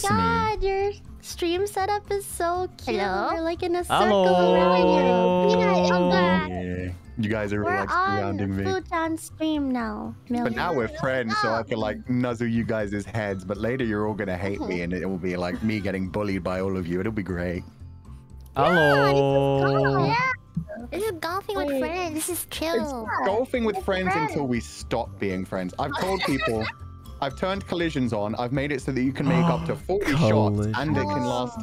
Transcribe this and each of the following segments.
God, your stream setup is so cute. Hello? We're like in a circle around you. Yeah. You guys are like surrounding me. We're on stream now. Millie. But now we're friends, so I can like nuzzle you guys' heads. But later you're all gonna hate me, and it will be like me getting bullied by all of you. It'll be great. Hello. Yeah, this is golfing with friends. This is chill. It's golfing with friends until we stop being friends. I've told people, I've turned collisions on. I've made it so that you can make up to 40 shots, and it can last.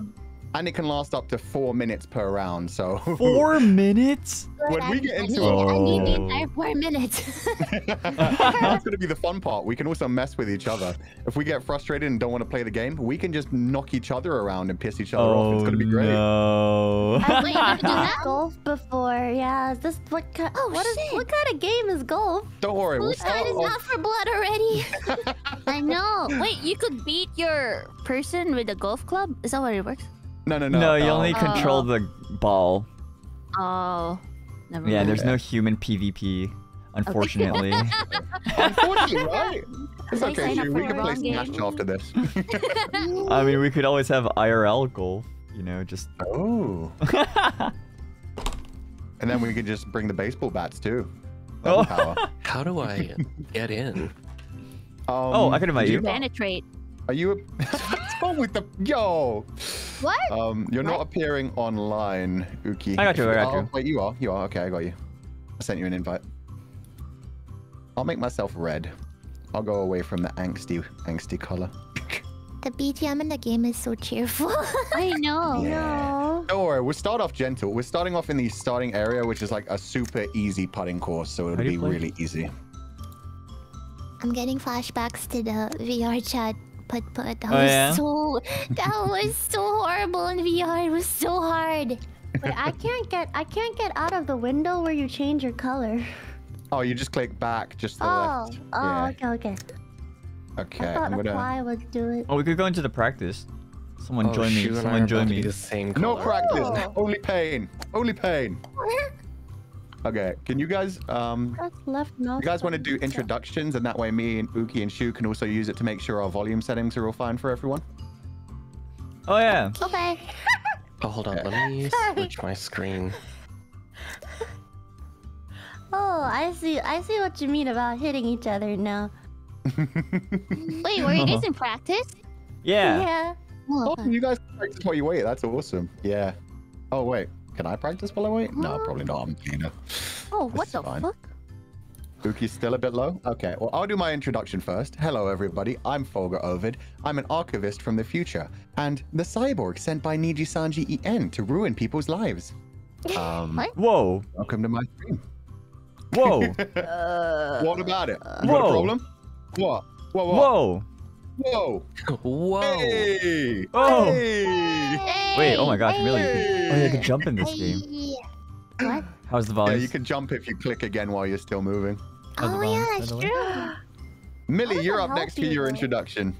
And it can last up to 4 minutes per round, so... 4 minutes? When we get into I need the entire 4 minutes. That's going to be the fun part. We can also mess with each other. If we get frustrated and don't want to play the game, we can just knock each other around and piss each other off. It's going to be great. Oh, no. I've never done golf before, yeah. This, what, kind, oh, what kind of game is golf? Don't worry. Moonshine is not for blood already. I know. Wait, you could beat your person with a golf club? Is that how it works? No, you only control the ball. Oh, never mind. Yeah, there's no human PvP, unfortunately. Unfortunately, right? It's okay, we can play Smash after this. I mean, we could always have IRL golf, you know, just... Oh. And then we could just bring the baseball bats, too. Oh. Power. How do I get in? Oh, I could invite you. Penetrate. Are you... What's wrong with the... Yo! What? You're not appearing online, Uki. I got you. Wait, you are. Okay, I got you. I sent you an invite. I'll make myself red. I'll go away from the angsty color. The BGM in the game is so cheerful. I know. Yeah. Don't worry, we'll start off gentle. We're starting off in the starting area, which is like a super easy putting course, so it'll be really easy. I'm getting flashbacks to the VR chat. But that was so horrible in VR. It was so hard. Wait, I can't get out of the window where you change your color. Oh, you just click back, just the left. Oh, okay. I thought apply would do it. Oh, we could go into the practice. Someone join me. Someone join me. The same color. No practice. Oh. Only pain. Only pain. Okay, can you guys, you guys want to do introductions, and that way me and Uki and Shu can also use it to make sure our volume settings are all fine for everyone? Oh, yeah. Okay. Oh, hold on, let me switch my screen. Oh, I see what you mean about hitting each other now. Wait, were you guys in practice? Yeah. Yeah. Oh, you guys practice while you wait, that's awesome. Yeah. Oh, wait. Can I practice while I wait? No, probably not. I'm Nina. Oh, what the fuck? Uki's still a bit low? Okay, well, I'll do my introduction first. Hello, everybody. I'm Fulgur Ovid. I'm an archivist from the future. And the cyborg sent by Nijisanji EN to ruin people's lives. What? Whoa. Welcome to my stream. Whoa. What about it? You got a problem? What? Whoa. Whoa! Whoa! Hey! Oh! Hey! Hey! Wait! Oh my gosh! Really? Oh, yeah, you can jump in this game. What? How's the volume? Yeah, you can jump if you click again while you're still moving. Oh yeah, that's true. Millie, you're up next for your introduction.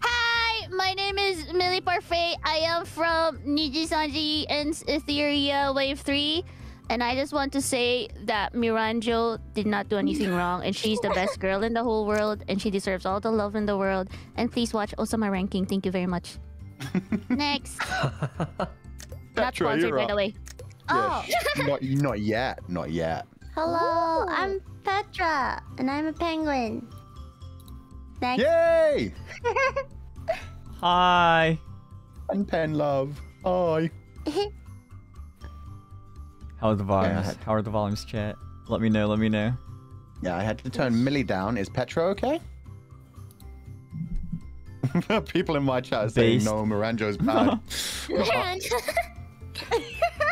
Hi, my name is Millie Parfait. I am from Nijisanji and Ethyria Wave 3, and I just want to say that Miranjo did not do anything wrong, and she's the best girl in the whole world, and she deserves all the love in the world. And please watch Ōsama Ranking. Thank you very much. Next. Not sponsored right away. Yeah, oh. Not yet. Hello, I'm Petra, and I'm a penguin. Next. Yay! Hi. And pen love. Hi. How are the volumes? Yeah, how are the volumes, chat? Let me know, let me know. Yeah, I had to turn Millie down. Is Petra okay? People in my chat are saying, no, Miranjo's bad.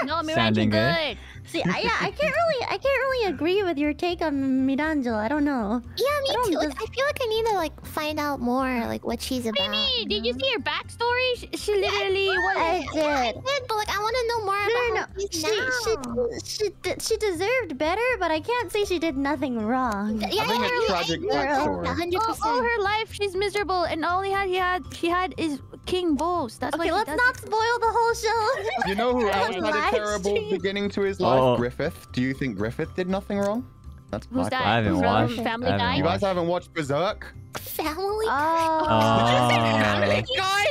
No, Miranjo's good. See, I can't really agree with your take on Miranjo. I don't know. Yeah, me too. Just... I feel like I need to like find out more, like what she's about. Mean? Did you see her backstory? She literally I did, but like I want to know more about her. She deserved better, but I can't say she did nothing wrong. Yeah, I think 100%. All her life she's miserable, and all she had is King Bows. That's okay. Let's not spoil the whole show. You know who else had a terrible beginning to his life? Griffith. Do you think Griffith did nothing wrong? That's my question. I haven't watched Family Guy. You guys haven't watched Berserk? Family Guy? Oh. Family Guy?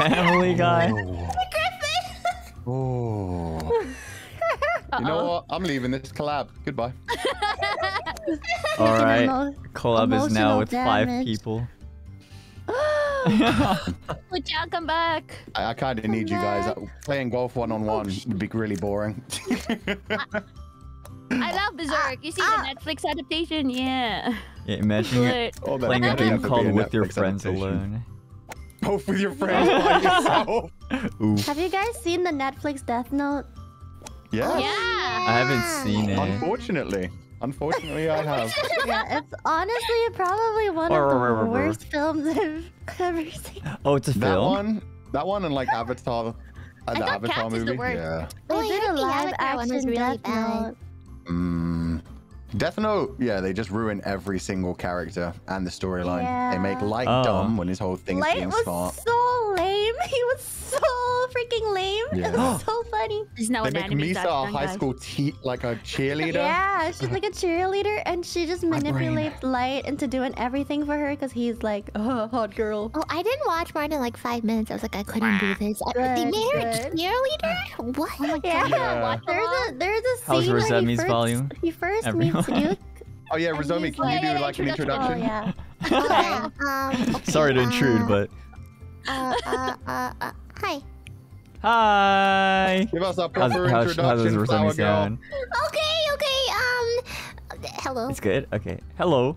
Family Guy. Griffith. Oh. You know what? I'm leaving this collab. Goodbye. All right. Collab is now with five people. Watch out, come back. I kind of need you guys. Playing golf one-on-one would be really boring. I love Berserk. You see the Netflix adaptation? Yeah. Yeah, imagine playing a game called With Your Friends Alone. Both with your friends by yourself. Oof. Have you guys seen the Netflix Death Note? Yeah. Yeah. I haven't seen it. Unfortunately. Unfortunately, I have. Yeah, it's honestly probably one of the worst films I've ever seen. Oh, it's a film? That one and like Avatar. The Avatar movie. Yeah. They did a live action Death Note. Death Note, yeah, they just ruin every single character and the storyline. Yeah. They make Light dumb when his whole thing is being smart. Light was so lame. He was so freaking lame. Yeah. It was so funny. They make Misa a high school like a cheerleader. Yeah, she's like a cheerleader, and she just manipulates Light into doing everything for her because he's like, oh, hot girl. Oh, I didn't watch more than like 5 minutes. I was like, I couldn't do this. They made her a cheerleader? What? Oh my God. Yeah. There's a scene how's Rosemi's volume? He first meets Uki. Oh yeah, Rosemi, can you do like an introduction? Oh, yeah. Okay, sorry to intrude, but... Hi. Hi. Give us a proper introduction, flower girl. Okay, hello. It's good, okay. Hello.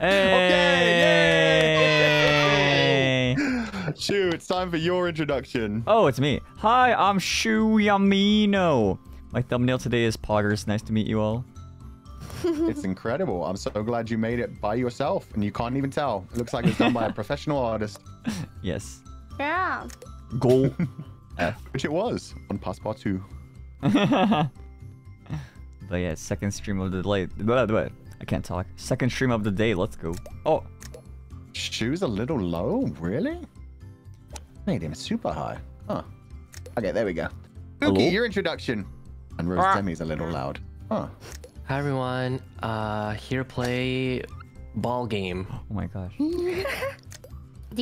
Hey. Okay, Shu, it's time for your introduction. Oh, it's me. Hi, I'm Shu Yamino. My thumbnail today is Poggers. Nice to meet you all. It's incredible. I'm so glad you made it by yourself, and you can't even tell. It looks like it's done by a professional artist. Yes. Yeah. Goal. Which it was on Passport 2. But yeah, second stream of the day. I can't talk. Second stream of the day. Let's go. Oh. Shoes a little low? Really? Made him super high. Huh. Okay, there we go. Uki, your introduction. And Rosemi's a little loud. Huh. Hi everyone. Here play ball game. Oh my gosh. Do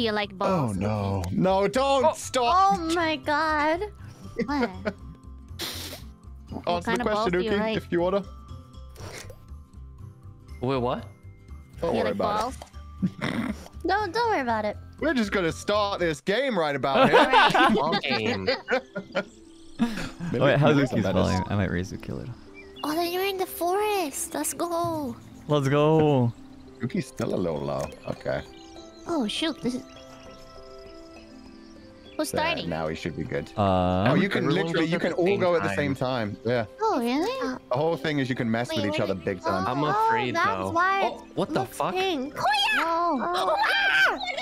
you like balls? Oh no. No, don't stop. Oh my god. What? Answer the question, Uki, like? If you wanna. Wait, what? Don't worry about it. No, don't worry about it. We're just gonna start this game right about here. Ball game. Maybe how's Uki's volume? I might raise Uki a little. Oh, then you're in the forest. Let's go. Let's go. Uki's still a little low. Okay. Oh, shoot. This is... Who's starting? Now he should be good. Oh, you can literally, you can all go at the same time. Yeah. Oh, really? The whole thing is you can mess with each other big time. I'm afraid, though. That's why what the fuck? Oh, yeah! Oh,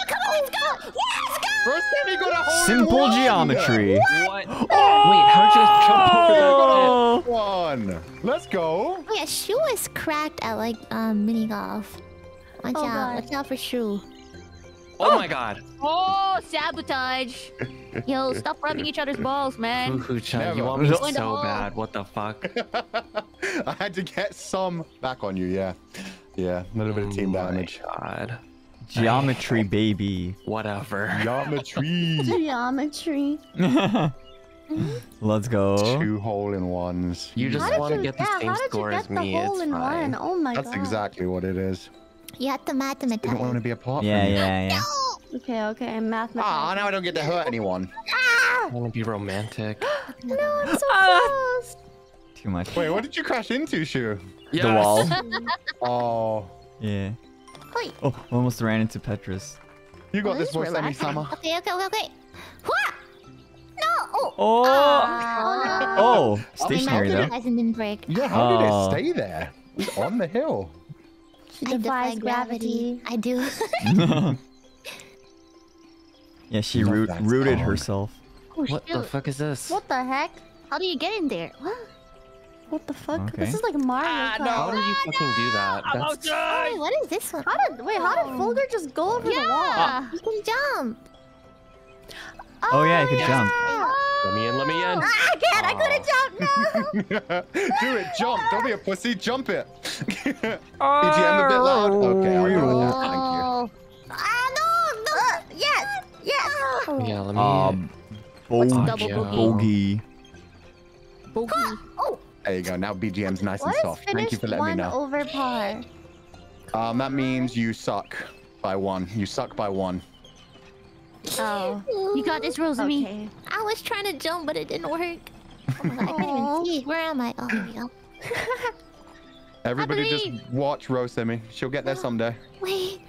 come on, let's go! Yes, go! First time he got a whole simple geometry. What? Oh! Wait, how did you just jump over that? Let's go. Oh, yeah, Shu is cracked at like mini golf. Watch out! Watch out for Shu. Oh my god. Oh, sabotage. Yo, stop rubbing each other's balls, man. You want me so bad. What the fuck? I had to get some back on you, yeah. Yeah, a little bit of team damage. God. Geometry, baby. Whatever. Geometry. Geometry. Let's go. 2 hole-in-ones. You just want to get the same score as me. It's fine. Oh my god. That's exactly what it is. You have to mathematics. You don't want to be a part of me. Yeah. No. Okay, mathematics. Oh, now I don't get to hurt anyone. I want to be romantic. No, I'm so close. Too much. Wait, what did you crash into, Shu? Yes. The wall. Oh. Yeah. Oi. Oh, I almost ran into Petra's. You got this one, Semi-sama. Okay. What? No. Oh. Stationary, though. Yeah, how did it stay there? It was on the hill. She defies gravity. I do. Yeah, she rooted herself. Oh, what the fuck is this? What the heck? How do you get in there? What the fuck? Okay. This is like Mario Kart. No, how do you fucking do that? That's... Wait, what is this one? How did Fulgur just go over the wall? You can jump. Oh yeah, I can jump. Let me in. I can't. I couldn't jump. No. Do it. Jump. Don't be a pussy. Jump it. BGM a bit loud. Okay, I'll go with that. Thank you. Ah, no. Bogey. Oh. There you go. Now BGM's nice and soft. Thank you for letting me know. Over par. That means you suck by one. You suck by one. Oh. You got this, Rosemi. Okay. I was trying to jump, but it didn't work. Oh my god, I can't even see. Where am I? Oh, there we go. Everybody just watch Rosemi. She'll get there someday. Wait.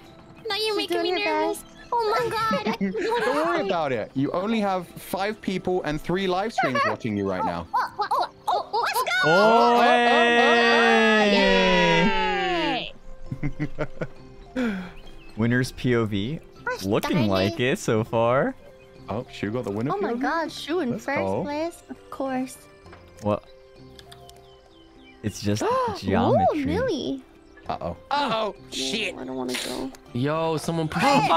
Now you're making me nervous. Best. Oh my god. Don't worry about it. You only have 5 people and 3 live streams watching you right now. Oh, let's go! Oh, hey! Yay! Winner's POV. Looking like it so far. Oh, Shu got the winner. Oh my god, Shu in first place. Of course. Well, it's just geometry. Oh, Millie. Uh-oh. Uh-oh. Shit. I don't want to go. Yo, someone push me.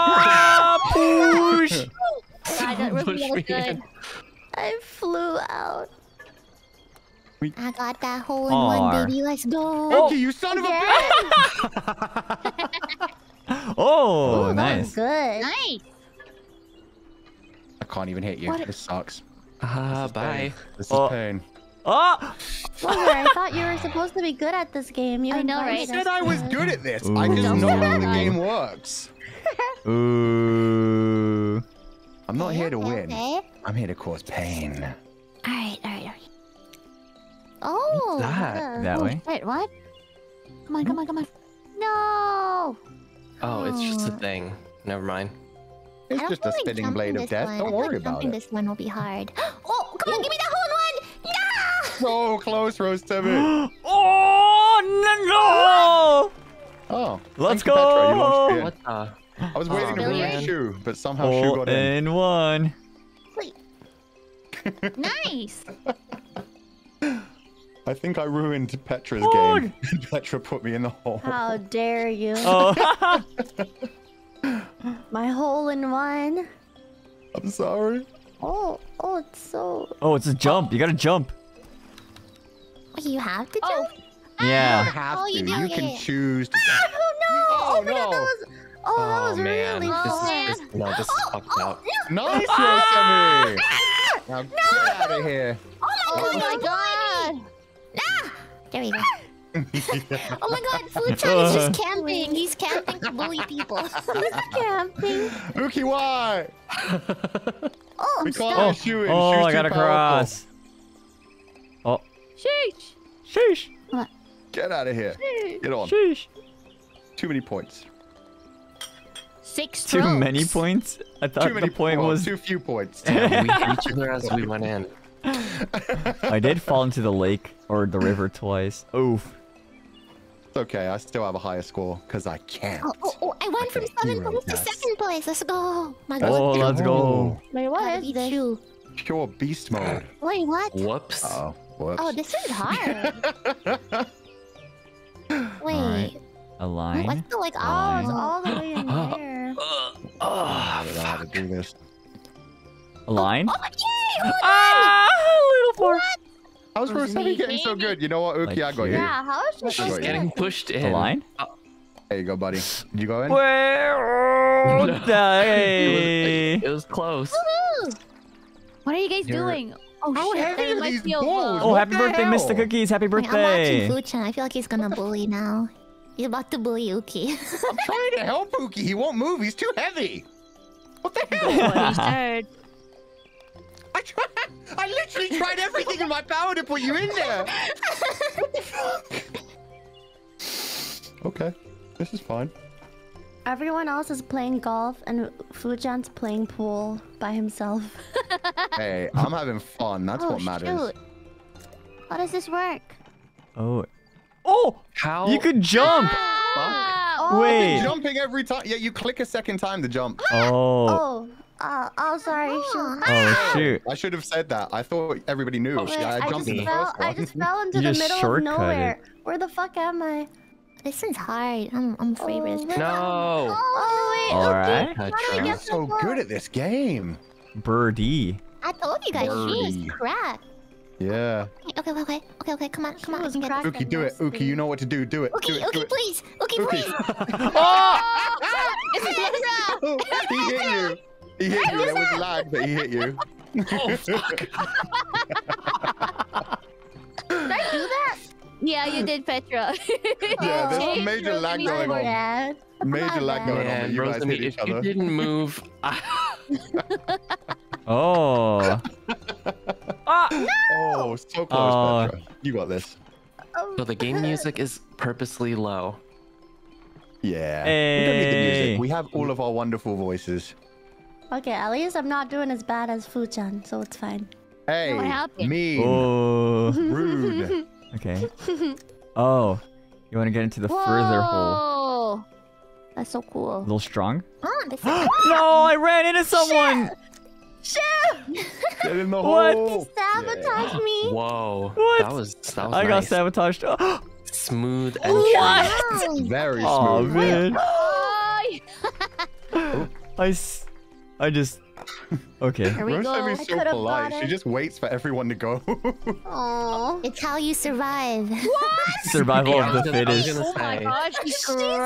Push! Someone pushed me in. I flew out. I got that hole in one, baby. Let's go. Uki, you son of a bitch! Oh, ooh, nice. That was good. Nice. I can't even hit you. This sucks. Bye. This is pain. Oh! Fulgur, I thought you were supposed to be good at this game. You know, right? I said I was good at this. Ooh. I just know how the game works. Ooh. I'm not here to win. Okay? I'm here to cause pain. Alright, alright, alright. Oh! That way? Wait, what? Come on, come on, come on. No! Oh, it's just a thing. Never mind. It's just a spinning blade of death. Don't worry about it. This one will be hard. Oh, come on, give me that hole in one! Yeah! So close, Rosemi. Oh, no! Oh, let's go! Petra, you I was waiting to ruin Shu, but somehow Shu got in. In one. Wait. Nice. I think I ruined Petra's game. Petra put me in the hole. How dare you? Oh. My hole in one. I'm sorry. Oh, oh, it's so. Oh, it's a jump. You gotta jump. You have to jump. Yeah. You have to. You can choose. To jump. Oh no! Oh, no. That was really bad. No, this is fucked up. Nice, Rosemi. Now get out of here. Oh my god. Ah! There we go. Oh my god, Food Chan is just camping. He's camping to bully people. He's camping. Uki, why? Oh, I'm stuck. Oh, Shu's I gotta cross. Oh. Sheesh. Sheesh. What? Get out of here. Sheesh. Get on. Sheesh. Too many points. 6 strokes. Too many points? I thought too many the point was... Too few points. Yeah, we beat each other as we went in. I did fall into the lake or the river twice. Oof. It's okay. I still have a higher score because I can't. Oh, I went from 7th to 2nd place. Let's go. My god. Oh, let's go. Wait, what is this? Pure beast mode. Wait, what? Whoops. Uh-oh. Whoops. Oh, this is hard. Wait. Right. A line. What's the like? Oh, it's all the way in there. I don't know how to do this. A line? Oh, yay! Oh, little part. How is Rosemi getting so good? You know what, Uki, like, I got you. Yeah, how is she getting pushed in? A line? Oh. There you go, buddy. Did you go in? Where? It was close. What are you guys doing? Oh, how heavy are these balls? Oh, happy birthday, Mr. Cookies. Happy birthday. I'm watching Fuchan. I feel like he's gonna bully now. He's about to bully Uki. I'm trying to help Uki. He won't move. He's too heavy. What the hell? He's tired. I literally tried everything in my power to put you in there. What the fuck? Okay, this is fine. Everyone else is playing golf and Fujan's playing pool by himself. Hey, I'm having fun. That's what matters. Shoot. How does this work? Oh, how? You could jump. Wait. You're jumping every time. Yeah, you click a second time to jump. Oh, sorry. Oh, shoot. I should have said that. I thought everybody knew. Oh, wait, I jumped in the first one. I just fell into the middle of nowhere. Where the fuck am I? This is hard. I'm afraid of this. No. Oh, wait. Alright. Okay. I'm so good at this game. Birdie. I told you guys she was crap. Yeah. Okay. Come on. Come on. Uki, do it. Uki, you know what to do. Do it. Uki, please. Uki, please. Oh! It's a He hit you. He hit you, and it was lag that he hit you. Oh, fuck. Did I do that? Yeah, you did, Petra. Yeah, there's major lag going on. Major lag going on. You guys hit each other. You didn't move. Oh. No! Oh, so close, Petra. You got this. So the game music is purposely low. Yeah. Hey. We don't need the music. We have all of our wonderful voices. Okay, at least I'm not doing as bad as Fu-chan, so it's fine. Hey, mean, rude. Okay. Oh, you want to get into the further hole. That's so cool. A little strong? No, I ran into someone! Shit! Get in the hole! He sabotaged me! Whoa. What? That was I got sabotaged. Smooth and very smooth. Oh, man. I just... Okay. Here we go. So polite. She just waits for everyone to go. Aww. It's how you survive. What? Survival of the fittest. Oh my gosh. She's so... Oh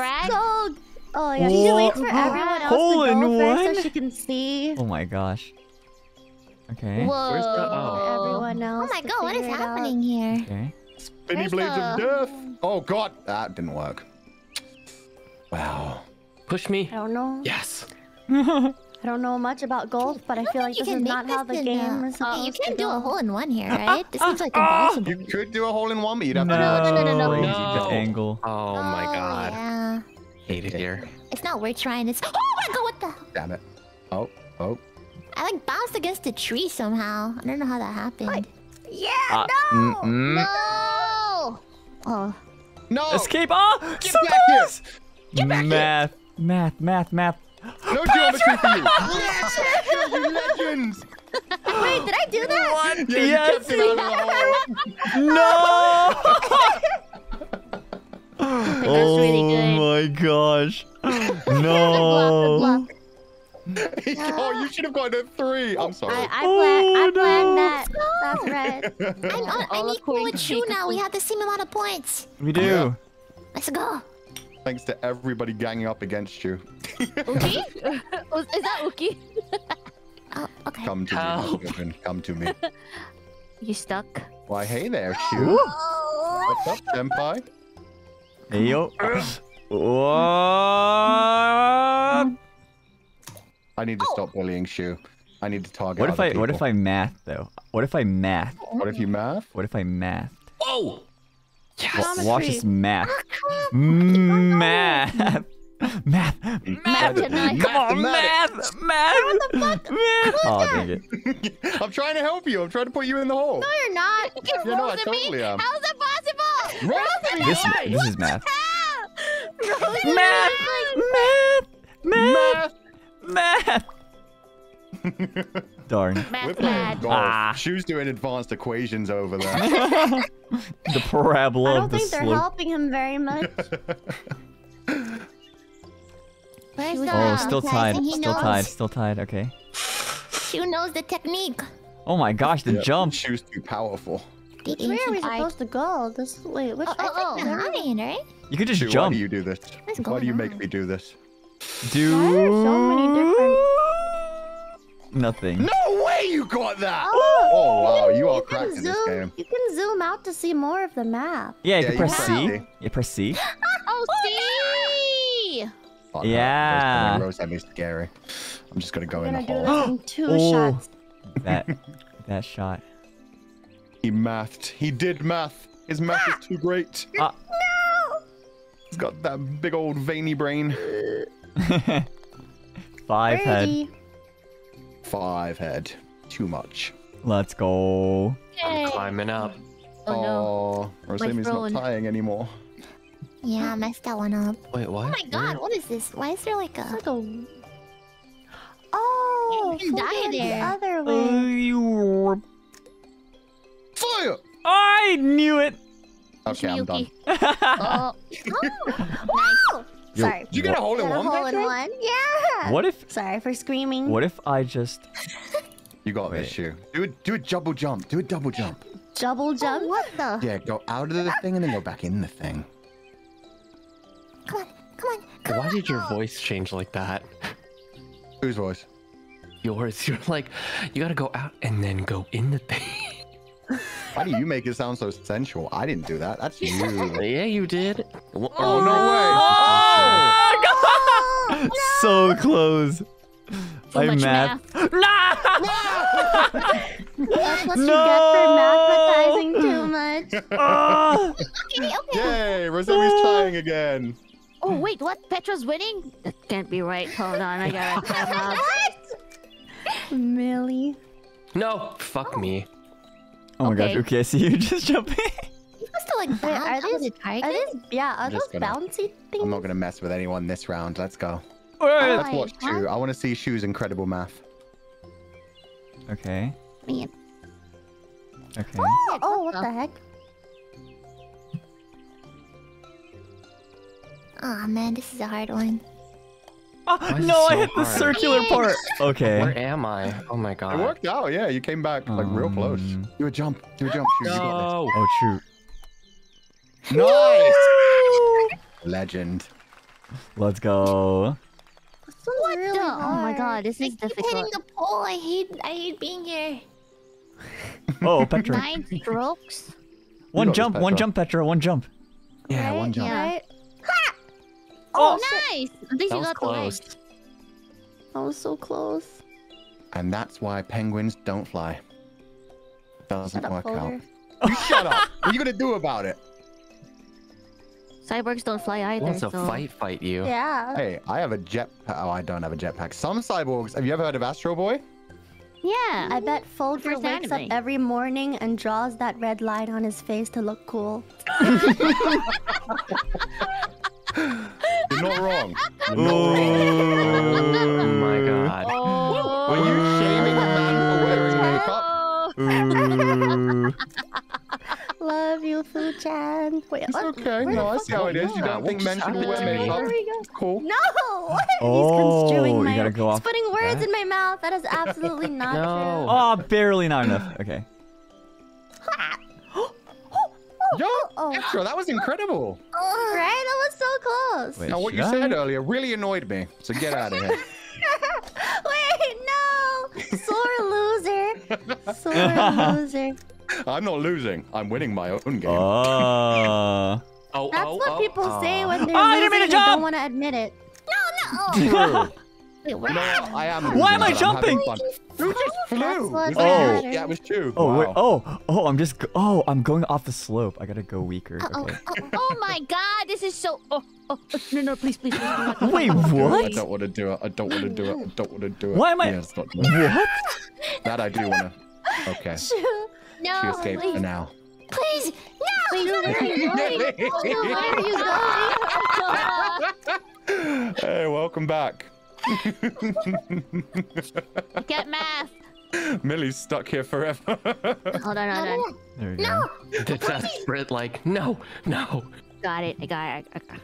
my gosh. She waits for everyone else to go first so she can see. Oh my gosh. Okay. Whoa. Where's the... Everyone else what is happening here? Okay. Spinny blades of death. Oh god. That didn't work. Wow. Push me. I don't know. Yes. I don't know much about golf, but I feel like this is not how the game is. You can do a hole-in-one here, right? This seems like impossible. You could do a hole-in-one, but you'd have to do it. No, angle. Oh my god. Yeah. Hate it here. It's not worth trying. It's... Oh my god, what the... Damn it. Oh, oh. I like bounced against a tree somehow. I don't know how that happened. What? Yeah, no! No! Oh. No! Escape! Oh! Get back here! Get back here! Math. No geometry for you! Yes! You're legends! Wait, did I do that? What? Yeah, yes! No! That's really good. Oh my gosh. No. Oh, you should have gone to 3. I'm sorry. I planned that. That's right. I'm equal with you now. We have the same amount of points. We do. Yeah. Let's go. Thanks to everybody ganging up against you. Uki? Is that Uki? Oh, okay. Come to me. Come to me. You stuck? Why, hey there, Shu. What's up, senpai? Hey, yo. I need to stop bullying Shu. I need to target people. What if I math, though? What if I math? What if you math? What if I math? Oh! Yes. Watch this math. Math. Come on, math. What the fuck? Math. Oh, dang it. I'm trying to help you. I'm trying to put you in the hole. No, you're not. You're not. I totally am. How's that possible? Rosemi. This is math. Math. Darn. Shu's doing advanced equations over there. The parabola of the slope. I don't think they're helping him very much. Oh, still tied. Still tied. Okay. Shu knows the technique. Oh my gosh, the jump. Shu's too powerful. Where are we supposed to go? Wait, which line, right? You could just jump. Why do you do this? Why do you make me do this? Why are there so many different... Nothing. No way you got that! Oh wow, you all cracked in this game. You can zoom out to see more of the map. Yeah, you can press C. You press C. Oh, C! Yeah. Rosemi's scary. I'm just gonna go in the hole. I'm gonna do this in 2 shots. That shot. He mathed. He did math. His math is too great. No! He's got that big old veiny brain. 5 head. 5 head. Too much. Let's go. Yay. I'm climbing up. Oh, no. Rosemi's not tying anymore. Yeah, I messed that one up. Wait, what? Oh my god, what is this? Why is there like a... It's like a... Oh! You can die there. The other way. Fire! I knew it! Okay, I'm done. Nice. Sorry. Did you get a hole in one? Yeah. What if? Sorry for screaming. What if I just? You got this, Shu. Do a double jump. Do a double jump. Double jump? Oh, what the? Yeah, go out of the thing and then go back in the thing. Come on, come on, come on. Why did your voice change like that? Whose voice? yours. You're like, you gotta go out and then go in the pain. Why do you make it sound so sensual? I didn't do that. That's you. Yeah, you did. Oh, oh no way! Oh, God. So close. I'm math. No! That's what you get for mathematizing too much. Oh. Okay. Yay, Rosemi's trying again. Oh wait, what? Petra's winning? That can't be right. Hold on, I gotta tap off. What? Millie. No, fuck me. Oh my gosh, okay, I see you just jumping. You must have like bounce. Are those bouncy things? I'm not gonna mess with anyone this round. Let's go. Oh, let's watch Shu. I want to see Shu's incredible math. Okay. Man. Okay. Oh, oh, what the heck? Aw, oh, man, this is a hard one. Oh, no, I hit the circular part. Okay. Where am I? Oh my god. It worked out. Yeah, you came back like real close. Do a jump. Do a jump. Shu, you got this. Oh, shoot. Nice. Legend. Let's go. What really the? Hard. Oh my god, this is difficult. I keep hitting the pole. I hate being here. Oh, Petra. 9 strokes. One jump, Petra. Yeah, right? Yeah. Ha! Oh, nice! At least you got the ledge. That was so close. And that's why penguins don't fly. Doesn't work out. Shut up! What are you gonna do about it? Cyborgs don't fly either. Wants to fight you. Yeah. Hey, I have a jetpack. Oh, I don't have a jetpack. Some cyborgs. Have you ever heard of Astro Boy? Yeah. I bet Fulgur wakes up every morning and draws that red line on his face to look cool. You're not wrong. You're not wrong. Oh my god. Oh. Were you shaming a man for wearing makeup? Love you, Fu-chan. It's okay. No, I see how it is. You don't think men should wear makeup. It's cool. No! He's construing my... He's putting words in my mouth. That is absolutely not true. Oh, barely not enough. Okay. Yo, Petra, that was incredible. Oh, right? That was so close. Wait, now, what you said earlier really annoyed me. So get out of here. Wait, no! Sore loser. Sore loser. I'm not losing. I'm winning my own game. That's what people say when they're losing. They don't want to admit it. No, no. Wait, no, I am. Why am I jumping? Who just flew? Oh, yeah, it was Shu. Oh, wow. Wait, I'm just. Oh, I'm going off the slope. I gotta go weaker. Okay. Oh my God, this is so. No, please. Wait, what? I don't want to do it. I don't want to do it. I don't want to do it. Why am I? Yeah, it's not what? That I do want to. Okay. Shu. No, she escaped for now. Please, no! Where are you going? Hey, welcome back. Get math. Millie's stuck here forever. Hold on. There we go. No! Desperate, like, no. Got it, I got it.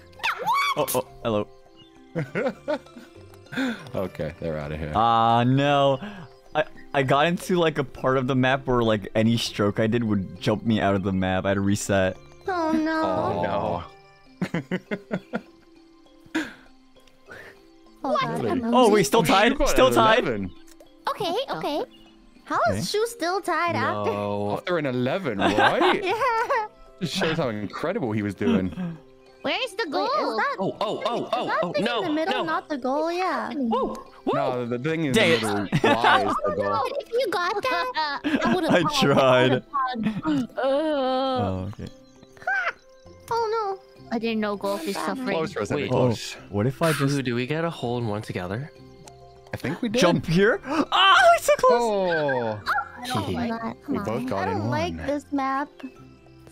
Oh, hello. Okay, they're out of here. Ah, no. I got into like a part of the map where like any stroke I did would jump me out of the map. I had to reset. Oh no. Oh no. What? Oh wait, still tied? Still tied? Okay. How is Shu still tied after? Oh, after an 11, right? Yeah. It shows how incredible he was doing. Where's the goal? Wait, is that thing in the middle, not the goal, yeah. Whoa. No, the thing is in the middle. If you got that, I tried. Oh, okay. Oh no. I didn't know golf is suffering. Close, wait, close. Oh, what if I just... Do we get a hole in one together? I think we did. Jump here? Oh, it's so close! Oh, we both got in one. I don't like this map.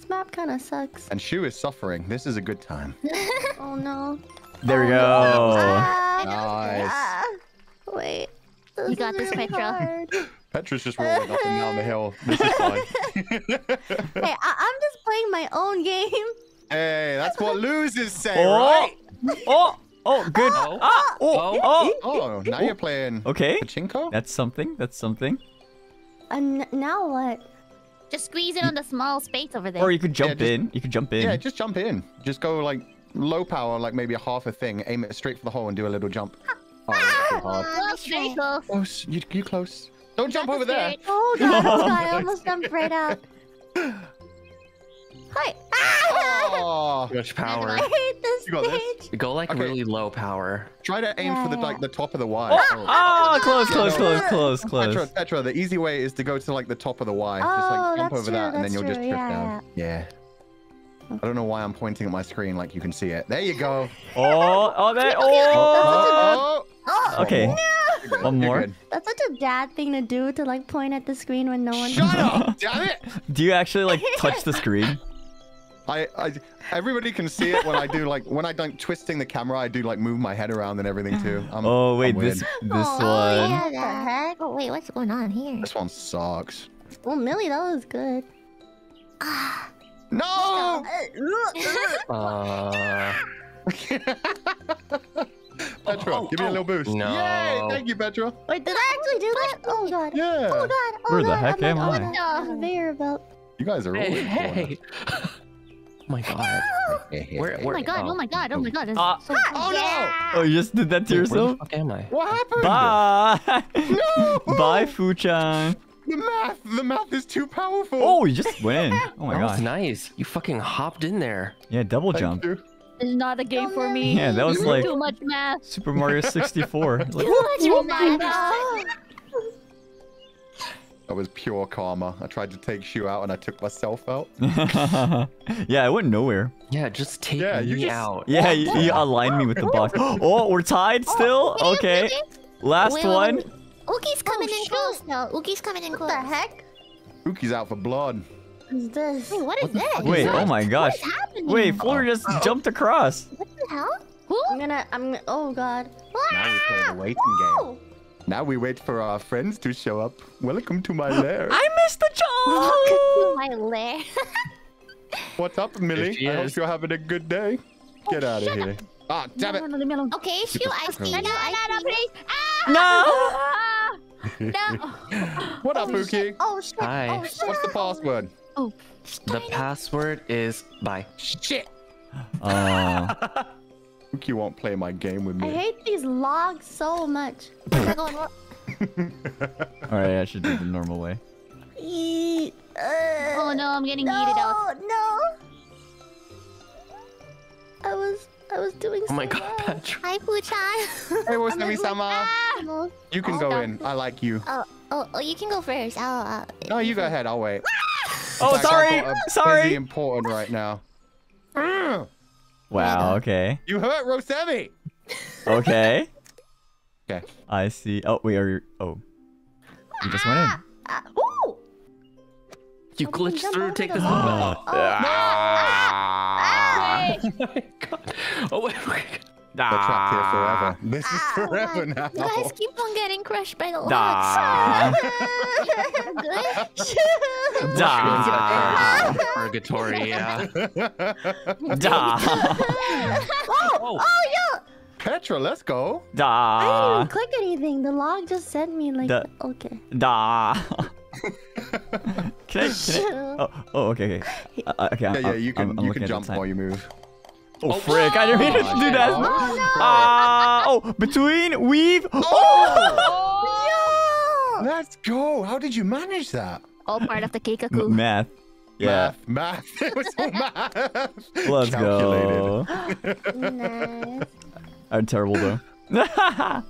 Map kind of sucks. And Shu is suffering. This is a good time. Oh no. There we go. Nice. Wait. You got this, Petra. Petra's just rolling up and down the hill. This is fine. Hey, I'm just playing my own game. Hey, that's what losers say, right? Good. Now you're playing. Okay. Pachinko? That's something. And now what? Just squeeze it on the small space over there. Or you could jump in. You could jump in. Yeah, just jump in. Just go like low power, like maybe a half a thing. Aim it straight for the hole and do a little jump. Oh, very close. Oh, you close. Don't jump over there. Oh god, I almost jumped right up. Hi. Oh, too much power. I hate this stage. Go like really low power. Try to aim for the like the top of the Y. Oh, close. Petra, the easy way is to go to like the top of the Y. Just like jump over that, and then you'll just drift down. Yeah. I don't know why I'm pointing at my screen like you can see it. There you go. Okay. No. One more. That's such a dad thing to do, to like point at the screen when no one. Shut up! Damn it! Do you actually like touch the screen? I everybody can see it when I do like when I don't twisting the camera. I do like move my head around and everything too. Oh wait, this one. What the heck? Oh wait, what's going on here? This one sucks. Well, Millie, that was good. Ah. No! Petra, give me a little boost. No. Yay! Thank you, Petra. Wait, did I actually do that? Oh god. Yeah. Oh god. Oh, where the heck am I? You guys are really Oh my god. Oh my god. Oh no! Oh, you just did that to yourself? Where the fuck am I? What happened? Bye! No! Bye, Fuchan. The math is too powerful. Oh, you just win. Oh my god. That was nice. You fucking hopped in there. Yeah, double jump. It's not a game for me. Yeah, that was like too much math. Super Mario 64. Like, too much math. That was pure karma. I tried to take Shu out and I took myself out. Yeah, I went nowhere. Yeah, just take me out. Yeah, you aligned me with the box. Oh, we're tied still? Okay. Last one. Uki's coming in close now. Uki's coming in close. What the heck? Uki's out for blood. What is this? Wait, what is this? Wait, oh my gosh. What is happening? Wait, Fulgur just jumped across. What the hell? Who? I'm gonna, oh god. Now we play the waiting game. Now we wait for our friends to show up. Welcome to my lair. I missed the job. Welcome to my lair. What's up, Millie? I hope you're having a good day. Get out of here. Ah, damn it. Okay, Shu, I see you. No! What up, Uki? Oh, shit. Hi. Oh, shit. What's the password? Oh, the password is bye. Shit. Uki won't play my game with me. I hate these logs so much. Alright, I should do the normal way. Oh no, I'm getting yeeted out. No. I was doing so well. Patrick. Hi, Fuchan. Hey, Rosemi-sama. You can go in. I like you. Oh, you can go first. No, you go ahead. I'll wait. Oh, sorry. Sorry. Busy important right now. Wow, okay. You hurt Rosemi. Okay. Okay. I see. Oh, wait. You just went in. Ooh. You glitched through. Take this. Oh my god. Oh wait, nah. We're trapped here forever. This is forever now. You guys keep on getting crushed by the logs. Purgatory, yeah. Oh, yo! Petra, let's go. I didn't even click anything. The log just sent me like, okay. Can I? Okay. Okay, you can jump while you move. Oh frick! I didn't mean to do that. Between weave. Yeah. Let's go. How did you manage that? All part of the Kikaku. Math. Yeah. Math. It was all math. Let's go. Nice. I'm terrible though. How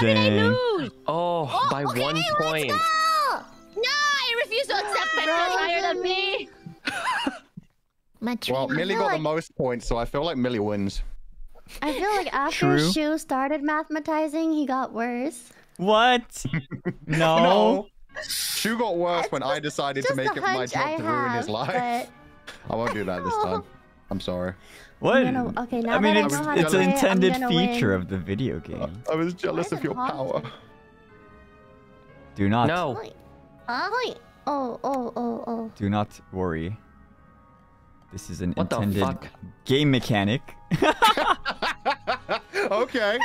did I lose? Oh, by 1 point. Let's go. No, I refuse to accept Petra's higher than me. Well, Millie got the most points, so I feel like Millie wins. I feel like after Shu started mathematizing, he got worse. What? No. Shu got worse when I decided to make it my job to ruin his life. I won't do that this time. I'm sorry. What? Okay, now I mean, it's an intended feature of the video game. I was jealous of your power. Do not. No. Do not worry. This is an intended game mechanic. Okay.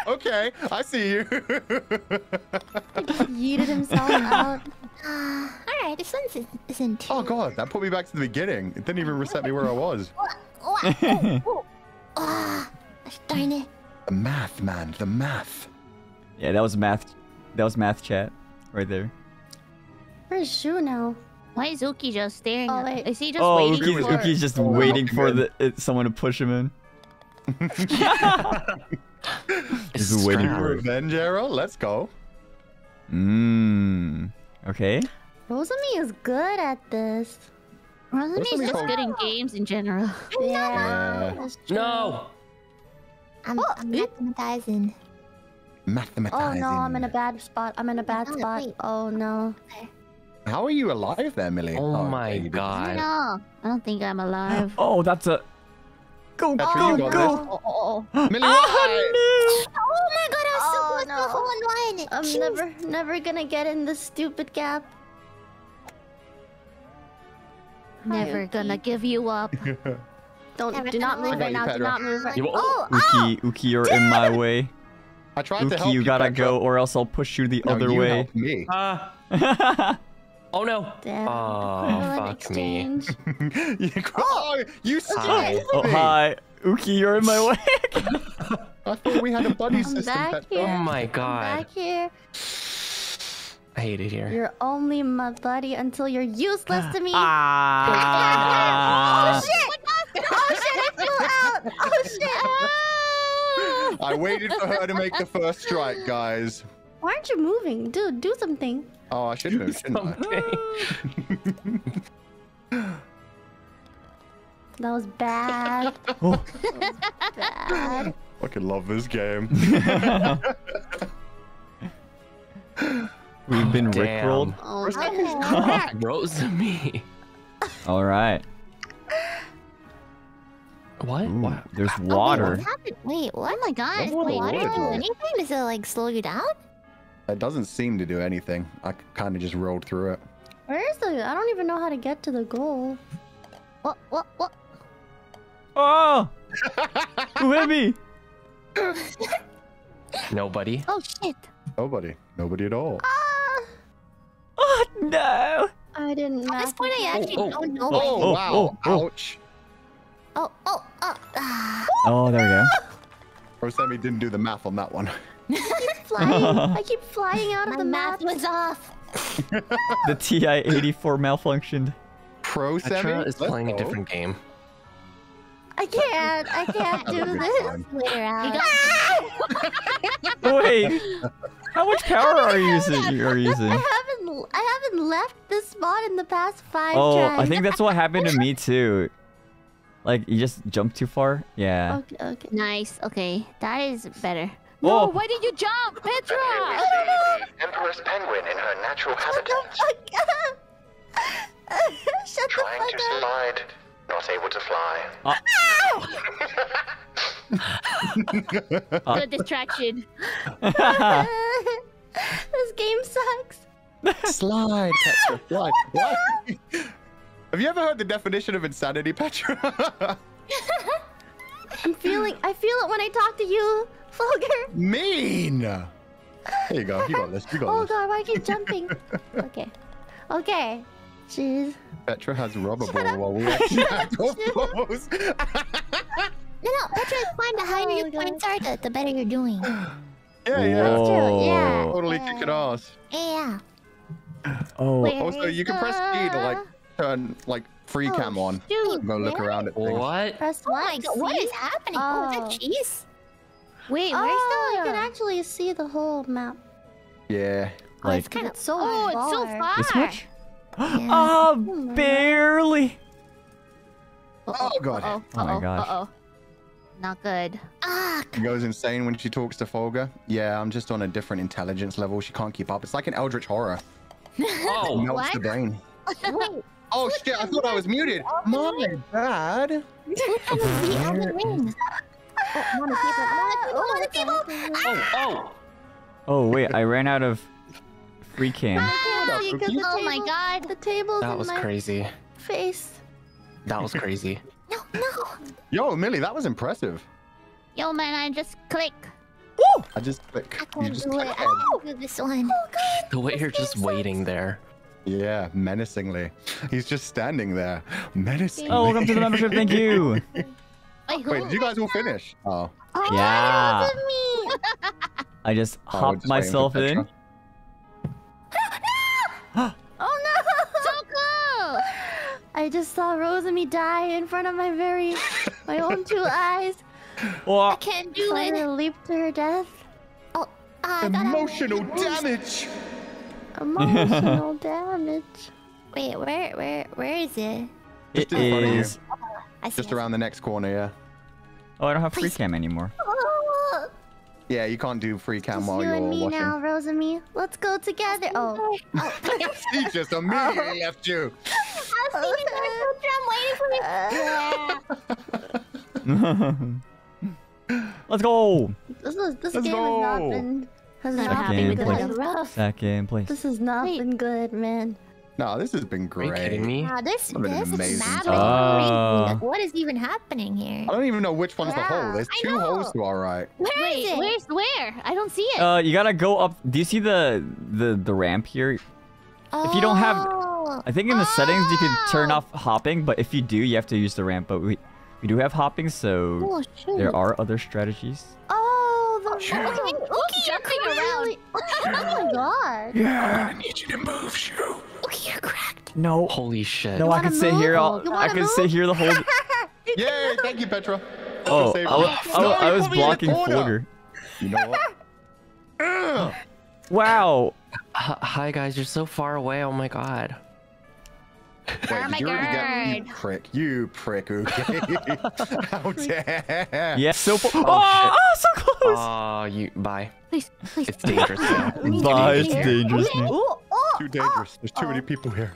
I see you. He yeeted himself out. Alright, this one isn't too... Oh god, that put me back to the beginning. It didn't even reset me where I was. Darn it. The math, man, the math. Yeah, that was math. That was math chat right there. Where's Shu now? Why is Uki just staring at him? Is he just waiting for... Uki's just waiting for someone to push him in. He's waiting for revenge arrow. Let's go. Mmm. Okay. Rosemi is good at this. Rosemi's just good in games in general. Yeah. No. I'm mathematizing. Mathematizing. Oh no, I'm in a bad spot. I'm in a bad spot. Wait. Oh no. Okay. How are you alive there, Millie? Oh my god. No, I don't think I'm alive. Oh, that's a... Go, Petra, go, go! Oh, no. Oh my god, I was so close to the whole line! I'm never gonna get in this stupid gap. Never gonna give you up. Do not move right now, do not move right now. Uki, you're in my way. I tried to help you, Uki, you gotta go or else I'll push you the other way. Me. Oh no! Damn. Oh, fuck me. You scared me! Oh, hi. Uki, you're in my way. I thought we had a buddy system. Oh my god. I'm back here. I hate it here. You're only my buddy until you're useless to me. Oh shit! Oh shit, I flew out! Oh shit! I waited for her to make the first strike, guys. Why aren't you moving? Dude, do something. Oh, I should move, shouldn't I? That was bad. Oh. That was bad. I fucking love this game. We've been rickrolled. Oh, Rosemi. All right. What? Ooh, there's water. Wait, what happened? Wait, what? Oh my god. Wait, water do anything? Does it like slow you down? It doesn't seem to do anything. I kind of just rolled through it. Where is the... I don't even know how to get to the goal. What? Oh! Who hit me? Nobody. Oh, shit. Nobody. Nobody at all. Oh, no! I didn't know. At this point, I actually don't know. Oh, wow. Ouch. Oh, there we go. Rosemi didn't do the math on that one. I keep flying out of the map. My math was off. The TI-84 malfunctioned. Petra is playing a different game. I can't do this. Wait, how much power are you using? I haven't left this spot in the past 5 tries. I think that's what happened to me too. Like, you just jumped too far? Yeah. Okay. Nice. Okay, that is better. No, why did you jump, Petra? I don't know. Empress penguin in her natural habitat. Shut the fuck up. Shut Trying the fuck to up. Slide, not able to fly. Good distraction. This game sucks. Slide, Petra. Slide. What? Have you ever heard the definition of insanity, Petra? I feel it when I talk to you. Fulgur. Mean. There you go. You got this. You got this. Oh god, why do I keep jumping? Okay. Jeez. Petra has rubber ball while we actually have those balls. No, Petra is fine. The higher your points are, the better you're doing. Yeah. That's true. Yeah. Totally kick it ass. Yeah. Oh. Also, you can press E to like turn like free cam on. Shoot. Go look around at things. What? Press Y. What is happening? Oh, is that cheese? Wait, where's the... I can actually see the whole map. Yeah. Oh, like, it's kind of so far. Oh, it's so far. This much? Yeah. Oh, barely. Oh, god. Oh my gosh. Not good. She goes insane when she talks to Fulgur. Yeah, I'm just on a different intelligence level. She can't keep up. It's like an eldritch horror. It melts the brain. Oh, shit. I thought I was muted. My bad. Oh wait, I ran out of free cam. Oh my god, the table. That was crazy. Face. That was crazy. No. Yo, Millie, that was impressive. Yo, man, I just click. Woo! I just click. I can't do this one. Oh, god. The way you're just waiting there. Yeah, menacingly. He's just standing there, menacingly. Oh, welcome to the membership. Thank you. Wait, who? Wait, you guys all finish? Oh. Oh yeah. Me. I just hopped myself in. No! Oh no! So cool! I just saw Rosemi die in front of my my own two eyes. Oh. I can't do it. I leap to her death. Oh, emotional damage. Emotional damage. Wait, where is it? It is. Just around the next corner, yeah. Oh, I don't have free cam anymore. Oh. Yeah, you can't do free cam while you're watching. Just you and me now, Rosemi. Let's go together. Oh. She just immediately left you. I was thinking there was a drum waiting for me. Let's go. This game has not been good. Second place. This has not been good, man. No, this has been great. Are you kidding me? Nah, this is maddening. What is even happening here? I don't even know which one's the hole. There's two holes to our right. Where is it? I don't see it. You gotta go up. Do you see the ramp here? Oh. If you don't have, I think in the settings you can turn off hopping, but if you do, you have to use the ramp. But we do have hopping, so there are other strategies. Uki, you're jumping around. Oh my god. Yeah, I need you to move, Shu. Uki, you're cracked. No. Holy shit. No, I can sit here. I can sit here the whole. Yay, thank you, Petra. Oh, I was blocking Fulgur. You know what? Wow. Hi, guys. You're so far away. Oh my god. Wait, you prick, Uki. How dare. Yeah, so far. Oh, so close. Oh, bye. Please. It's dangerous. Bye, it's dangerous. Too dangerous. There's too many people here.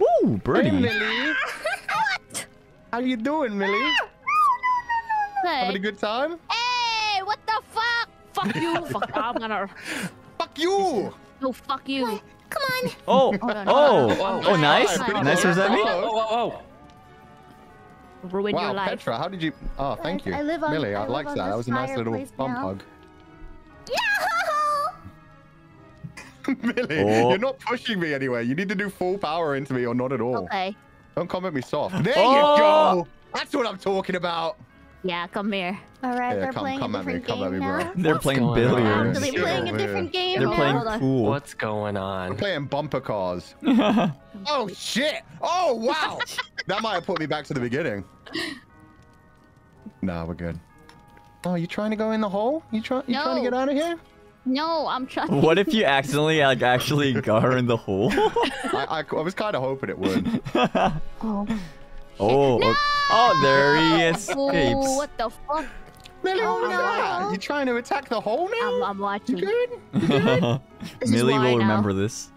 Ooh, birdie. Hey, Millie. What? How you doing, Millie? No. Having a good time? Hey, what the fuck? Fuck you. Fuck, I'm gonna... Fuck you. No, fuck you. What? Come on. Oh, nice. Nice, Rosemi. Oh. Ruined your life. Wow, Petra, how did you... Oh, thank you. I live on... Millie, I like that. That was a nice little bump hug. Yeah! Millie, you're not pushing me anywhere. You need to do full power into me or not at all. Okay. Don't come at me soft. There you go! That's what I'm talking about. Yeah, come here. All right, they're playing a different game now. They're playing billiards. They're playing a different game now. They're playing pool. What's going on? We're playing bumper cars. Oh, shit. Oh, wow. That might have put me back to the beginning. Nah, we're good. Oh, you trying to go in the hole? You trying to get out of here? No, I'm trying. What if you accidentally, like, actually got her in the hole? I was kind of hoping it would. Oh, no! Oh, there he escapes. Oh, what the fuck? Millie, you trying to attack the hole now? I'm watching. You good? Millie will remember this.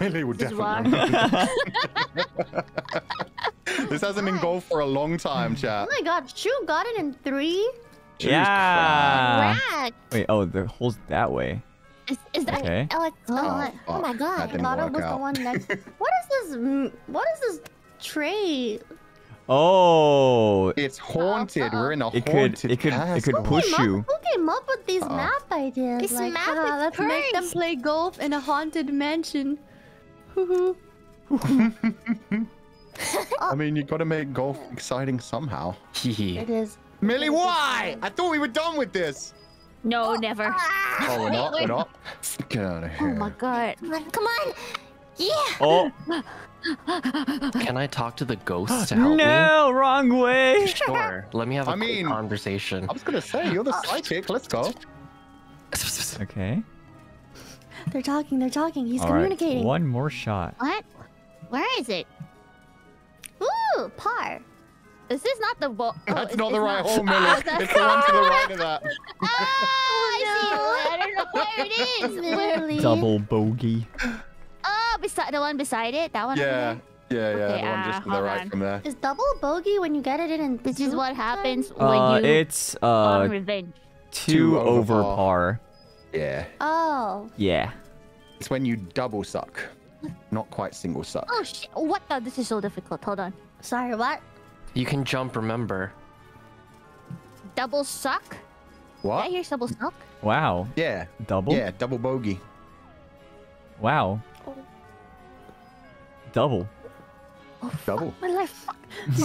Millie will definitely remember this. This hasn't been gold for a long time, chat. Oh my god, Shu got it in 3? Yeah. Wait, oh, the hole's that way. Is that okay? Oh my god, I thought it was the one next. What is this tray? Oh, it's haunted. We're in a haunted. It could push you. Who came up with these map ideas? This map is cursed. Let's make them play golf in a haunted mansion. I mean, you gotta make golf exciting somehow. It is. Millie, why? I thought we were done with this. No, never. Oh, we're not. Get out of here. Oh my god! Come on. Yeah. Oh. Can I talk to the ghost to help me? Wrong way. Sure. Let me have a quick conversation. I was gonna say you're the psychic. Let's go. Okay. They're talking. He's communicating. Right. One more shot. What? Where is it? Ooh, par. This is not the ball. Oh, that's not the right hole, Millie. It's the one to the right of that. I see. I don't know where it is. Literally. Double bogey. The one beside it? That one? Yeah, okay, the one just to the right from there. Is double bogey when you get it in? This is what happens when you... It's, on revenge. Two over par. Yeah. Oh. Yeah. It's when you double suck. Not quite single suck. Oh, shit. What the? This is so difficult. Hold on. Sorry, what? You can jump, remember. Double suck? What? Did I hear double suck? Wow. Yeah. Double? Yeah, double bogey. Wow. Double. Oh, double. Fuck my life.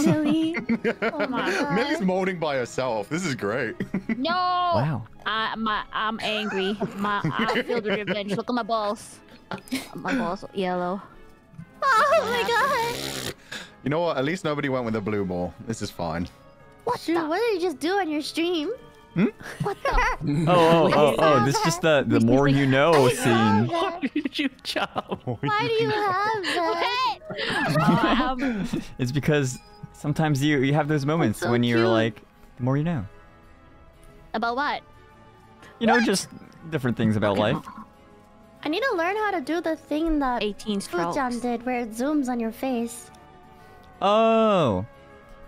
Millie. Oh my God. Millie's molding by herself. This is great. No. Wow. I'm angry. I feel the revenge. Look at my balls. My balls are yellow. Oh my God. You know what? At least nobody went with the blue ball. This is fine. What did you just do on your stream? Hmm? What the? Oh, this is just the more you know scene. Why did you jump? Why do you have that? It's because sometimes you have those moments so when you're like, the more you know. About what? You know, just different things about life. I need to learn how to do the thing that 18 Fuchan did where it zooms on your face. Oh.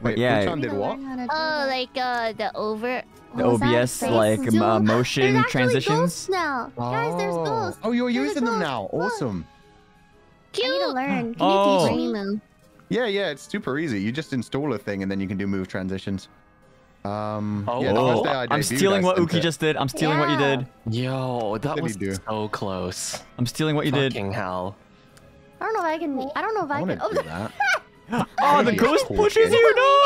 Wait, yeah. Fuchan did what? Oh, like the over... The OBS, like, motion transitions. Now. Oh. Guys, there's ghosts. Oh, you're using them now. Awesome. Cute. I need to learn. Can you teach me? Yeah, it's super easy. You just install a thing and then you can do move transitions. I'm stealing what Uki just did. I'm stealing what you did. Yo, that was so close. I'm stealing what you did. Fucking hell. I don't know if I can. Oh, the ghost pushes you. No!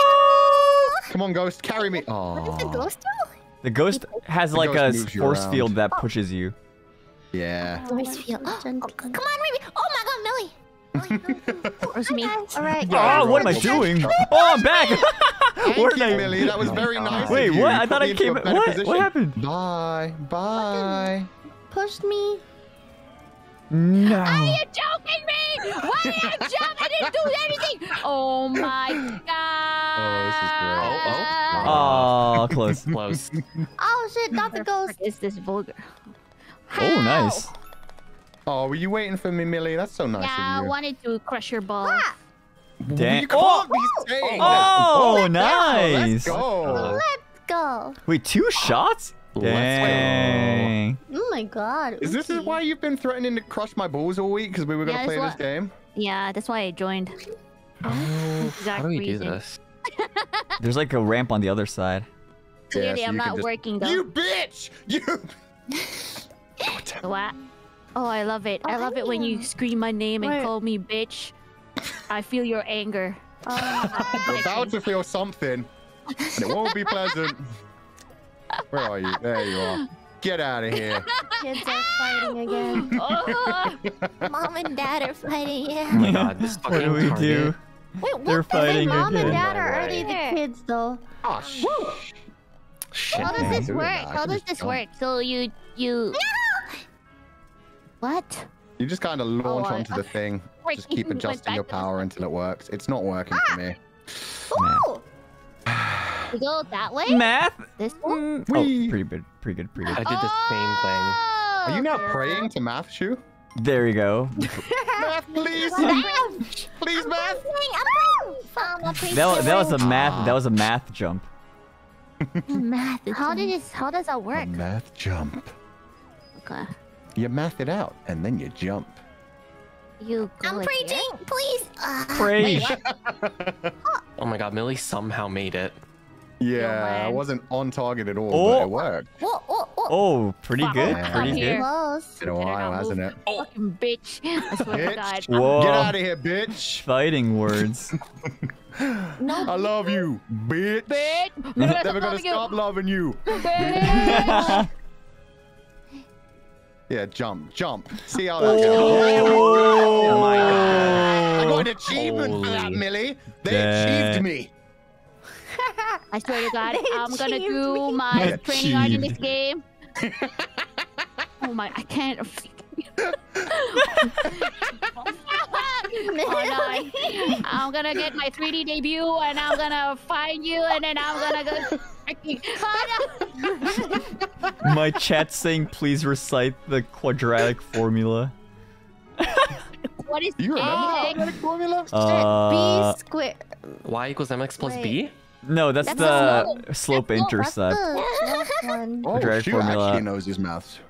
Come on, ghost. Carry me. Oh. What does the ghost do? The ghost has like a force field that pushes you. Yeah. Force field. Come on, baby. Oh my God, Millie. Force me. All right. Oh, what am I doing? Oh, I'm back. Thank you, Millie. That was very nice. Wait, what? I thought I came. What happened? Bye. Bye. Pushed me. No. Are you joking me? Why did I jump? I didn't do anything. Oh my God. Oh, this is great. Oh, close. Oh shit, not the ghost. Is this vulgar? How? Oh, nice. Oh, were you waiting for me, Millie? That's so nice of you. I wanted to crush your balls. Ah. Dang. You oh, nice. Let's go. Wait, 2 shots? Dang. Oh my God. Is this why you've been threatening to crush my balls all week? Because we were going to play this game? Yeah, that's why I joined. Oh, how do we do this? There's like a ramp on the other side. Clearly, I'm not working though. You bitch! You. What? Oh, I love it. I love it when you scream my name and call me bitch. I feel your anger. You're about to feel something. And it won't be pleasant. Where are you? There you are. Get out of here. Kids are fighting again. Mom and Dad are fighting. Yeah. Oh my God, this fucking What do we do? Wait, they're fighting again. Mom and Dad are they the kids though? Oh shit. How does this work? How does this work? So you. No! What? You just kind of launch onto the thing. Just keep adjusting your power until it works. It's not working for me. Ooh. We go that way? Math? This one? Pretty good. I did the same thing. Are you now praying to math, Shu? There you go. Math, please! Please, math! That was a math jump. Math. How does that work? A math jump. Okay. You math it out, and then you jump. I'm preaching, please! Preach! Oh my God, Millie somehow made it. Yeah, I wasn't on target at all, but it worked. Oh, pretty good. It's been a while, hasn't it? Oh, fucking bitch. I swear to God. Whoa. Get out of here, bitch. Fighting words. I love you, bitch. Bitch. Never gonna stop loving you. Bitch. Yeah, jump. See how that goes. Oh my God. I got an achievement for that, Millie. They achieved me. I swear to God, I'm gonna do my training art in this game. Oh my, I can't. I'm gonna get my 3D debut and I'm gonna find you and then I'm gonna go. My chat's saying please recite the quadratic formula. What is you remember the quadratic formula? B squared. Y equals mx plus B? No, that's the slope-intercept. Quadratic formula. Actually knows his maths.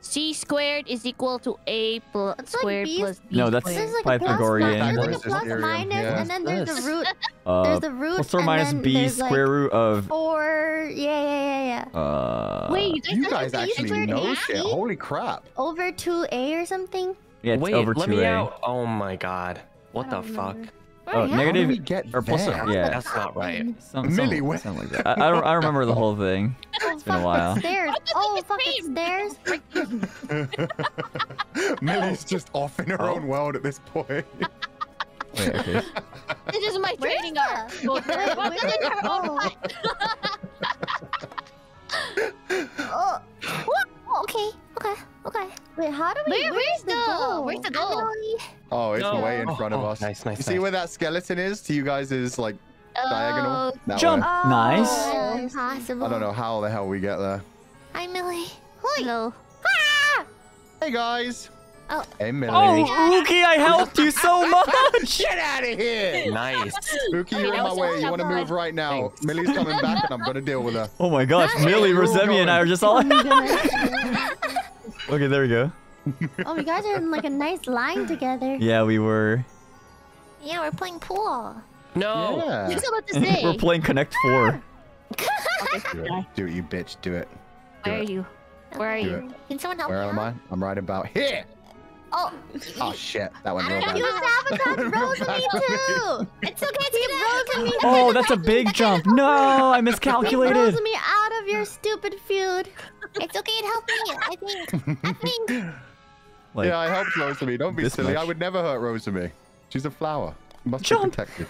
C squared is equal to A squared plus B. No, that's Pythagorean. There's like a plus minus, and then there's the root. There's the root. Plus or minus B square root of 4. Yeah. Wait, you guys actually know shit. Holy crap. Over 2A or something? Yeah, it's over 2A. Oh my God. What the fuck? Oh, yeah. Negative or plus. Yeah, that's not right. Something like that. I remember the whole thing. It's been a while. Oh fuck, it's stairs. Millie's just off in her own world at this point. Wait, okay. This is my training arc. Oh. Okay, okay, okay. Wait, how do we? Where's the goal? Oh, it's way in front of us. Nice, nice. You see where that skeleton is? To you guys is like diagonal. That jump. Oh, nice. Impossible. I don't know how the hell we get there. Hi, Millie. Hello. Ah! Hey guys. Oh. Hey, Millie. Oh, Uki, I helped you so much. Get out of here. Nice. Uki, you're in my way. You want to move right now? Thanks. Millie's coming back, and I'm gonna deal with her. Oh my gosh, Millie, Rosemi, and I are just all. Okay, there we go. Oh, you guys are in like a nice line together. Yeah, we were. Yeah, we're playing pool. No. Yeah. What about to say? We're playing Connect 4. Do it, you bitch. Do it. Where are you? Can someone help me? Where am I? I'm right about here. Oh. Oh shit. That one. I don't know. Use Avatar Rosemi too. It's okay to get Rosemi. Oh, that's a big jump. No, I miscalculated. Rosemi out of your stupid feud. It's okay, it helped me. I think. Like, yeah, I helped Rosemi. Don't be silly. Much. I would never hurt Rosemi. She's a flower. Must be protected.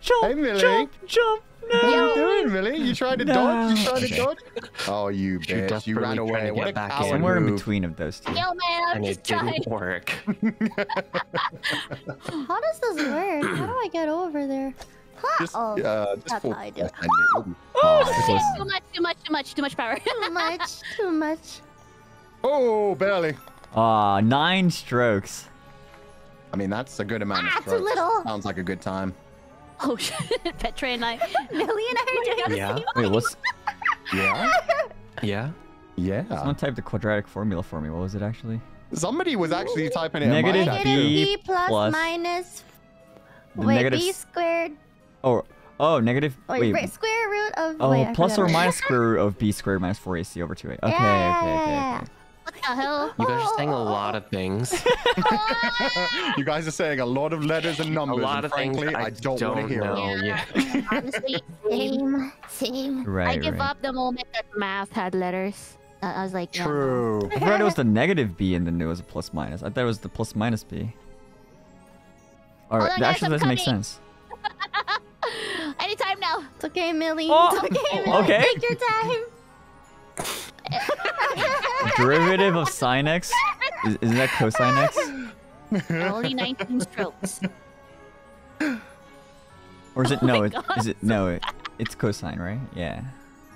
Jump! Hey, Millie. Jump! No. What are you doing, Millie? You trying to dodge? You trying to dodge? Oh, you bitch! You ran away. What a coward! Somewhere in between of those two. Yo, man, I'm just trying. It didn't work. How does this work? How do I get over there? Just, that's how I do it. Oh, shit. Too much power. Too much. Oh, barely. Ah, 9 strokes. I mean, that's a good amount of strokes. Too little. Sounds like a good time. Oh, shit. Petra and I. Millie and I are doing the same. Wait, what's... Yeah. Someone typed the quadratic formula for me. What was it, actually? Somebody was actually typing it. Negative B plus minus... Wait, B squared... Oh, negative. Wait, square root of. Oh, wait, plus or minus square root of b squared minus 4ac over 2a. Okay. What the hell? You guys are saying a lot of things. You guys are saying a lot of letters and numbers. A lot of things. I don't want to hear. Yeah. Honestly, same. Right. I give up the moment that math had letters. I was like. True. Yeah. I thought it was the negative b and then it was a plus minus. I thought it was the plus minus b. All right. That actually doesn't make sense. Anytime now. It's okay, Millie. It's okay, Millie. Take your time. Derivative of sine x? Isn't that cosine x? Only 19 strokes. Or is it it's cosine, right? Yeah.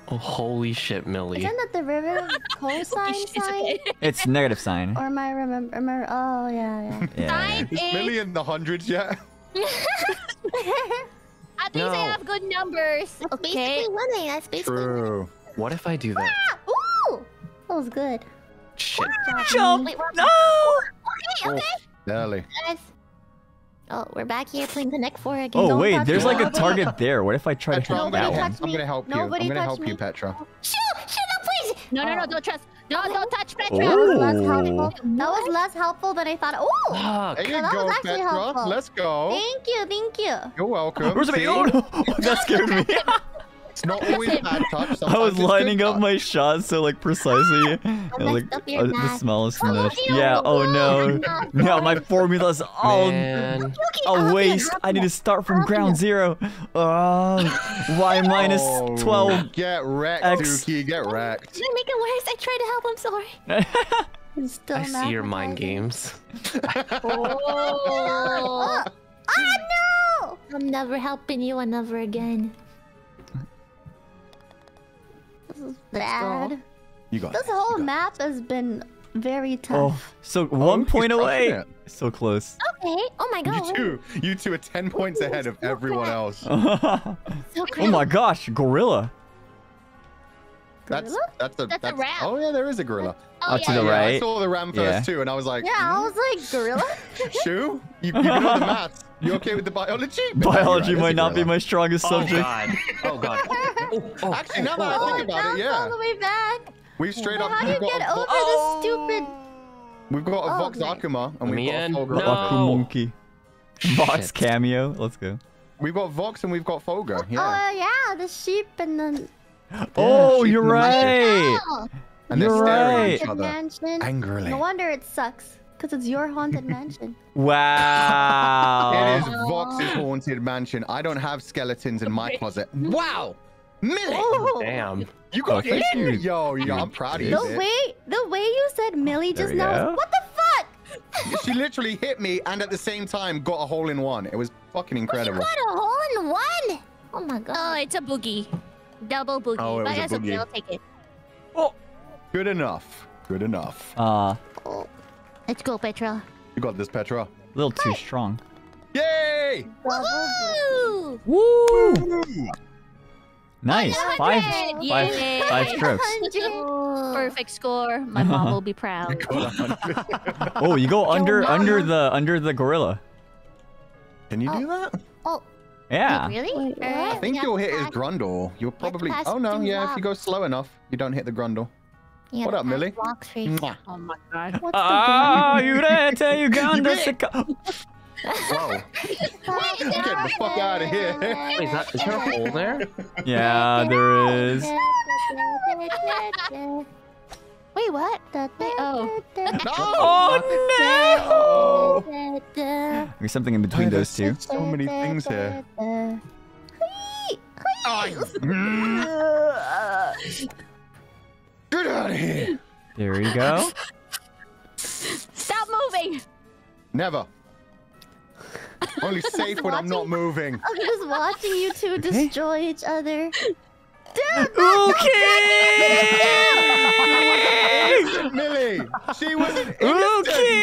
Oh, holy shit, Millie. Isn't that derivative of cosine sine? It's negative sine. Or am I oh yeah. Is Millie in the hundreds yet? At least I have good numbers. Okay. Basically winning. That's basically winning. What if I do that? Ah! Ooh! That was good. Shit. Jump! No! Okay. Nelly. Oh, we're back here playing the Connect 4 again. Oh, wait. There's like a target there. What if I try to help that one? I'm going to help you. I'm going to help you, Petra. Shoot! No, please! No, don't trust. Don't touch Petra. That was less helpful than I thought. Oh, that was actually Petra. Helpful. Let's go. Thank you. You're welcome. That scared me. It's not always bad touch. I was lining up my shots so like precisely. The smallest nudge. Yeah. Oh no. Now my formula's all a waste. I need to start from ground zero. Y minus 12. Get wrecked, Uki. Get wrecked. Did I make it worse? I tried to help. I'm sorry. I see your mind games. Oh no! I'm never helping you ever again. Bad. You got this whole map has been very tough. Oh, so 1 point away. So close. Okay. Oh my god. You two are 10 points ahead of everyone else. Oh my gosh, gorilla. That's a ram. Oh yeah, there is a gorilla. Up to the right. I saw the ram first too, and I was like. Yeah, I was like gorilla. Shu, you can all the maths. You okay with the biology? Biology might not be my strongest subject. Oh god. Actually, now that I think about it, all the way back. We've straight up. How do you get over this stupid? We've got a Vox Akuma, and we've got a Fulgur Ovid. Vox cameo. Let's go. We've got Vox and we've got Fulgur. Yeah. Oh, yeah. The sheep and the... Oh, you're right. And they're staring at each other angrily. No wonder it sucks. Because it's your haunted mansion. Wow. It is Vox's haunted mansion. I don't have skeletons in my closet. Wow. Millie. Oh. Damn. You got it. Yo, I'm proud of you. The way you said Millie just now. What the fuck? She literally hit me and at the same time got a hole in one. It was fucking incredible. Well, you got a hole in one? Oh my god. Oh, it's a boogie. Double boogie. Oh, but that's okay. I'll take it. Oh. Good enough. Good enough. Let's go, Petra. You got this, Petra. A little too strong. Yay! Woo! Woo! Nice. 5 Yay. Five strokes. Perfect score. My mom will be proud. Oh, you go under the gorilla. Can you do that? Oh. Yeah. Wait, really? I think you'll hit his grundle. You'll probably. Oh no, yeah. If you go slow enough, you don't hit the grundle. What up, Millie? Oh my god. Ah, Ureta, Uganda, Chicago. Whoa. Get the fuck out of here. Wait, is there a hole there? Yeah, there is. Wait, what? Oh. Oh, no! There's something in between those two. So many things here. Get out of here! There you go. Stop moving! Never. Only safe when I'm not moving. I'm just watching you two destroy each other. Dude, Uki! Millie, she was an Uki!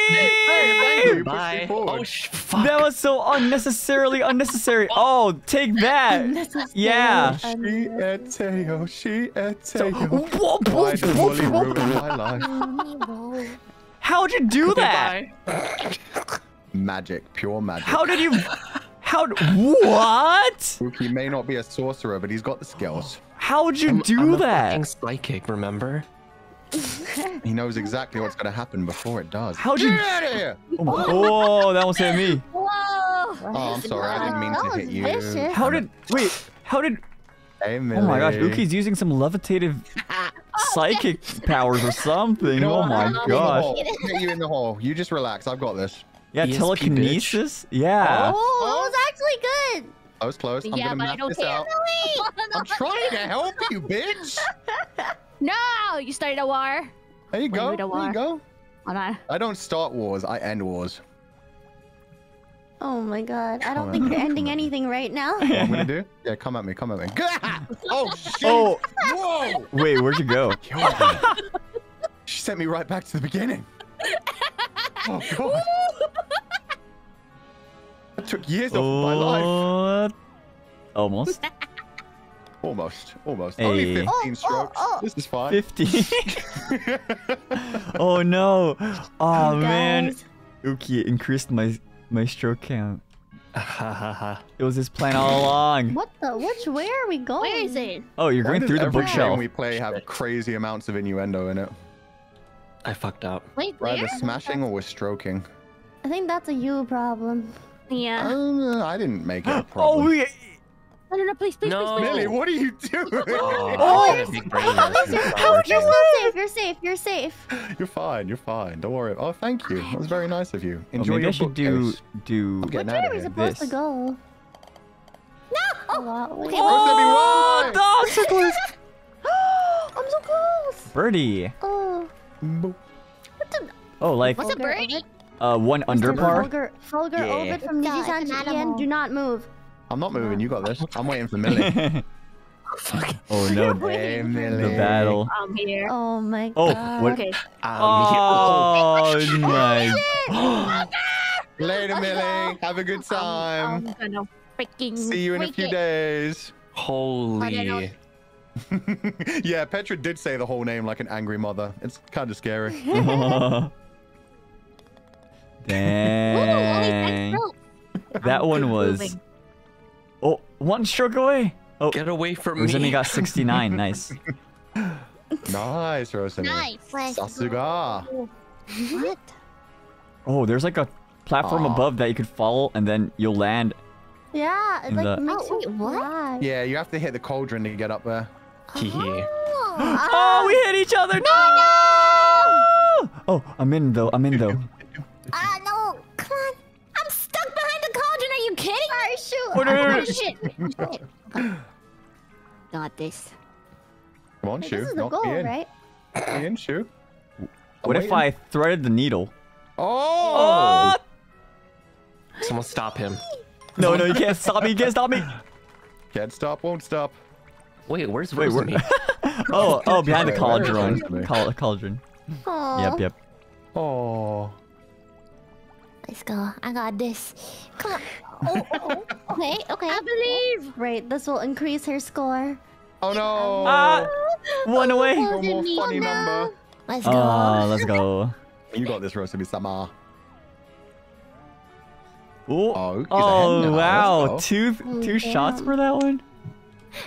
Bye. Oh, fuck. That was so unnecessarily unnecessary. Oh, take that. Yeah. Why did Wooly ruin my life? How'd you do that? Magic, pure magic. How did you... What? He may not be a sorcerer, but he's got the skills. How'd you do that? I'm a psychic, remember? He knows exactly what's going to happen before it does. How'd you... Get out of here! Oh, that almost hit me. Whoa. Oh, I'm sorry. I didn't mean to hit you. Vicious. How did... Wait, how did... Hey, Millie. Oh my gosh, Uki's using some levitative psychic powers or something. No, oh my gosh. Hit you in the hole. You just relax. I've got this. Yeah, ESP telekinesis? Bitch. Yeah. Oh, that was actually good. I was close. I'm gonna map this out. I'm trying to help you, bitch. No, you started a war. There you go. There you go. I don't start wars. I end wars. Oh my god. I don't think you're ending anything right now. What I'm gonna do? Yeah, come at me. Come at me. Oh, shit. Oh. Whoa. Wait, where'd you go? She sent me right back to the beginning. Oh god. It took years off my life. Almost. Almost. Almost. Hey. Only 15 strokes. This is fine. 15. Oh no. Oh, man. Uki increased my stroke count. It was his plan all along. What the? Where are we going? Where is it? Oh, you're going through the bookshelf. We play have crazy amounts of innuendo in it. I fucked up. Wait, we're either smashing or we're stroking. I think that's a you problem. Yeah. I didn't make it a problem. Oh, yeah. No, please, please, please. Millie, what are you doing? How would you live? You're safe. You're safe. You're fine. You're fine. Don't worry. Oh, thank you. That was very nice of you. Enjoy your bookcase. Where are we supposed to go? No! Oh, so close. I'm so close. Birdie. Oh. Oh, like... What's a birdie? One under par. Fulgur Ovid from Nijisanji EN. Do not move. I'm not moving. You got this. I'm waiting for Millie. Oh no, hey, Millie. The battle. I'm here. Oh my god. Oh, what? Okay. Oh my. Later, Millie. Have a good time. I'm gonna freaking see you in a few days. Holy. Yeah, Petra did say the whole name like an angry mother. It's kind of scary. Dang. That one was... Oh, one stroke away. Oh, get away from me. Rosemi got 69. Nice. Nice, Rosemi. Nice. Sasuga. What? Oh, there's like a platform above that you could follow, and then you'll land. Yeah, it's like makes you what? Yeah, you have to hit the cauldron to get up there. Oh, we hit each other! No! Oh, I'm in though. I'm in though. Ah, no! Come on! I'm stuck behind the cauldron. Are you kidding? Oh, shoot! Shit! Got this. Come on, Shu. This is the goal, right? In, Shu. What if I threaded the needle? Oh! Someone stop him. No, no, you can't stop me. You can't stop me. Can't stop, won't stop. Wait, where's Rosemi? Oh, behind the cauldron. Cauldron. Aww. Yep. Oh. Let's go. I got this. Come on. Okay. I believe. Right, this will increase her score. Oh no! One away. One more funny number. Let's go. Let's go. You got this, Rosemi-sama. Oh wow! Two shots for that one.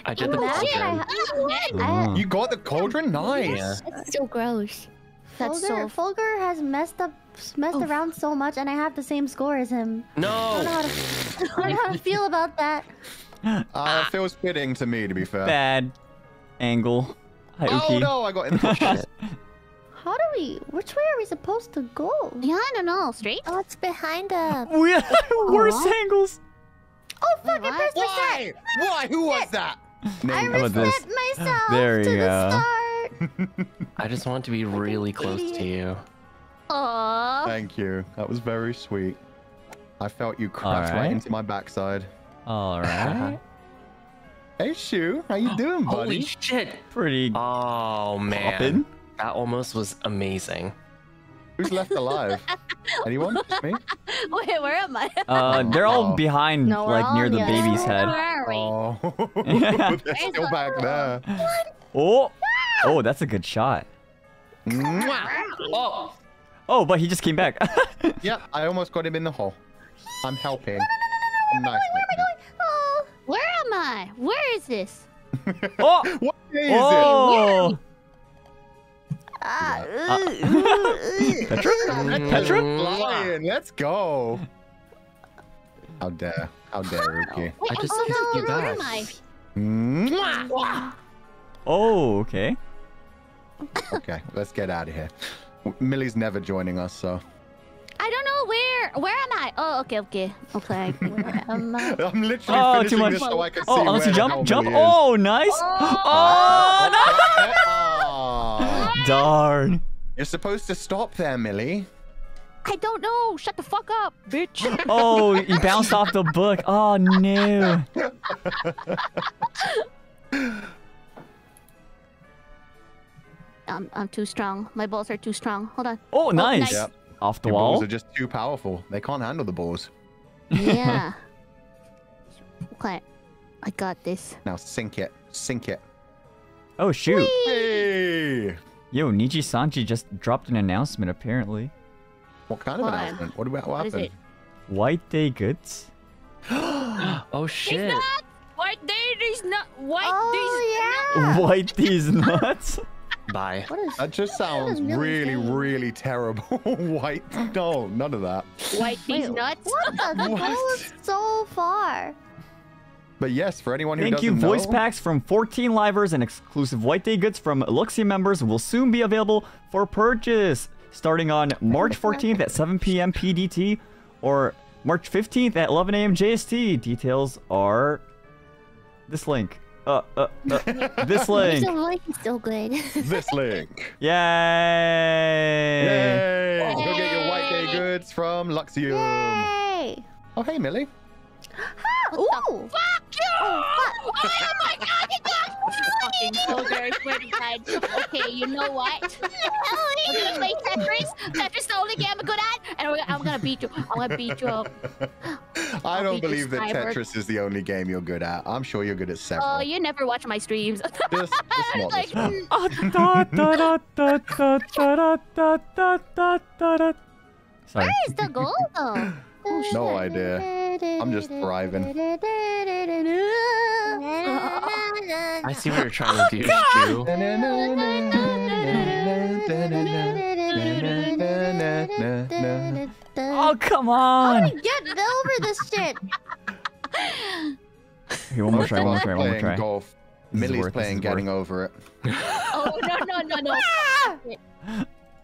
I did the cauldron. You got the cauldron? Nice. That's so gross. That's Fulgur has messed around so much, and I have the same score as him. No. I don't know how to feel about that. It feels fitting to me, to be fair. Bad angle. Hi, Uki. Oh no! I got in the shit. How do we? Which way are we supposed to go? Yeah, I don't know. Straight? Oh, it's behind us. We have worse angles. Oh, fuck. Wait, why? Why? Who was that? I reset myself to the start. I just want to be really close to you. Aww. Thank you. That was very sweet. I felt you crash right into my backside. All right. Hey, Shu. How you doing, buddy? Holy shit. Pretty. Oh, man. Poppin'. That almost was amazing. Who's left alive? Anyone? Just me? Wait, where am I? They're all behind, like near the baby's head. Where are we? Oh, they're still back there. Oh, that's a good shot. Oh, but he just came back. Yeah, I almost got him in the hole. I'm helping. No, where am I? Where is this? What day is it? Petra? Petra? Lion, let's go. How dare. How dare, Uki. I just you guys. Oh, okay. Okay, let's get out of here. Millie's never joining us, so. I don't know where. Where am I? Oh, okay. Where am I? I'm literally finishing this so I can see where the jump, jump. Oh, nice. Darn. You're supposed to stop there, Millie. I don't know. Shut the fuck up, bitch. Oh, you bounced off the book. Oh, no. I'm too strong. My balls are too strong. Hold on. Oh, nice. Yep. Off the wall. Balls are just too powerful. They can't handle the balls. Yeah. Okay. I got this. Now sink it. Sink it. Oh, shoot. Hey. Yo, Nijisanji just dropped an announcement, apparently. What kind of announcement? What happened? White Day Goods? Oh, shit. It's not! White Day is not! White Day's nuts! White Day's nuts? Bye. That just sounds really, really terrible. White. No, none of that. White Day's nuts? What the hell is so far? But yes, for anyone who doesn't know... Voice packs from 14 livers and exclusive White Day Goods from Luxiem members will soon be available for purchase, starting on March 14th at 7 p.m. PDT or March 15th at 11 a.m. JST. Details are... this link. This link. This link is so good. This link. Yay! Yay! Yay! Go get your White Day Goods from Luxiem. Yay! Oh, hey, Millie. Ooh. Fuck you! Oh my god, you got fucking swear to God. Okay, you know what? We're gonna play Tetris. Tetris is the only game I'm good at, and I'm gonna beat you. I'm gonna beat you up. I don't believe that Tetris is the only game you're good at. I'm sure you're good at several. Oh, you never watch my streams. Like, where is the goal though? No idea. I'm just thriving. I see what you're trying to do, Shu. Oh, come on! How do we get over this shit? Okay, one more try. Golf. Millie's playing getting over it. Oh, no.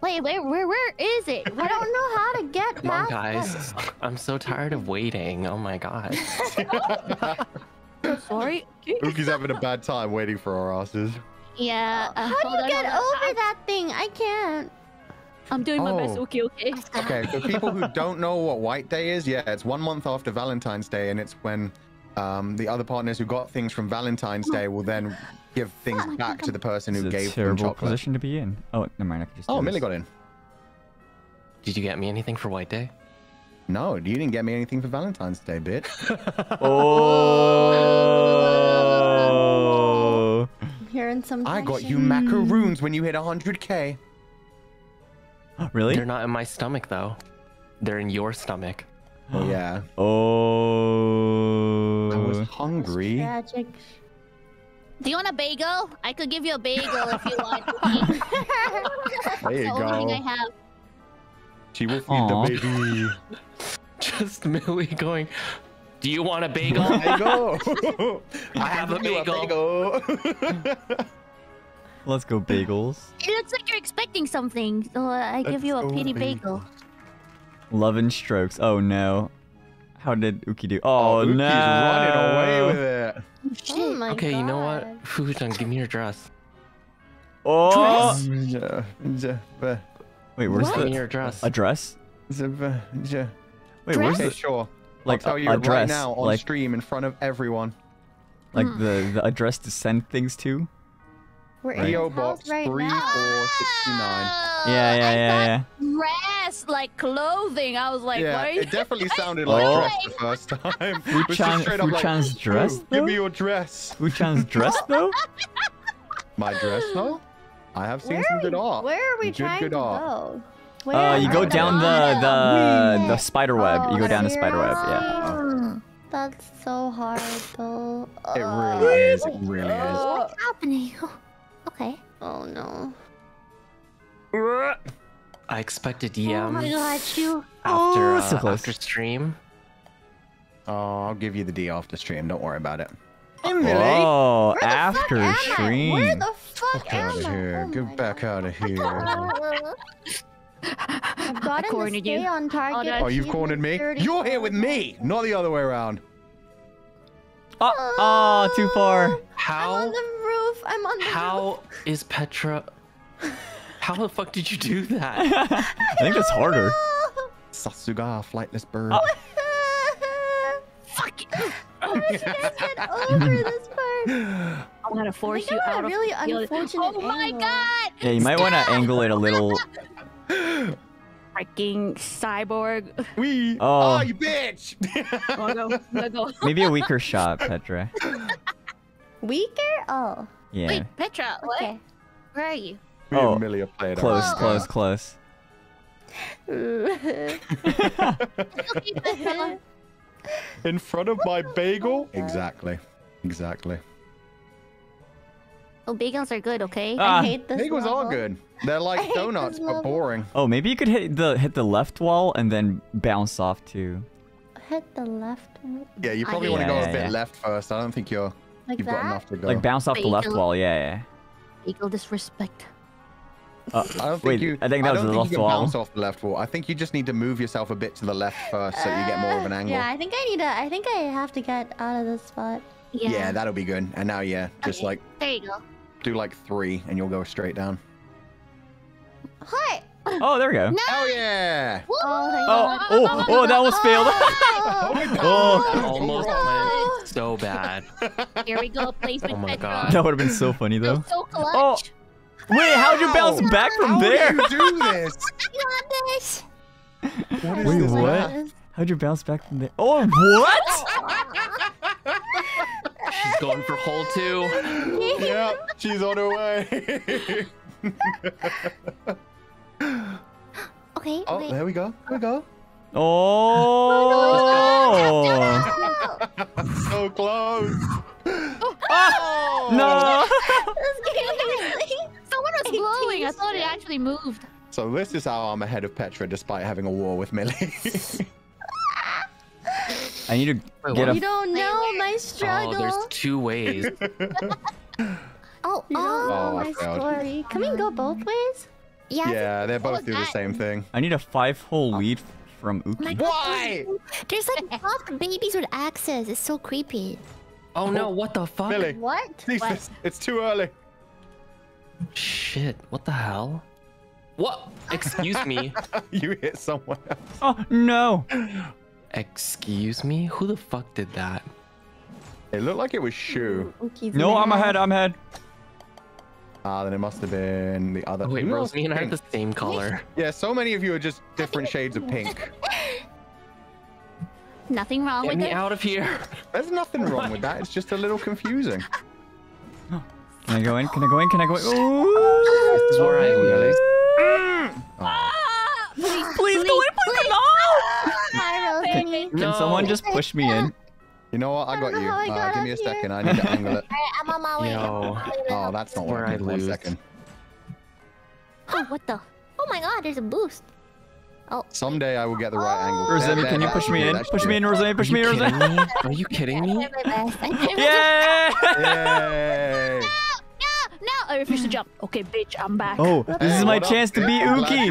Wait, where is it? I don't know how to get back. Come on, guys. I'm so tired of waiting. Oh my god. Sorry. Uki's having a bad time waiting for our asses. Yeah. How do you get over that thing? I can't. I'm doing my best, Uki, okay? Okay, for people who don't know what White Day is, yeah, it's 1 month after Valentine's Day, and it's when the other partners who got things from Valentine's Day will then give things back to the person who gave them chocolate. It's a terrible position to be in. Oh, never mind. I can just Millie got in. Did you get me anything for White Day? No, you didn't get me anything for Valentine's Day, bitch. Oh. I'm hearing some tension. I got you macaroons when you hit 100K. Really? They're not in my stomach, though. They're in your stomach. Oh, yeah. Oh. I was hungry. That's tragic. Do you want a bagel? I could give you a bagel if you want. There you go. That's the only thing I have. She will feed the baby. Just Millie going, do you want a bagel? I have a bagel. Let's go bagels. It looks like you're expecting something. So I give you a pity bagel. Love and strokes. Oh no. How did Uki do? Oh no. Uki's running away with it. Oh my god. You know what? Fujian, give me your dress. Oh. Dress? Wait, where's the... Give me your dress. A dress? Wait, where's the... Sure. Like, I'll tell you right now on stream in front of everyone. Like the address to send things to? We're in the house right now. Yeah. Dress, like clothing. I was like, yeah, it definitely sounded like dress the first time. Fuchan's like, dress, though? Give me your dress. Fuchan's dress, though? My dress, though? I have seen some good art. Where are we trying to go? Where you go down the spider web. You go down the spider web, yeah. That's so hard, though. It really is. It really is. What's happening? Okay. Oh no. I expected yams. Oh my god, you. After, after stream. Oh, I'll give you the D after stream. Don't worry about it. Oh, after stream. Where the fuck am I? Get back out of here. I've got to stay on target. Oh, you've cornered me? You're here with me, not the other way around. Oh, too far. How? I'm on the roof. I'm on the roof. How is Petra? How the fuck did you do that? I think that's harder. Know. Sasuga, flightless bird. Oh. Fuck it. How did you guys get over this part? I'm gonna force you out of really unfortunate. Oh my god! Yeah, you might want to angle it a little. Freaking cyborg. Wee. Oh. You bitch. Go. Maybe a weaker shot, Petra. Weaker? Oh. Yeah. Wait, Petra, what? Okay. Where are you? Oh, close. In front of my bagel? Exactly. Oh, bagels are good, okay? I hate this. Bagels are good. They're like donuts, but boring. Oh, maybe you could hit the left wall and then bounce off too. Hit the left wall? Yeah, you probably want to go a bit left first. I don't think you're... Like you've got enough to go. Like bounce off the left wall, yeah. Bagel disrespect. I think that was the left wall. Bounce off the left wall. I think you just need to move yourself a bit to the left first so you get more of an angle. Yeah, I think I have to get out of this spot. Yeah, that'll be good. And now, just like... There you go. Do like 3 and you'll go straight down. Hi! Oh, there we go. Nice. Oh, yeah! Oh, that almost failed. Almost went so bad. Here we go, placement. Oh my god. That would have been so funny, though. So clutch. Oh. Wait, how'd you bounce back from there? How did you do this? Wait, what? How'd you bounce back from there? Oh, what? She's going for hole 2. Yeah, she's on her way. Okay. Oh, there we go. Oh! So close. No! Someone was glowing. I thought it actually moved. So this is how I'm ahead of Petra, despite having a war with Millie. I need to get up. You don't know my struggle. Oh, there's two ways. Oh, my story. Can we go both ways? Yeah, they both do the same thing. I need a 5-hole lead from Uki. Why? There's like fuck babies with axes. It's so creepy. Oh no, what the fuck? Millie, what? Jesus, it's too early. Shit, what the hell? What? Excuse me. You hit someone else. Oh no. Excuse me? Who the fuck did that? It looked like it was Shu. No, I'm ahead, I'm ahead. Ah, then it must have been the other. Wait, Rosemi and I are the same color. Yeah, so many of you are just different shades of pink. Nothing wrong with it. Get me out of here. There's nothing wrong with that. It's just a little confusing. Can I go in? Can I go in? Can I go in? Ooh. This is all right, Millie. Please go in. Please come on. Can someone just push me in? You know what? I got you. Give me a second. I need to angle it. I'm on my way. Oh, that's not where I lose. Oh, what the? Oh my God! There's a boost. Oh. Someday I will get the right angle. Rosemi, can you push me in? Push me in, Rosemi. Push me in, Rosemi. Are you kidding me? Yeah! No! I refuse to jump. Okay, bitch, I'm back. Oh, this is my chance to be Uki.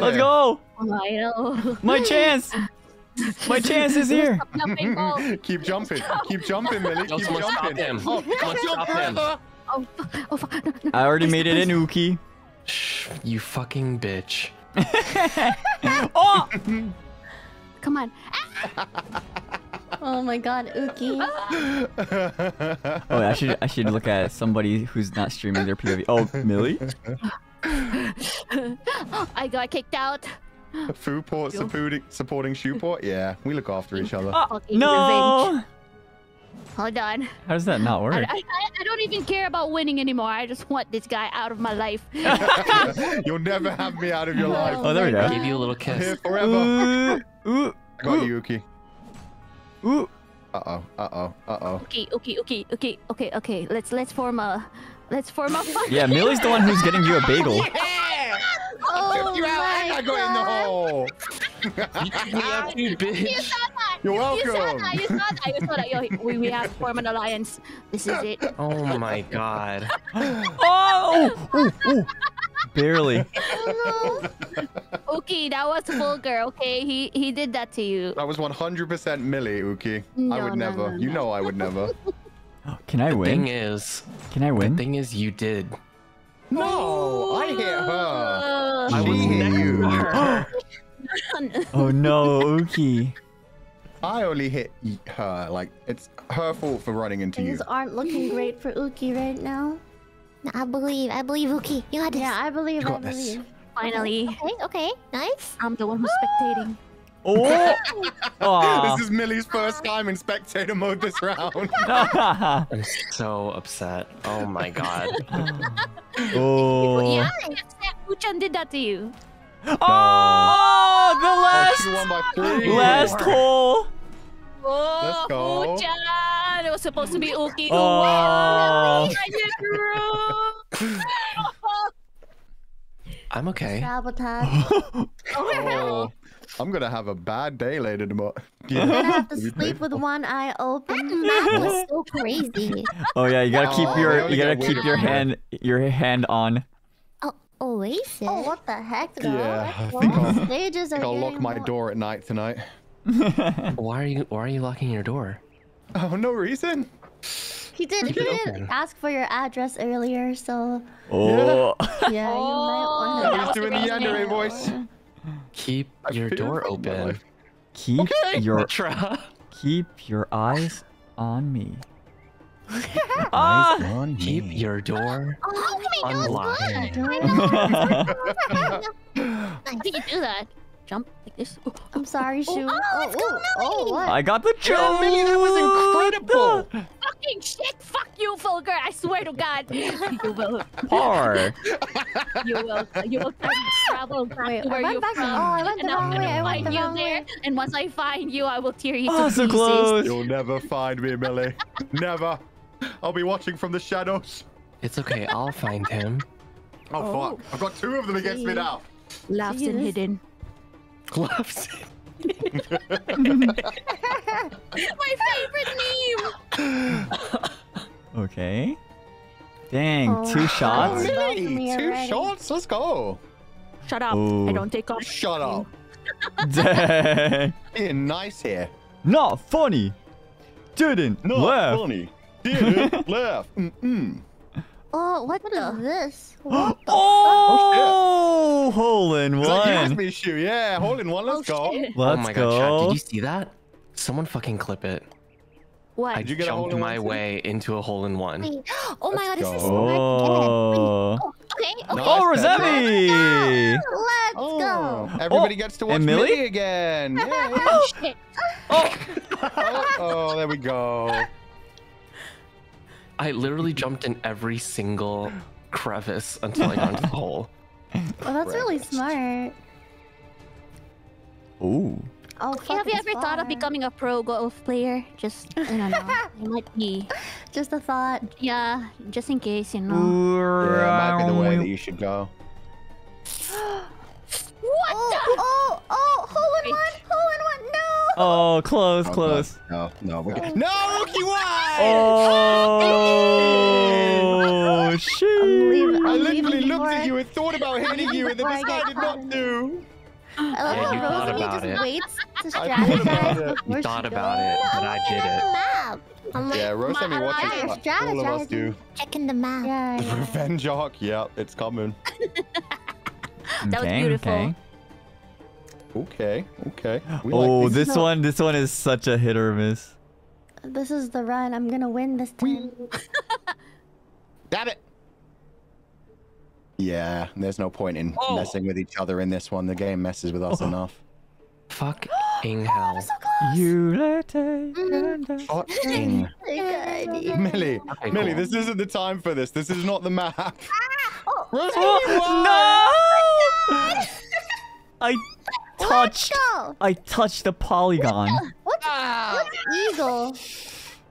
Let's go. I know. My chance. My chance is here. Keep jumping. Keep jumping, Millie. Keep jumping. I already made it in, Uki. Shh, you fucking bitch. Oh! Come on. Oh my God, Uki. Oh, I should look at somebody who's not streaming their POV. Oh, Millie? I got kicked out. Foodport supporting Shoeport? Yeah, we look after each other. Oh, no! Revenge. Hold on. How does that not work? I don't even care about winning anymore. I just want this guy out of my life. You'll never have me out of your life. Oh, there we go. Give you a little kiss. I'm here forever. I got you, Uki. Ooh. Uh-oh, uh-oh, uh-oh. Okay. Let's form a Yeah, Millie's the one who's getting you a bagel. Yeah! Oh, you I got in the hole. You bitch. You saw that. You're welcome. You saw that. Yo, we have to form an alliance. This is it. Oh my God. Oh. Barely. Uki, that was Fulgur, okay? He did that to you. That was 100% Millie, Uki. No, I would never. No. You know I would never. Oh, can I win? The thing is, you did. No, I hit her. I was next to her. Oh no, Uki. I only hit her. Like, it's her fault for running into you. Things aren't looking great for Uki right now. I believe, Uki. You got this. Yeah, I believe. Finally. Okay, nice. I'm the one who's spectating. Oh! This is Millie's first time in spectator mode this round. I'm so upset. Oh my God. Oh. Yeah, Uchan did that to you. Oh, the last hole. Let's go. Uchan. It was supposed to be Uki. Oh. I'm okay. Sabotage. Oh. I'm gonna have a bad day later tomorrow. Yeah. I'm gonna have to sleep with one eye open. That was so crazy. Oh yeah, you gotta keep your hand on. Oh, Oasis. Oh, what the heck? Girl? Yeah. I think I'll lock my door at night tonight. Why are you locking your door? Oh, no reason. He did ask for your address earlier, so. Oh. Yeah, you might want to. He's doing the Yandere voice. Keep your door open. Keep your eyes on me. Keep your door unlocked. How do you do that? Jump like this. I'm sorry, Shu. I got the jump. Millie, that was incredible. Fucking shit. Fuck you, Fulgur. I swear to God. You will. Par. You will travel back where you're from. I went the wrong way. And once I find you, I will tear you to pieces. So close. You'll never find me, Millie. Never. I'll be watching from the shadows. It's okay. I'll find him. Oh, fuck. I've got two of them against me now. Laughs and hidden. Laughs. My favorite meme. Okay. Dang, two shots. Really? Two shots? Let's go. Shut up. Ooh. I don't take off. Shut up. Dang. Being nice here. Not funny. Didn't laugh. Not funny. Didn't laugh. Mm-mm. Oh, what is this? What the oh, fuck? Hole in one. Like, me, Shu. Yeah, hole in one. Let's go. Shit. Let's go. God, Chad, did you see that? Someone fucking clip it. What? I jumped my way into a hole in one. Wait. Oh my god, this is so good. Okay, okay. No, oh, Rosemi! Let's go. Everybody gets to watch Millie again. Yeah, yeah. Oh, shit. Oh. Oh, there we go. I literally jumped in every single crevice until I got into the hole. Well, that's really smart. Ooh. Oh, have you ever thought of becoming a pro golf player? Just, I don't know. It might be. Just a thought. Yeah, just in case, you know. Yeah, it might be the way that you should go. What the? Oh, oh, hole in one, hole in one, no! Oh, close, close. No, no, we're good. No, Uki, why? Oh, shit. I literally looked at you and thought about hitting you, and then this guy did not do. I love how Rosemi just waits to strategize. You thought about it, but I did it. Like, yeah, Rosemi watches all of us do. Checking the map. Yeah, yeah. Revenge arc, yeah, it's coming. That was beautiful. Okay, okay. Oh, this one, this one is such a hit or miss. This is the run. I'm gonna win this time. Got it. Yeah, there's no point in messing with each other in this one. The game messes with us enough. Fucking hell. You fucking. Millie, Millie, this isn't the time for this. This is not the map. No! I touched the polygon. What's eagle?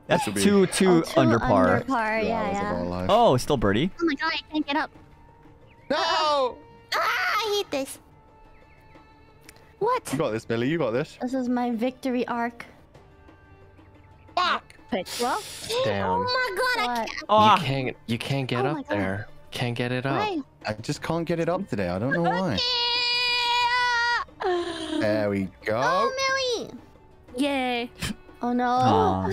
That's two under par. Under par, yeah. Oh, still birdie. Oh my god, I can't get up. No! Ah, I hate this. What? You got this, Millie. You got this. This is my victory arc. Fuck! Well, damn. Oh my god, I can't. You can't get up there. Can't get it up. Why? I just can't get it up today. I don't know why. There we go. Oh, Millie! Yay! Oh no!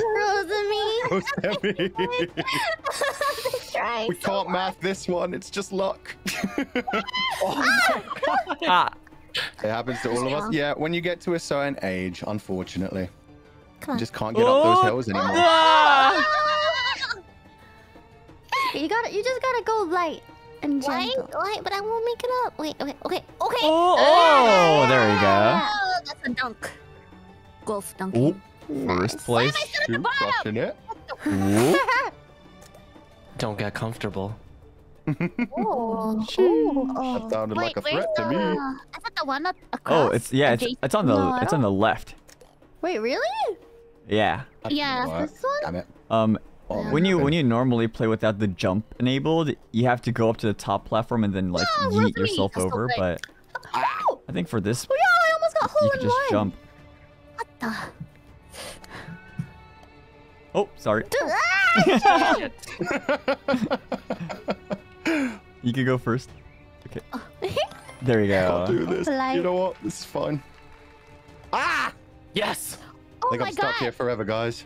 Rosemi! Rosemi! We can't math this one. It's just luck. It happens to all of us. Yeah, when you get to a certain age, unfortunately, you just can't get up those hills anymore. You gotta, you just gotta go light. And light, but I won't make it up. Wait, okay. Oh, there we go. That's a dunk. Golf dunk. First place. Why am I still at the bottom? Don't get comfortable. That sounded like a threat to me. Is that the one up across? Oh, it's it's on the it's on the left. Wait, really? Yeah. Yeah. This one. Damn it. When you normally play without the jump enabled, you have to go up to the top platform and then like yeet yourself over. But I think for this, I almost got hole in one. Jump. What the? Oh, sorry. You can go first. Okay. There you go. I'll do this. You know what? This is fun. Ah! Yes. I think I'm stuck here forever, guys.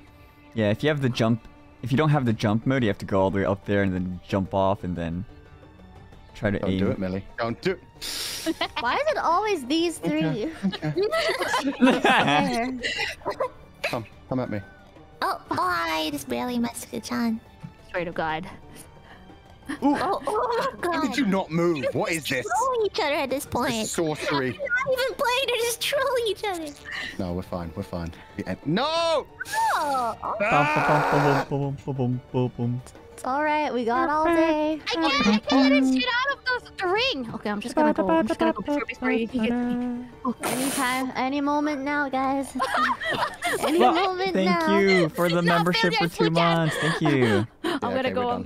Yeah, if you have the jump. If you don't have the jump mode, you have to go all the way up there and then jump off and then try to aim. Don't do it, Millie. Don't do it. Why is it always these three? Okay. Come at me. Oh, I just barely messed with John. Straight of God. Oh God. How did you not move? You're what is this? Trolling each other at this point. This sorcery. They're not even playing. They're just trolling each other. No, we're fine. We're fine. No! It's all right. We got all day. I can't get out of the ring. Okay, I'm just gonna go. I'm just gonna go before you get me. Anytime, any moment now, guys. Any moment now. Thank you for the membership for 2 months. Thank you. I'm gonna go. You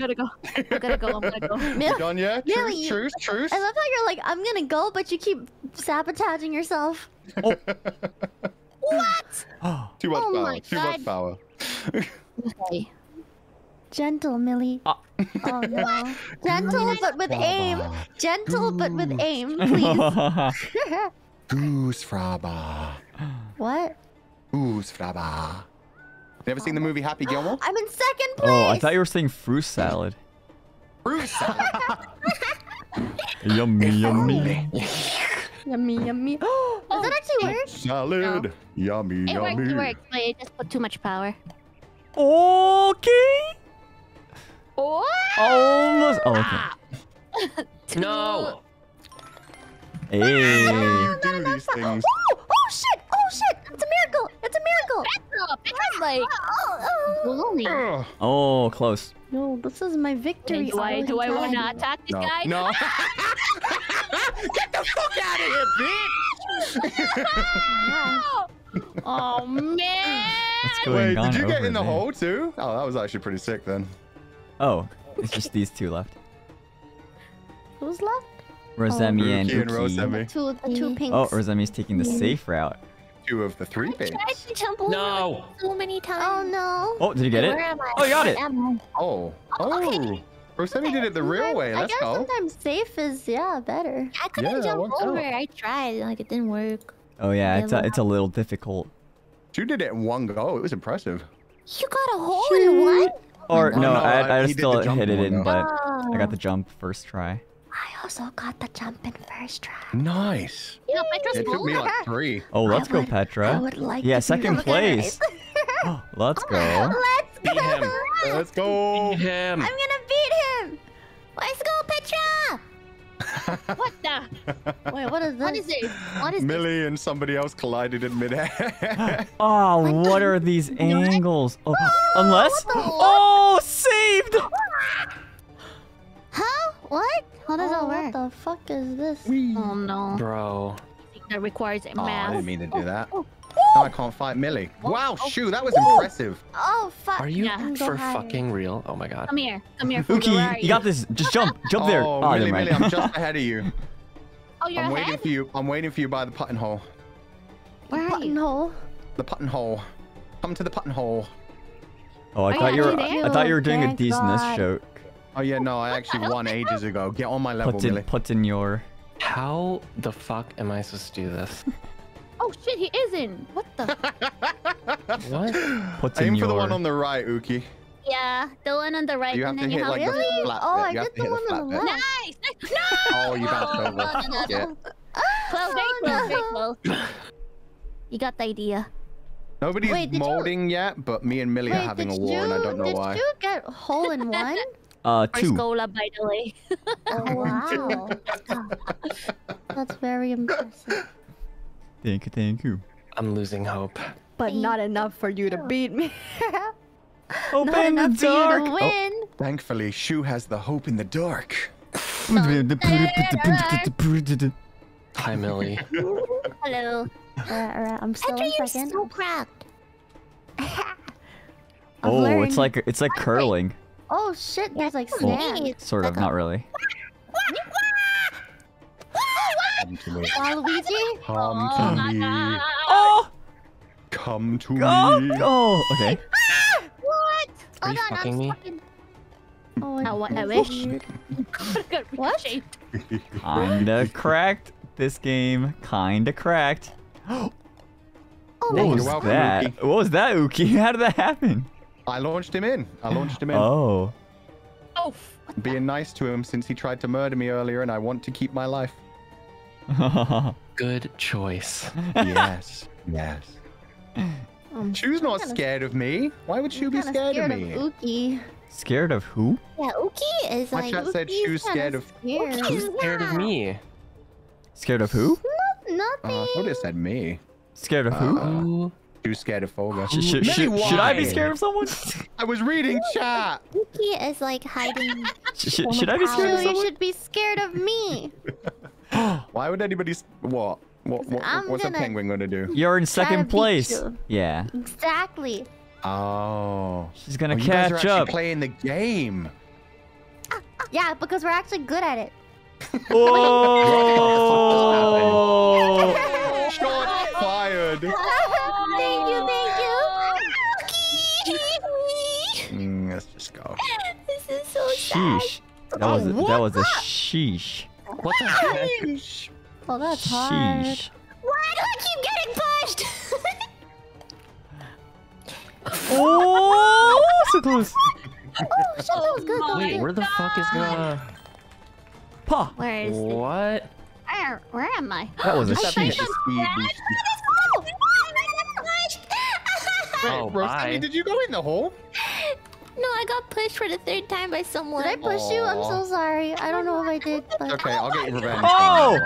done yet? Millie, truce. I love how you're like, I'm gonna go, but you keep sabotaging yourself. Oh. What? Too much power. Too much power. Okay. Gentle, Millie. Oh no. Gentle but with aim. Gentle but with aim, please. Goose Fraba. What? Goose Fraba. Never seen the movie Happy Gilmore? I'm in second place. Oh, I thought you were saying fruit salad. Fruit salad. Yummy, yummy. Yummy, yummy. Oh, does that actually work? Salad. No. Yummy, yummy. It works, but it just put too much power. Okay. Oh. Almost. Oh, okay. No. Hey. No, no, no, no. Oh shit! Oh shit! It's a miracle! It's a miracle! Petra's like... Oh, close. No, this is my victory. Wait, do I want to attack this guy? No. Get the fuck out of here, bitch! Oh man! Wait, did you get in the hole too? Oh, that was actually pretty sick then. Oh, it's just these two left. Who's left? Rosemi and Uki. Rosemi. The two pinks. Oh, Rosemi's taking the safe route. Two of the three pinks. I tried to jump over so many times. Oh no. Oh, did you get it? Where am I? Oh, you got it. Oh. Oh. Okay. Rosemi did it the real way. Let's go. Sometimes safe is better. I couldn't jump over. I tried, like it didn't work. Oh yeah, it's a little difficult. You did it in one go. It was impressive. You got a hole in one? Or no, I still hit it in, but I got the jump first try. I also got the jump in first try. Nice. Yeah, it took me like 3. Oh, let's go, Petra. I would like second place. Let's go. Let's go. Beat him. Let's go. Beat him. I'm gonna beat him. Let's go, Petra. What the? Wait, what is that? What is this? What is Millie and somebody else collided in midair. Oh, what are these angles? Oh, unless... Oh, saved! Huh? What? How does that work? What the fuck is this? Oh, no. Bro. I think that requires a mask. I didn't mean to do that. Now I can't fight Millie. Wow, Shu, that was impressive. Oh, fuck. Are you for fucking real? Oh, my God. Come here. Come here, Fulgur. Uki, you got this. Just jump. Jump there. Oh, Millie, Millie, I'm just ahead of you. Oh, you're ahead? Waiting for you. I'm waiting for you by the putting hole. Where are you? The putting hole. Come to the putting hole. Oh, I thought you were doing a decentness joke. Oh, yeah, no, I actually won ages ago. Get on my level, Millie. Put in your... How the fuck am I supposed to do this? Oh shit, he isn't. What the? What? Aim for the one on the right, Uki. Yeah, the one on the right. You have and to then hit like the flat. Oh, I get the one on the left. Nice. No. Oh, you bounced over. Well, very close. You got the idea. Nobody's molding yet, but me and Millie are having a war, and I don't know why. Did you get hole in one? 2. Scola, by the way. Oh wow. That's very impressive. Thank you, thank you. I'm losing hope. But not enough for you to beat me. Open the dark! To win. Oh, thankfully, Shu has the hope in the dark. Hi, Millie. Hello. Alright, I'm still in second. You're so cracked. Oh, it's like curling. Oh shit, there's like snakes. Sort of, not really. Waluigi? Come to me. Oh! Come to me. Oh, okay. What? Are you fucking me? Oh, what? I wish. What? Kinda cracked. This game kinda cracked. Oh, what was that? Uki. What was that, Uki? How did that happen? I launched him in. Oh. Oh. Being nice to him since he tried to murder me earlier, and I want to keep my life. Good choice. Yes. Yes. Shu's not scared of me. Why would Shu be scared of me? Uki. Scared of who? Yeah, Uki is like... My chat said Shu's scared of... Shu's scared of me. Scared of who? Nothing. I thought it said me. Scared of who? Shu's scared of Fulgur. Should I be scared of someone? I was reading chat. Uki is like hiding... Should I be scared of someone? You should be scared of me. Why would anybody... What's a penguin gonna do? You're in second place. Yeah. Exactly. Oh. She's gonna catch up. You guys are actually playing the game. Yeah, because we're actually good at it. Oh! Short fired. Thank you. Let's just go. This is so sheesh. Sad. That was a sheesh. What the heck? Well, that's sheesh. Why do I keep getting pushed? Oh, so close. Oh, shit, that was good. Wait, where the fuck is the... Pa! Where is what? It? Where am I? That was a sheesh. Oh, Rosemi, did you go in the hole? No, I got pushed for the third time by someone. Did I push you? I'm so sorry. I don't know if I did. But... Okay, I'll get you revenge. Oh!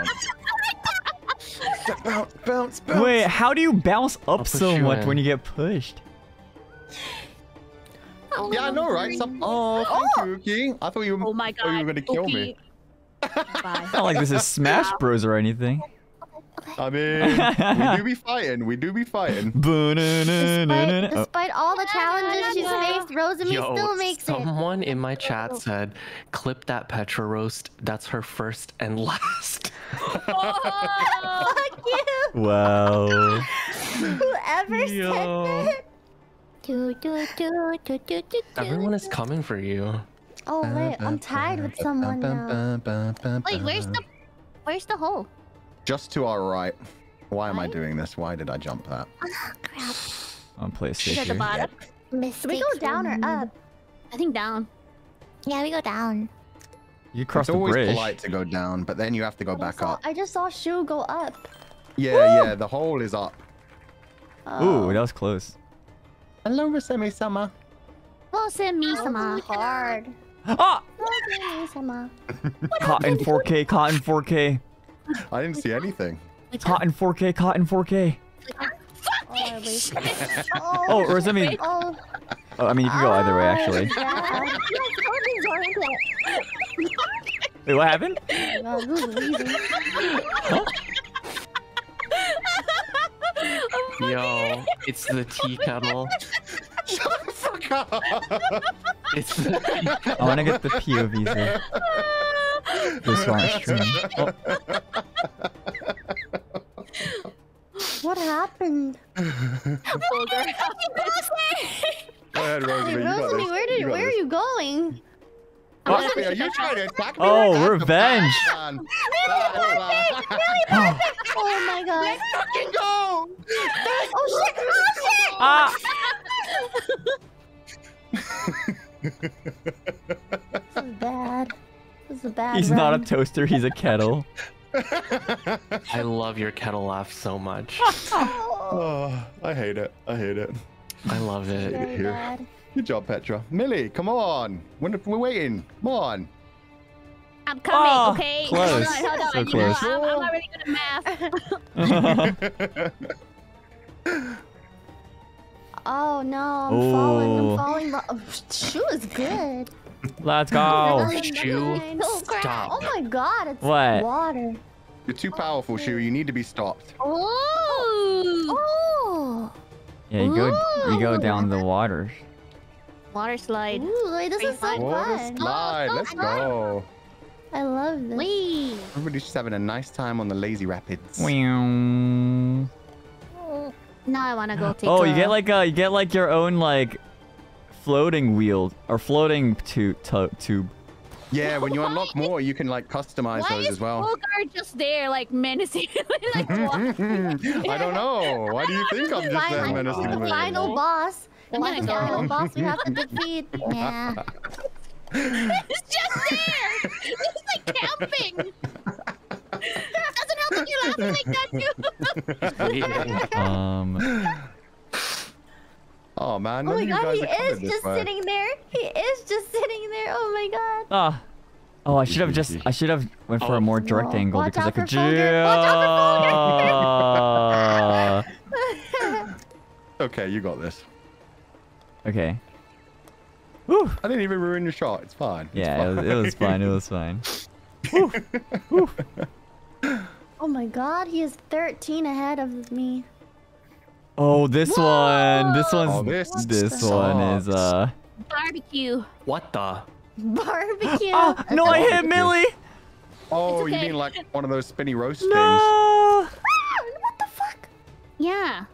Bounce, bounce, bounce. Wait, how do you bounce up so much when you get pushed? Yeah, I know, right? Oh, thank you, Uki. I thought you were, going to kill me. It's not like this is Smash Bros or anything. I mean, we do be fighting. Despite all the challenges she's faced, Rosemi still makes it. Someone in my chat said, clip that Petra roast. That's her first and last. Oh, fuck you. Wow. Whoever said that. Everyone is coming for you. Oh wait, I'm tied with someone now. Wait, where's the hole? Just to our right. Why am I doing this? Why did I jump that? Oh, crap. On PlayStation. The bottom. Yep. Did we go down or up? I think down. Yeah, we go down. You cross the bridge. It's always polite to go down, but then you have to go back up. I just saw Shu go up. Yeah, yeah, the hole is up. Oh. Ooh, that was close. Hello, Rosemi-sama. Rosemi-sama. Hard. Ah! Rosemi-sama. Cotton 4K, cotton 4k. I didn't see anything. Cotton 4k, cotton 4k. Oh, Rosemi. Oh, I mean, you can go either way, actually. Wait, what happened? Huh? Yo, it's the tea kettle. Shut the fuck up! It's the tea kettle. I want to get the POVs here. This one stream. What happened? Go ahead, Rosemi. Rosemi, where are you going? Rosemi, are you trying to attack me? Oh, revenge! Really perfect! Oh my god. Let's fucking go! Oh shit! Ah! This is bad. This is a bad He's not a toaster, he's a kettle. I love your kettle laugh so much. Oh, I hate it. I hate it. I love it. Very bad. Good job, Petra. Millie, come on. We're waiting. Come on. I'm coming, okay? Close. Hold on. So you close. Know, I'm already good at math. Oh, no. I'm falling. Shu is good. Let's go. Shu, stop. Oh, my God. It's water. You're too powerful, Shu. You need to be stopped. Oh. Yeah, you go down the water. Water slide. Ooh, this is so fun. Water slide. Let's go. I love this. Wee. Everybody's just having a nice time on the lazy rapids. Now I want to go take. Oh, you get like your own like floating wheel or floating tube. Yeah, when you unlock more, you can like customize those as well. Why is Fulgur just there like menacingly? Like, I don't know. Why do you think I'm just there menacingly? The final boss. The final boss we have to defeat. Yeah. It's just there! It's like camping! Doesn't help that you're laughing like that, too! Oh, man. Oh, my God, he is just sitting there. He is just sitting there. Oh, my God. Oh, I should have went for a more direct angle because I could Okay, you got this. Okay. Woo. I didn't even ruin your shot. It's fine. It's fine. It was fine. Woo. Woo. Oh my god, he is 13 ahead of me. Oh, this one. This one's. Oh, this one is. Barbecue. What the? Barbecue. Oh, no, I hit Millie. Oh, okay. You mean like one of those spinny roast things? Ah, what the fuck? Yeah.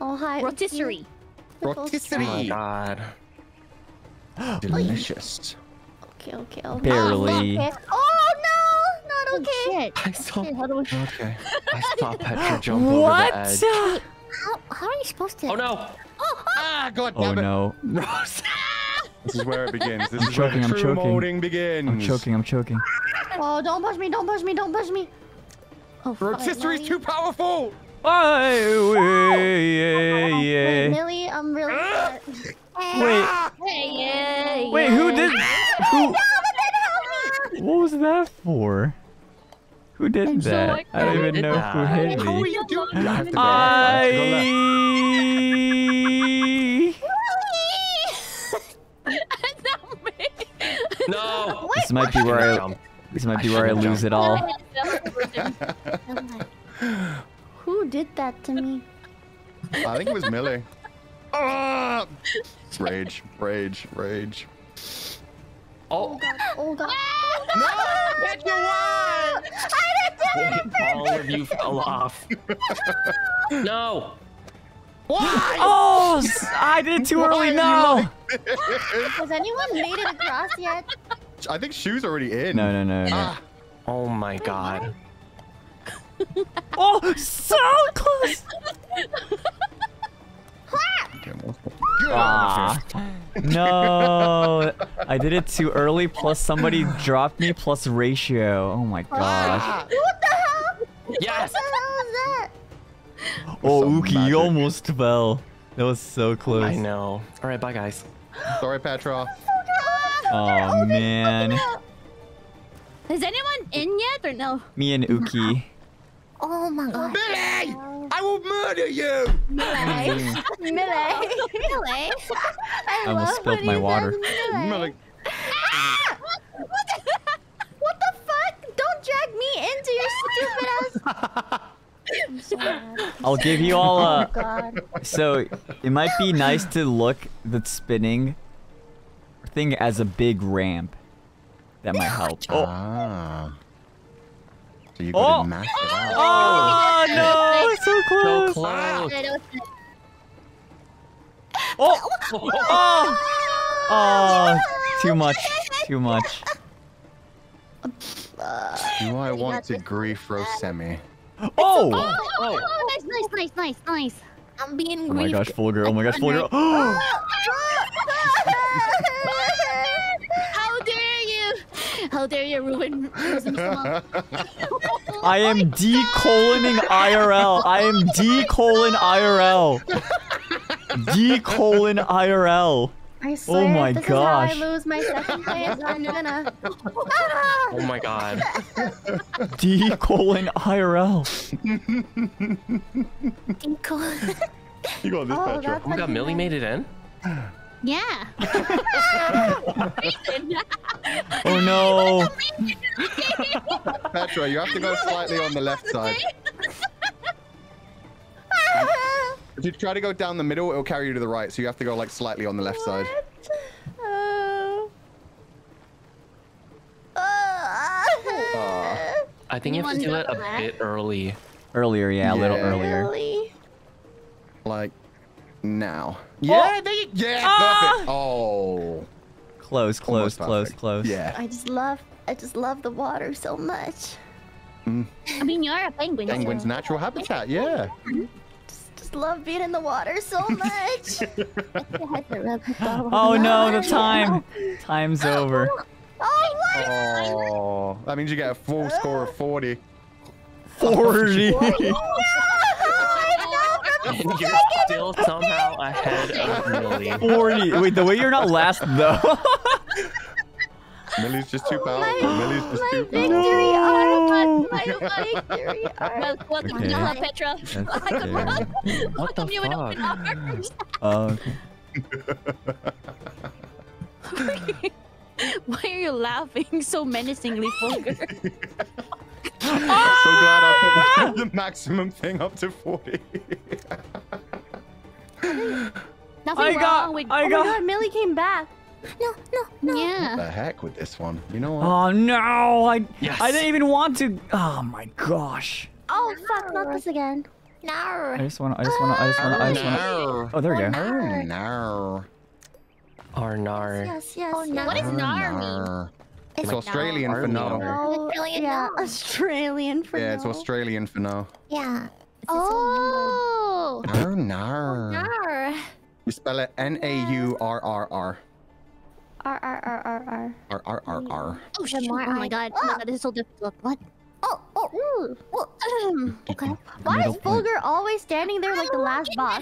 Oh, hi. Rotisserie. Rotisserie. Oh, God. Delicious. Okay, okay. Okay. Barely. Oh, no. Not okay. Oh, shit. I saw. Okay. I saw Petra jump over the edge. What? How are you supposed to? Oh no! Oh, ah, God damn it! Oh no! This is where it begins. This is where the true molding begins. I'm choking. I'm choking. Oh, don't push me! Don't push me! Don't push me! Oh, Rotisserie is too powerful. Wait, Millie, I'm really. Wait, who did? Who? What was that for? Who did that? I don't even know who hit me. How are you doing? No. This might be where I lose it all. Who did that to me? I think it was Millie. Rage. Oh. Oh God. No! That's your one! I didn't do it! All of you fell off. No! Why? Oh! I did it too early, no! Has anyone made it across yet? I think Shu's already in. No. Oh my God. Oh! So close! No, I did it too early. Plus somebody dropped me. Plus ratio. Oh my gosh. What the hell? Yes. What the hell is that? Oh, Uki, you almost fell. That was so close. I know. All right, bye guys. Sorry, Petra. Oh man. Is anyone in yet or no? Me and Uki. Oh my God. Millie! I will murder you! Millie! I almost spilled my water. Millie! Ah! What the fuck? Don't drag me into your stupid ass. I'm so mad. I'll give you all a... So, it might be nice to look the spinning thing as a big ramp. That might help. Ah. So you couldn't mash it out. Oh no! It's so close! So close. Oh! Too much. Do I want to grief Rosemi? Oh! Nice. I'm being griefed. Oh my gosh, Fulgur. How dare you ruin I am D: IRL. I am D: IRL. D: IRL. I swear, oh my gosh. Is how I lose my second place on Nina. Oh my God. D: IRL. You got this, Petra. Oh my God, Millie made it in? Yeah. Oh no. Petra, you have to go slightly on the left side. If you try to go down the middle, it'll carry you to the right. So you have to go like slightly on the left side. I think you have to do it a bit early. Earlier, yeah, a little earlier. Like now. Yeah, perfect. Oh. Close. Yeah. I just love the water so much. Mm. I mean, you're a penguin. Penguin's natural habitat, yeah. Just love being in the water so much. Oh no, the time. Time's over. Oh, that means you get a full score of 40. 40. And you're still somehow ahead of Millie. 40. Wait, the way you're not last though. Millie's just too powerful. Millie's just too powerful. My victory arc. Welcome to Hella, Petra. What the fuck? Why are you laughing so menacingly, Fulgur? I'm so glad I put the maximum thing up to 40. Nothing wrong with... Oh my god, Millie came back. No. Yeah. What the heck with this one? You know what? Oh no! I didn't even want to. Oh my gosh. Oh fuck! Not this again. No. I just wanna. Oh, there we go. Oh no. Or nar. Yes. Oh, nar. What does nar mean? It's Australian for no. Yeah, Australian for no. Yeah, it's Australian for no. Yeah. Oh. Oh nar. Nar. You spell it N-A-U-R-R-R. R-R-R-R-R. R-R-R-R. Oh, shit. Oh, my God. Oh, my God. This is so difficult. What? Oh. Okay. Why is Fulgur always standing there like the last boss? I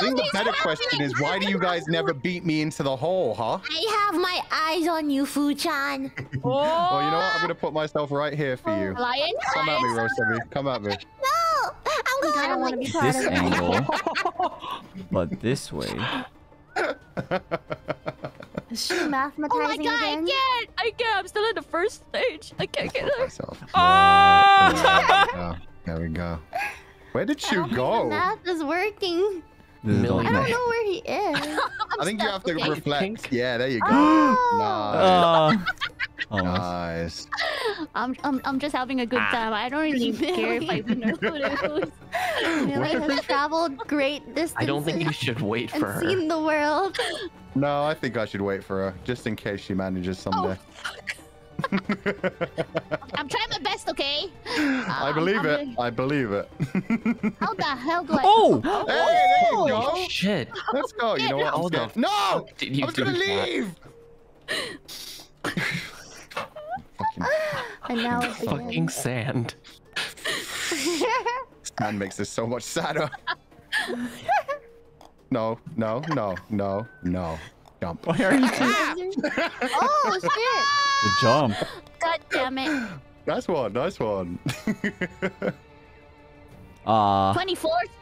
think the better question is, why do you guys never beat me into the hole, huh? I have my eyes on you, Fu-chan. Oh, well, you know what? I'm going to put myself right here for you. Lion? Come at me, Rosemi. Come at me. No! I'm going to want to be part of it. But this way... Is she mathematizing? Oh my god, again? I can't. I'm still in the first stage. I can't get there. Oh! There we go. Where did you go? The math is working. I don't know where he is. I think you have to reflect. Yeah, there you go. Oh. Nice. Nice. I'm just having a good time. I don't really care if I know who it is. Millie has traveled great distances. I don't think you should wait for her. Seen the world. No, I think I should wait for her, just in case she manages someday. Oh, I'm trying my best, okay? I believe it. How the hell do I... Oh! Hey, there you go. Oh, shit. Let's go. You know what? Hold on. No! I was gonna leave! And now it's fucking sand. Sand makes this so much sadder. No. Jump. Why are you oh, shit. The jump. God damn it. Nice one. 24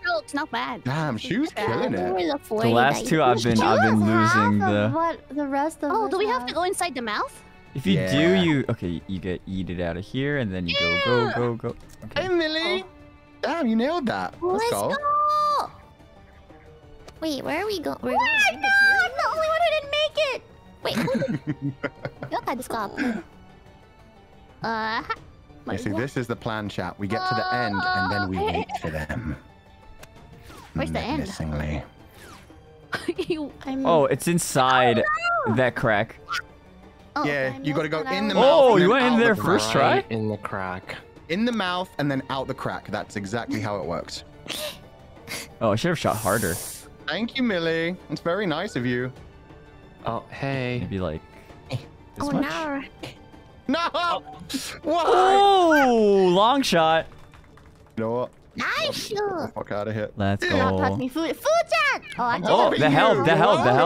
strokes, not bad. Damn, Shu's killing it. The last two I've been losing the... What the rest of do we have to go inside the mouth? If you do, you... Okay, you get yeeted out of here, and then you go. Okay. Hey, Millie. Oh. Damn, you nailed that. Let's go. Wait, where are we going? Wait, no! I'm the only one who didn't make it! Wait, look at this cop. You see, this is the plan, chat. We get to the end, and then we wait for them. Where's the end? Oh, it's inside that crack. Oh, yeah, you gotta go in the mouth. Oh, you went in there first try? In the crack. In the mouth, and then out the crack. That's exactly how it works. Oh, I should have shot harder. Thank you, Millie. It's very nice of you. Oh, hey. Maybe like this much? No! Whoa! Long shot. You know what? Nice shot. Fuck out of here. Let's go. Don't touch me, food chat. Oh, I can't. The hell.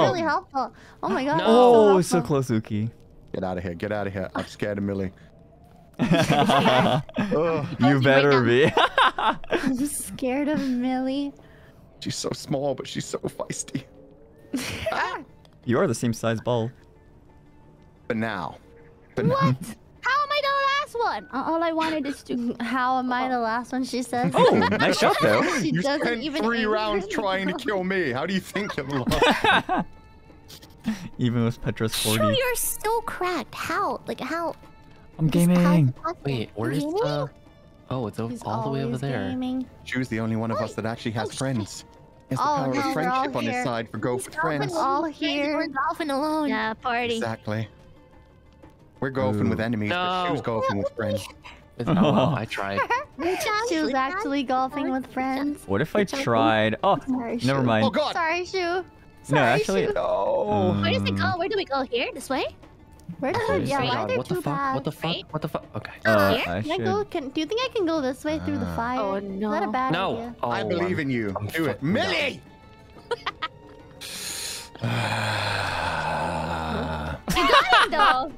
Really helpful. Oh my god. No. Oh, so close, Uki. Get out of here. I'm scared of Millie. You better be. I'm just scared of Millie. She's so small, but she's so feisty. You are the same size ball. But now. What? How am I the last one? All I wanted is to... How am I the last one, she says. Oh, nice shot, though. You spent three rounds trying to kill me. How do you think you're the last one? Even with Petra's 40. Sure, you're so cracked. How? Like, how? I'm gaming. Wait, where is the... Oh, it's all the way over there. Shu's the only one of us that actually has friends. He has the power of friendship on his side for go with friends. All here. We're golfing alone. Yeah, party. Exactly. We're golfing with enemies, but Shu's golfing with friends. Oh, well, I tried. Shu's actually golfing with friends. What if I tried? Oh, never mind. Oh, God. Sorry, Shu. No, actually, no. Where does it go? Where do we go? Here? This way? Where did What the fuck? Okay. Do you think I can go this way through the fire? Oh no! Is that a bad idea? Oh, I believe in you. Do it, Millie. You got it though.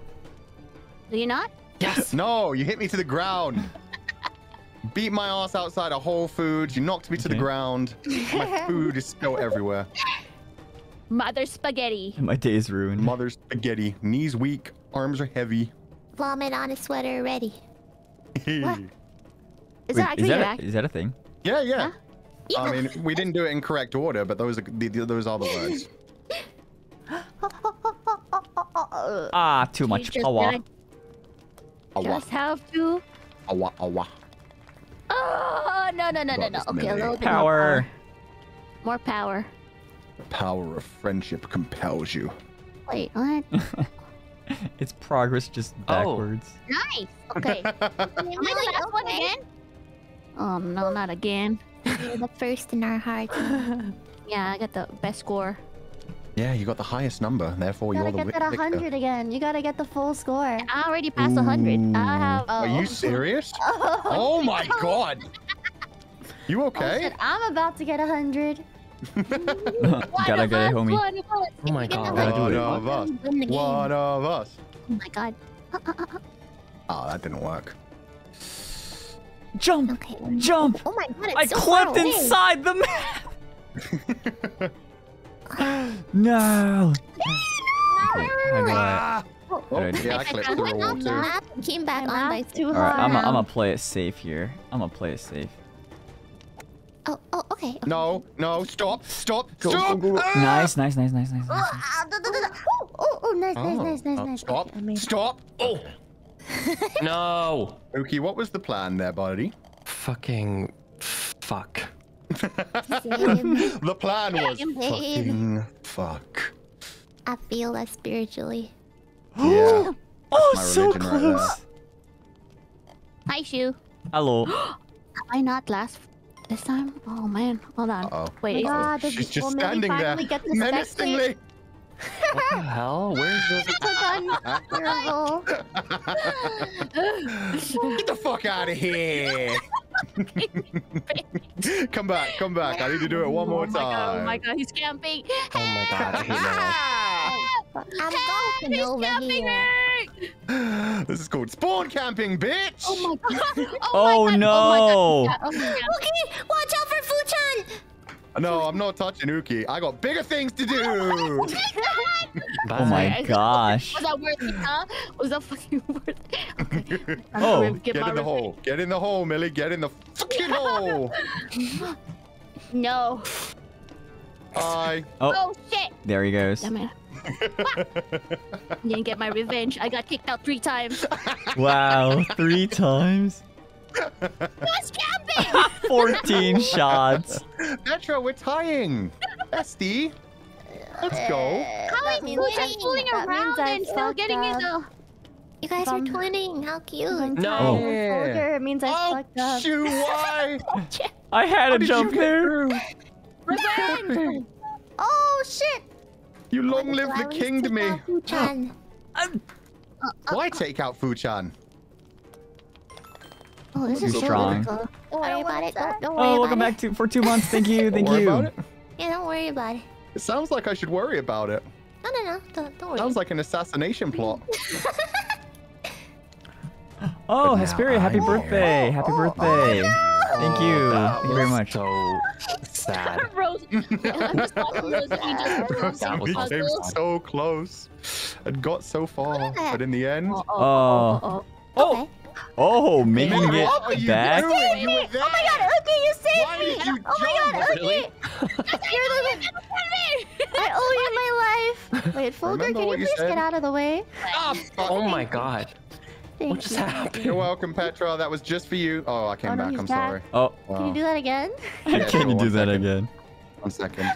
Do you not? Yes. No, you hit me to the ground. Beat my ass outside of Whole Foods. You knocked me to the ground. My food is spilled everywhere. Mother spaghetti. My day is ruined. Mother spaghetti. Knees weak. Arms are heavy. Vomit on a sweater already. What? Is that a thing? Yeah. Huh? I mean, we didn't do it in correct order, but those are the words. Ah, too much. Awa. Awa. Just have to. Awa, awa. Oh, no, no, no, no, no. Okay, a little bit power. More power. The power of friendship compels you. Wait, what? It's progress just backwards. Oh. Nice. Okay. Am I the last one again? Oh, no, not again. You're the first in our hearts. Yeah, I got the best score. Yeah, you got the highest number, therefore you're the winner. You gotta get that 100 again. You gotta get the full score. I already passed 100. I have. Are you serious? Oh my god! You okay? Shit, I'm about to get 100. Gotta go, homie. Oh my god! One of us. One of us. Oh my god! Oh, that didn't work. Jump! Okay. Jump! Oh my god! It's I so clipped inside the map. No! I clicked through a wall too. Came back on by too hard. Alright, I'm gonna play it safe here. I'm gonna play it safe. Oh, oh, okay. Okay. No, no, stop, stop, stop! Go. Nice, nice, nice, nice, nice. Oh, oh, oh, nice, nice, nice, nice, nice. Stop, okay, stop! Oh! No! Uki, what was the plan there, buddy? Fucking... fuck. The plan was fucking fuck. I feel that spiritually. Yeah. Oh, so close. Right. Hi, Shu. Hello. Am I not last this time? Oh man, hold on. Uh-oh. Wait. God, she's just standing there, menacingly. What the hell? Where's this? Terrible. Get the fuck out of here! Come back, come back. I need to do it one more time. Oh my god, he's camping. Oh my god, he's camping. This is called spawn camping, bitch. Oh my god. Oh no. Okay, watch out for Fuchan. No, I'm not touching Uki. I got bigger things to do. Oh my gosh. Was that worth it, huh? Was that fucking worth it? Okay. Oh, get in the hole. Get in the hole, Millie. Get in the fucking hole. No. Hi. Oh. Oh, shit. There he goes. Damn it. Didn't get my revenge. I got kicked out 3 times. Wow, 3 times? What's camping? 14 shots. Petra, we're tying. Bestie. Let's go. How is Fuchan fooling around and still getting in the... You guys are twinning. How cute. No. It means I fucked up. Oh, shoot, why? I had a jump there. Revenge. Oh, shit. You long live the king to me. Why take out Fuchan? Oh, this is strong. Don't worry about it. Don't worry about it. Oh, welcome back to for 2 months. Thank you. Thank you. Yeah, don't worry about it. It sounds like I should worry about it. No, no, no. Don't worry. Sounds like an assassination plot. Oh, Hesperia, happy birthday. Happy birthday. Thank you. Thank you very much. So sad. Rosemi came so close and got so far, but in the end. Oh. Oh. Oh, making it back. You were there. Oh my god, Uki, you saved me! You I owe you my life. Wait, Fulgur, can you please get out of the way? Oh my god. What just happened? You're welcome, Petra. That was just for you. Oh, I came back. I'm sorry. Oh, wow. Can you do that again? Can you do that again? 1 second.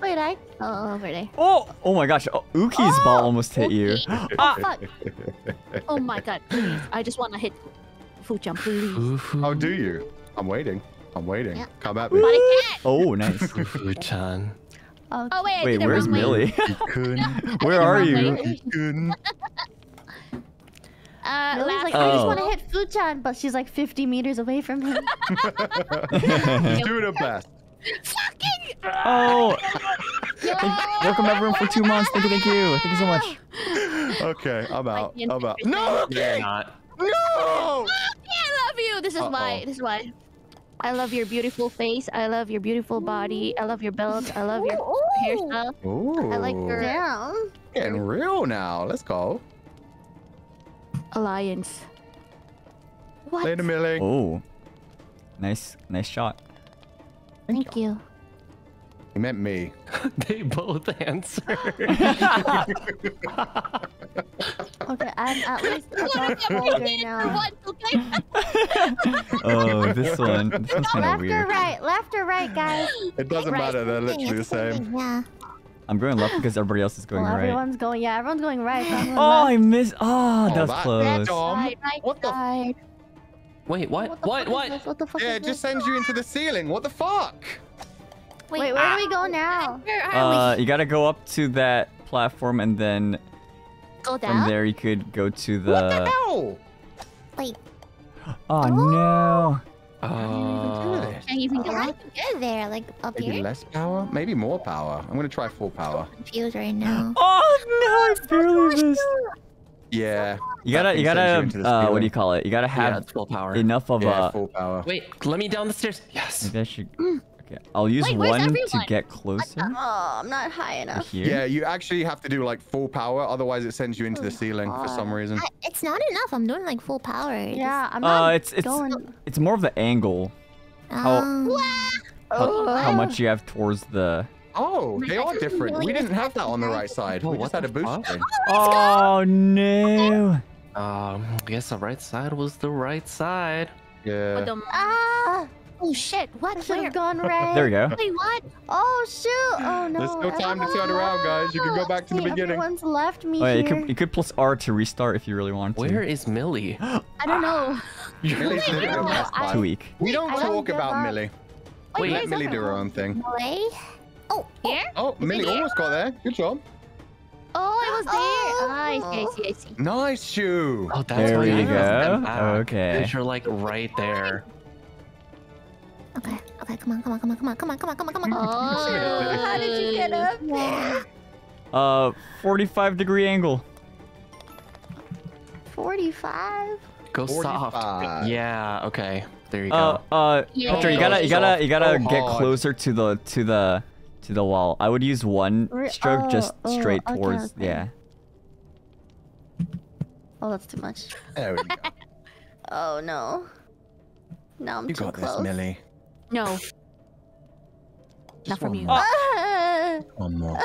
Wait, I... Oh, over there. Oh! Oh my gosh. Oh, Uki's ball almost hit you. Oh, fuck. Oh my god, please. I just want to hit Fuchan, please. How do you? I'm waiting. I'm waiting. Yeah. Come at me. But I can't. Oh, nice. Fuchan. Okay. Oh, wait. Wait, where's Millie? Where are you? Millie's like, I just want to hit Fuchan, but she's like 50 meters away from him. Do the best. Fucking! Oh! Welcome everyone for 2 months. Thank you, thank you. Thank you so much. Okay, I'm out. I'm out. No, okay. No! I love you. This is why. This is why. I love your beautiful face. I love your beautiful body. I love your belt. I love your hairstyle. I like your. Yeah. Getting real now. Let's go. Alliance. What? Later, Millie. Oh, nice, nice shot. Thank you. He meant me. They both answered. Okay, I'm at least above Fulgur now. Oh, this one's kind of weird. Left or right, guys. It doesn't matter, they're literally the same. Yeah. I'm going left because everybody else is going right. Everyone's going right. So going left. I missed. Oh, that was close. What the fuck? Wait, what? What the fuck? Yeah, it just sends you into the ceiling. What the fuck? Wait, where do we go now? Where are we? You gotta go up to that platform and then... Go down? From there you could go to the... What the hell? Wait. Oh, no. Oh. Can't even go there, like up here. Maybe less power? Maybe more power. I'm gonna try full power. I'm confused right now. Oh, no, I barely missed. Yeah. You gotta what do you call it? You gotta have full power. Enough of full power. Wait, let me down the stairs. Yes. Maybe I should... Yeah, I'll use one to get closer. Oh, I'm not high enough. Here. Yeah, you actually have to do like full power, otherwise it sends you into the ceiling for some reason. It's not enough. I'm doing like full power. Yeah, I'm not it's more of the angle. How much you have towards the... Oh, they are different. Really, we didn't have that on the right side. We just had a boost. Oh, no. I guess the right side was the right side. Yeah. Oh shit, what? Should've gone right. There we go. Wait, what? Oh shoot! Oh no. There's no time to turn around, guys. You can go back to the beginning. Everyone's left me here. You could plus R to restart if you really want to. Where is Millie? I don't know. Millie's too weak. We don't talk about Millie. We let Millie do her own thing. Oh, here? Oh, Millie almost got there. Good job. Oh, I was there. Oh, I see. Nice, Shu. Oh, that's where you go. Okay. You're like right there. Okay, come on. Oh, how did you get up there? 45 degree angle. 45? Go 45. Soft. Yeah, okay. There you go. Petra, you gotta get closer to the wall. I would use one stroke just straight towards Oh, that's too much. There we go. Oh no. Now I'm too close. You got this, Millie. No. Not from you. One more.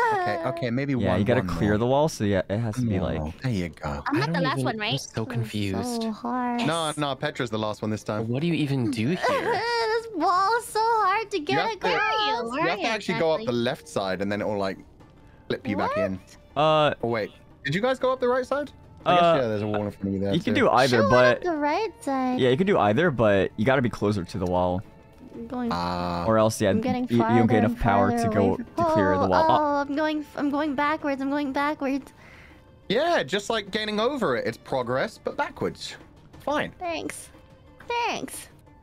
Okay, maybe one more. Yeah, you gotta clear the wall, so yeah, it has to be like... There you go. I'm not the last one, right? I'm so confused. So hard. No, Petra's the last one this time. What do you even do here? This wall is so hard to get across. You have to actually go up the left side, and then it'll like... flip you back in. Oh, wait. Did you guys go up the right side? I guess, yeah, there's a wall in front of you there. You can do either, but... the right side. Yeah, you can do either, but you gotta be closer to the wall. Or else, yeah, you don't get enough power to go to clear the wall. Oh, I'm going backwards. Yeah, just like gaining over it. It's progress, but backwards. Fine. Thanks.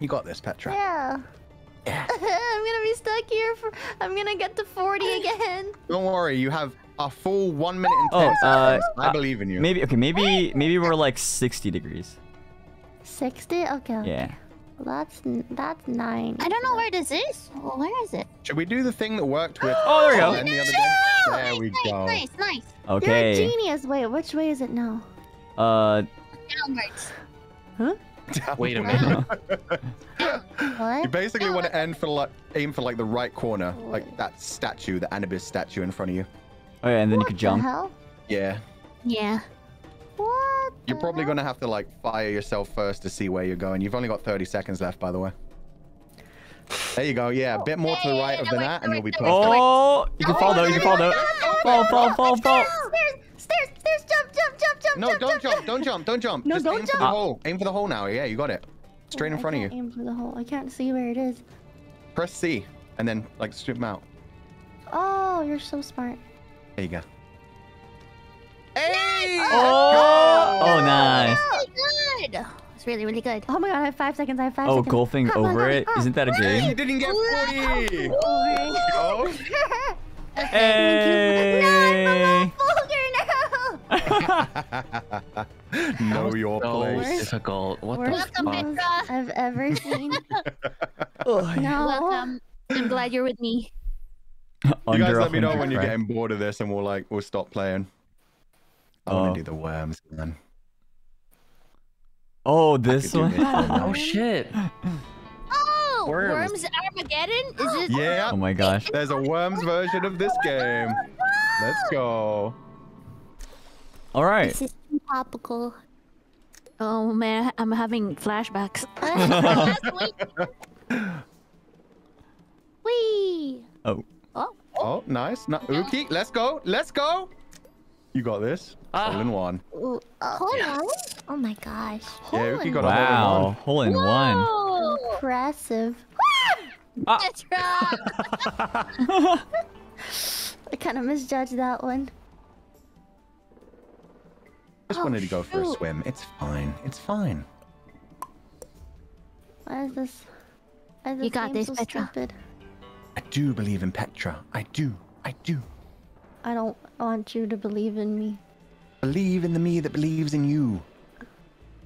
You got this, Petra. Yeah. I'm gonna be stuck here for. I'm gonna get to 40 again. Don't worry, you have a full 1 minute and 10 seconds. I believe in you. Maybe we're like 60 degrees. 60? Okay. Yeah. That's 9. I don't know where this is. Where is it? Should we do the thing that worked with? Oh, there we go. The other day? There we go. Nice. Okay. You're a genius. Wait, which way is it now? Downwards. Huh? Wait a minute. What? You basically want to aim for like the right corner, like that statue, the Anubis statue in front of you. Oh yeah, and then you could jump. Hell? Yeah. What? You're probably gonna have to like fire yourself first to see where you're going. You've only got 30 seconds left, by the way. There you go. Yeah, a bit more to the right than that, and you'll be perfect. Oh, you can fall though. You can fall though. Fall. Stairs, jump. No, don't jump. No, don't jump. Aim for the hole now. Yeah, you got it. Straight in front of you. Aim for the hole. I can't see where it is. Press C, and then like zoom out. Oh, you're so smart. There you go. Hey! Nice. Oh, nice. Good. It's really good. Oh my god, I have 5 seconds. Oh, golfing over it. Isn't that a game? You didn't get 40. Oh. Hey! No, I'm Fulgur now. Know your place. Difficult. What the fuck? Petra. I've ever seen. Welcome. I'm glad you're with me. You guys let me know when you're getting bored of this, and we'll stop playing. I want to do the worms, man. Oh, this one? Oh, shit. Oh! worms. Worms Armageddon? Is it? Yeah. Oh my gosh. There's a worms version of this game. Let's go. All right. This is topical. Oh man, I'm having flashbacks. Wee. Oh. Oh. Oh, nice. No, Uki, let's go. Let's go. You got this. Hole in one. Hole in one? Oh my gosh. Yeah, Uki got a hole in one. Wow. Hole in one. Impressive. Ah. It's wrong. I kind of misjudged that one. Just wanted to go for a swim. It's fine. It's fine. Why is this? Why is this so Petra. Stupid? I do believe in Petra. I do. I do. I don't want you to believe in me. Believe in the me that believes in you.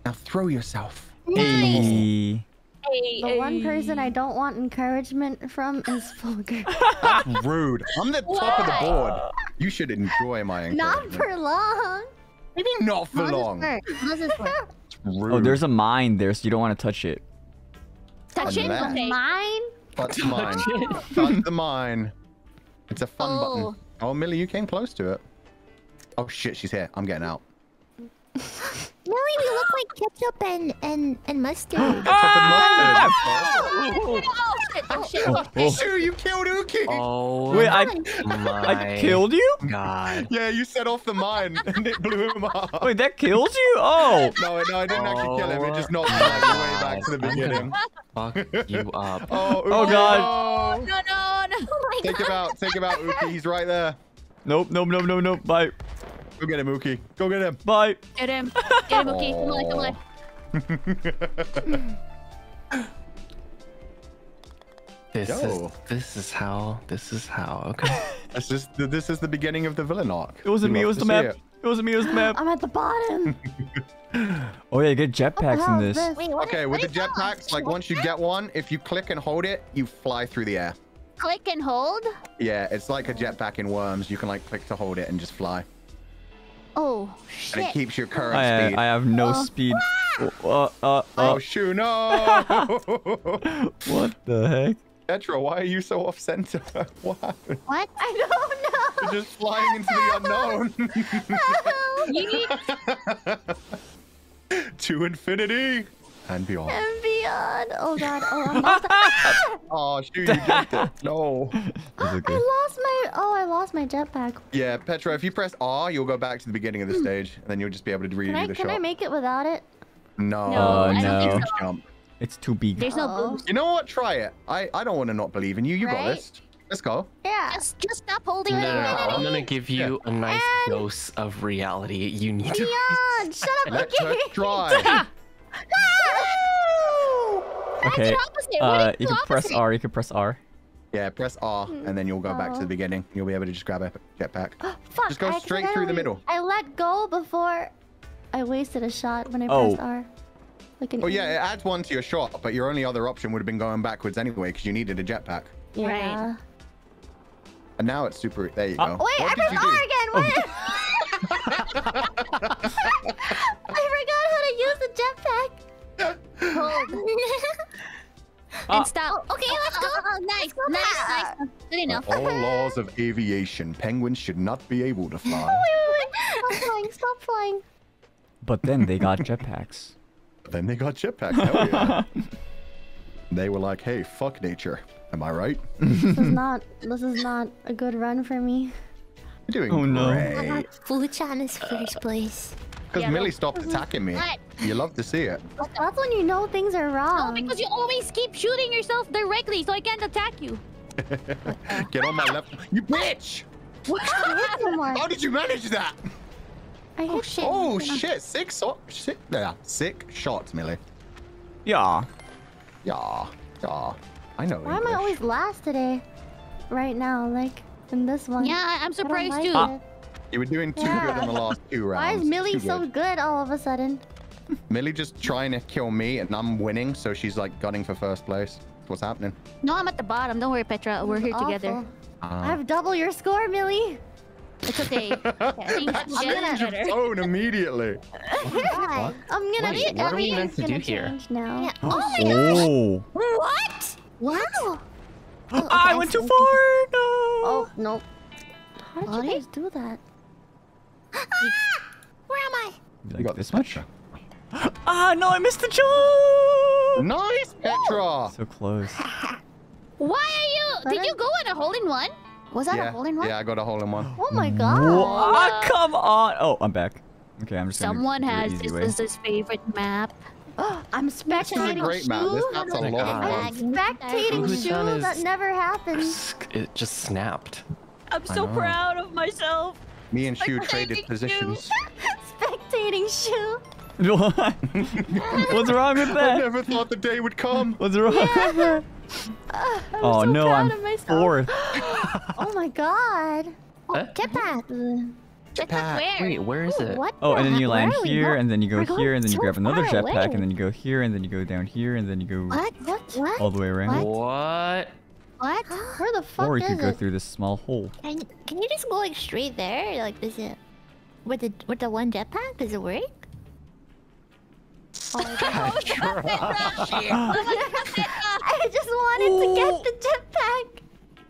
Now throw yourself. Nice. Hey. Hey, the one person I don't want encouragement from is Fulgur. That's rude. I'm the top of the board. You should enjoy my encouragement. Not for long. Maybe not for long. Rude. Oh, there's a mine there, so you don't want to touch it. Touch it? Mine? Touch mine. Touch the mine. It's a fun button. Oh, Millie, you came close to it. Oh shit, she's here. I'm getting out. Millie, we look like ketchup and mustard. Ketchup and mustard. Oh shit! Shu, you killed Uki. Oh, wait, I killed you? God. Yeah, you set off the mine and it blew him up. Wait, that killed you? Oh. No, I didn't actually kill him. It just knocked the way back to the beginning. Fuck you up. Oh God. No, no. Oh, take him out, Uki. He's right there. Nope. Bye. Go get him, Uki. Go get him. Bye. Get him, Uki. Come on. This is how. Okay. this is the beginning of the villain arc. It wasn't me. It was the map. I'm at the bottom. Oh yeah, you get jetpacks in this. Wait, with the jetpacks, like once you get one, if you click and hold it, you fly through the air. Click and hold? Yeah, it's like a jetpack in Worms. You can like click to hold it and just fly. Oh shit! And it keeps your current speed. I have no speed. Oh shoot! No! What the heck? Petra, why are you so off center? What? I don't know. You're just flying into the unknown. To infinity and beyond. And beyond. Oh god. Oh, I lost. Oh shoot! You jumped it. No. I lost my jetpack. Yeah, Petra, if you press R, you'll go back to the beginning of the stage, and then you'll just be able to redo the shot. Can I make it without it? No. No. Jump. It's too big. There's no boost. You know what? Try it. I don't want to not believe in you. You got this. Let's go. Yeah. Just stop holding I'm gonna give you a nice dose of reality. You need to. Shut up. Let's try. Okay. You can press R. Yeah, press R, and then you'll go back to the beginning. You'll be able to just grab a jetpack. Fuck, just go straight through the middle. I let go before I wasted a shot when I pressed R. Like it adds one to your shot, but your only other option would have been going backwards anyway because you needed a jetpack. Yeah. Right. And now it's super... There you go. Wait, I pressed R again! What? I forgot how to use the jetpack. And stop. Okay, let's go. Nice. Good enough. All laws of aviation. Penguins should not be able to fly. Wait. Stop flying. But then they got jetpacks. Hell yeah. They were like, hey, fuck nature. Am I right? This is not a good run for me. You're doing great. No. Flu-chan is first place. Because Millie stopped attacking me. You love to see it. That's when you know things are wrong. No, because you always keep shooting yourself directly, so I can't attack you. Get on my left. You bitch! What? How did you manage that? Oh shit! Six shots, Millie. Yeah. I know. Why am I always last today? Right now, like in this one. Yeah, I'm surprised too. You were doing too good in the last two rounds. Why is Millie so good all of a sudden? Millie just trying to kill me, and I'm winning, so she's like gunning for first place. What's happening? No, I'm at the bottom. Don't worry, Petra. We're here together. I have double your score, Millie. It's okay. Change your tone immediately. I'm gonna be. What are we meant to do here? Now. Yeah. Oh my gosh! What? What? Oh, I went too far! No! Oh, no. How did you guys do that? Where am I? You got this much? Ah, no, I missed the jump! Nice, Petra! So close. Why are you... Did you go at a hole-in-one? Was that a hole-in-one? Yeah, I got a hole-in-one. Oh my god. Ah, come on! Oh, I'm back. Okay, I'm just This is his favorite map. I'm spectating Shu. That never happens. It just snapped. I'm so proud of myself. Me and Shu traded positions. Spectating Shu. What's wrong with that? I never thought the day would come. What's wrong? Yeah. Oh so no, I'm fourth. Oh my god. Get that. Jetpack. Wait, where is it? Oh, and then you land here, and then you go here, and then you grab another jetpack, and then you go here, and then you go down here, and then you go all the way around. What? Where the fuck is it? Or you could go through this small hole. Can you just go like straight there? Like, is it with the one jetpack? Does it work? Oh my god. I just wanted to get the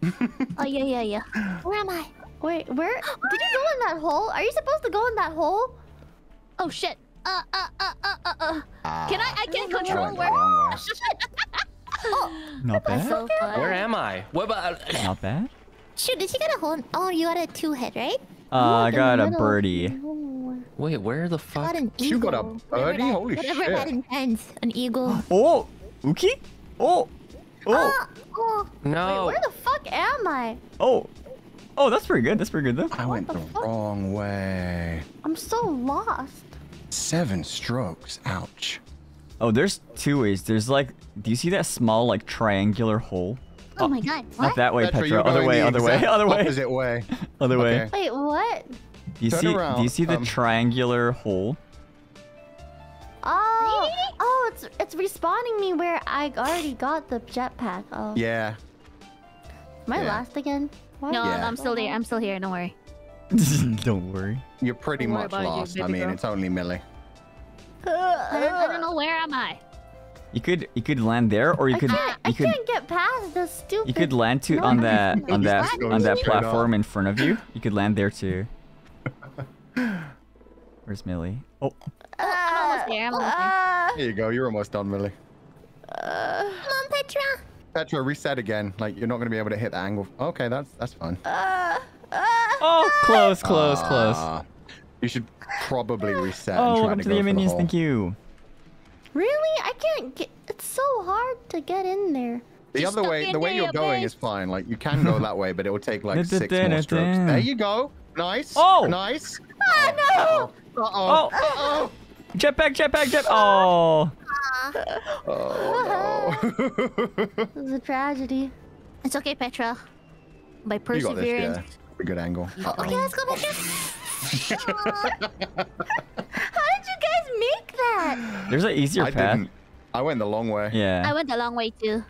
jetpack. Oh yeah. Where am I? Wait, where? Did you go in that hole? Are you supposed to go in that hole? Oh shit. I can't control where. Oh, not bad. So where am I? What about? Not bad. Shoot, did she get a hole? Oh, you got a two hit, right? I got a birdie. Wait, where the fuck? You got a birdie? Holy shit. Whatever that intends, an eagle. Oh, Uki? Oh. No. Wait, where the fuck am I? Oh, that's pretty good. That's pretty good, though. I went the wrong way. I'm so lost. 7 strokes. Ouch. Oh, there's two ways. There's like... Do you see that small, like, triangular hole? Oh my god, what? Not that way, Petra. Other way. Opposite way. Other way. Wait, what? Do you see the triangular hole? Oh, it's respawning me where I already got the jetpack. Oh. Yeah. Am I lost again? What? No, I'm still there. I'm still here. Don't worry. Don't worry. You're pretty much lost. I mean, it's only Millie. I don't know where am I. You could land there, or you could. I can't get past this stupid. You could land on that platform in front of you. You could land there too. Where's Millie? Oh. I'm almost there. There you go. You're almost done, Millie. Come on, Petra. Petra, reset again. Like, you're not going to be able to hit the angle. Okay, that's fine. Close. You should probably reset. Oh, welcome to the minions. Thank you. Really? I can't get... It's so hard to get in there. The other way, the way you're going is fine. Like, you can go that way, but it will take like 6 more strokes. There you go. Nice. Oh. Nice. Oh, no. Uh-oh. Jetpack. Oh. Oh, no. This is a tragedy. It's okay, Petra. By perseverance. You got this, yeah. Good angle. Oh, okay, let's go, Petra. How did you guys make that? There's an easier path. I went the long way. Yeah. I went the long way, too.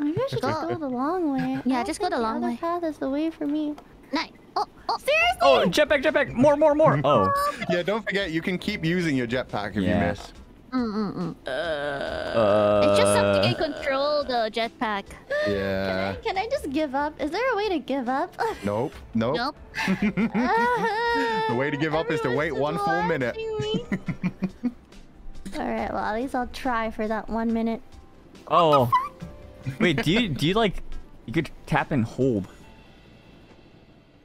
Maybe I should just go the long way. Yeah, just go the long way. The path is the way for me. Nice. Oh, seriously? Oh, jetpack. More. Oh. Yeah, don't forget, you can keep using your jetpack if you miss. It's just something I control the jetpack. Yeah. Can I just give up? Is there a way to give up? Nope. The way to give up is to wait 1 full minute. Alright, well, at least I'll try for that 1 minute. Oh. Wait, do you like... You could tap and hold.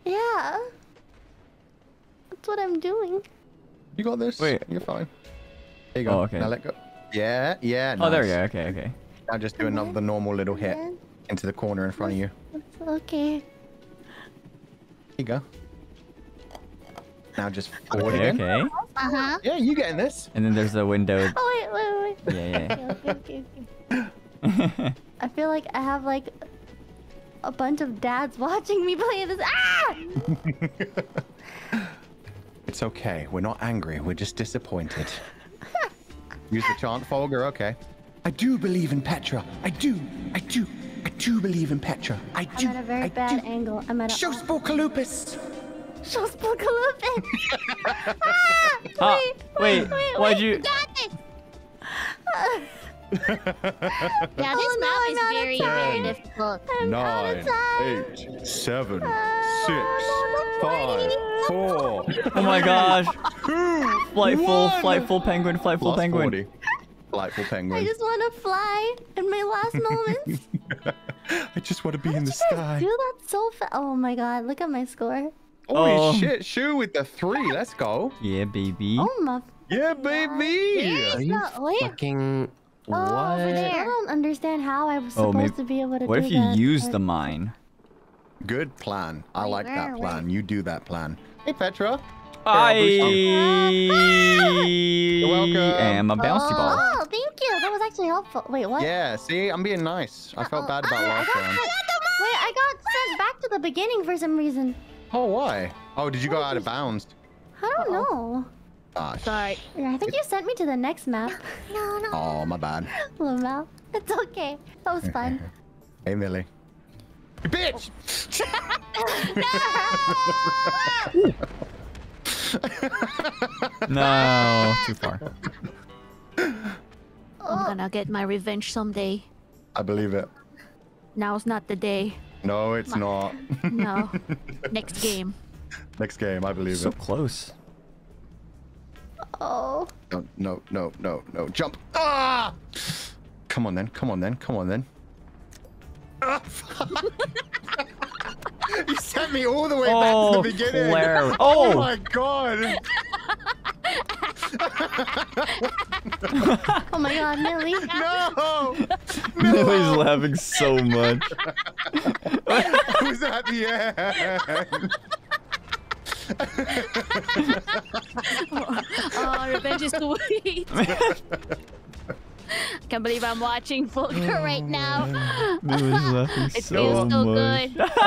Yeah. That's what I'm doing. You got this. Wait. You're fine. There you go. Oh, okay. Now let go. Yeah. Nice. Oh, there we go. Okay. Now just do another normal little hit into the corner in front of you. Okay. Here you go. Now just forward again. Okay. Yeah, you getting this? And then there's the window. Oh wait. Yeah. Okay. I feel like I have like a bunch of dads watching me play this. It's okay. We're not angry. We're just disappointed. Use the chant, Fulgur, okay. I do believe in Petra. I do believe in Petra. I'm at a very bad angle. I'm at a... Shosporkalupus! Wait, why'd you... You got this! Yeah, this map is very, very difficult. I'm 9, 8, 7, 6, 5, 4. Oh my gosh. Flightful penguin. 40. Flightful penguin. I just want to fly in my last moments. I just want to be in the sky. Do that so fast. Oh my god, look at my score. Oh shit, Shu with the 3. Let's go. Yeah, baby. Oh my. Yeah, baby. Are you fucking... What? Oh, over there. I don't understand how I was supposed to be able to do that. What if you use the mine? Good plan. I like that plan. You do that plan. Hey, Petra. You're welcome. And a bouncy ball. Oh, thank you. That was actually helpful. Wait, what? Yeah, see? I'm being nice. I felt bad about last time. Wait, I got sent back to the beginning for some reason. Oh, why? Oh, did you go out of bounds? I don't know. Sorry. Yeah, I think you sent me to the next map. No. Oh, my bad. Lamel. It's okay. That was fun. Hey, Millie. You bitch! No! No. Too far. I'm gonna get my revenge someday. I believe it. Now's not the day. No, it's not. No. Next game. Next game, I believe it. So close. Oh. No. Jump. Ah! Come on then. Ah, fuck. You sent me all the way back to the beginning. Claire. Oh, my god. Oh my god, Millie. No! Millie's laughing so much. Who's at the end? Revenge is sweet. I can't believe I'm watching Fulgur right now. It feels so good. I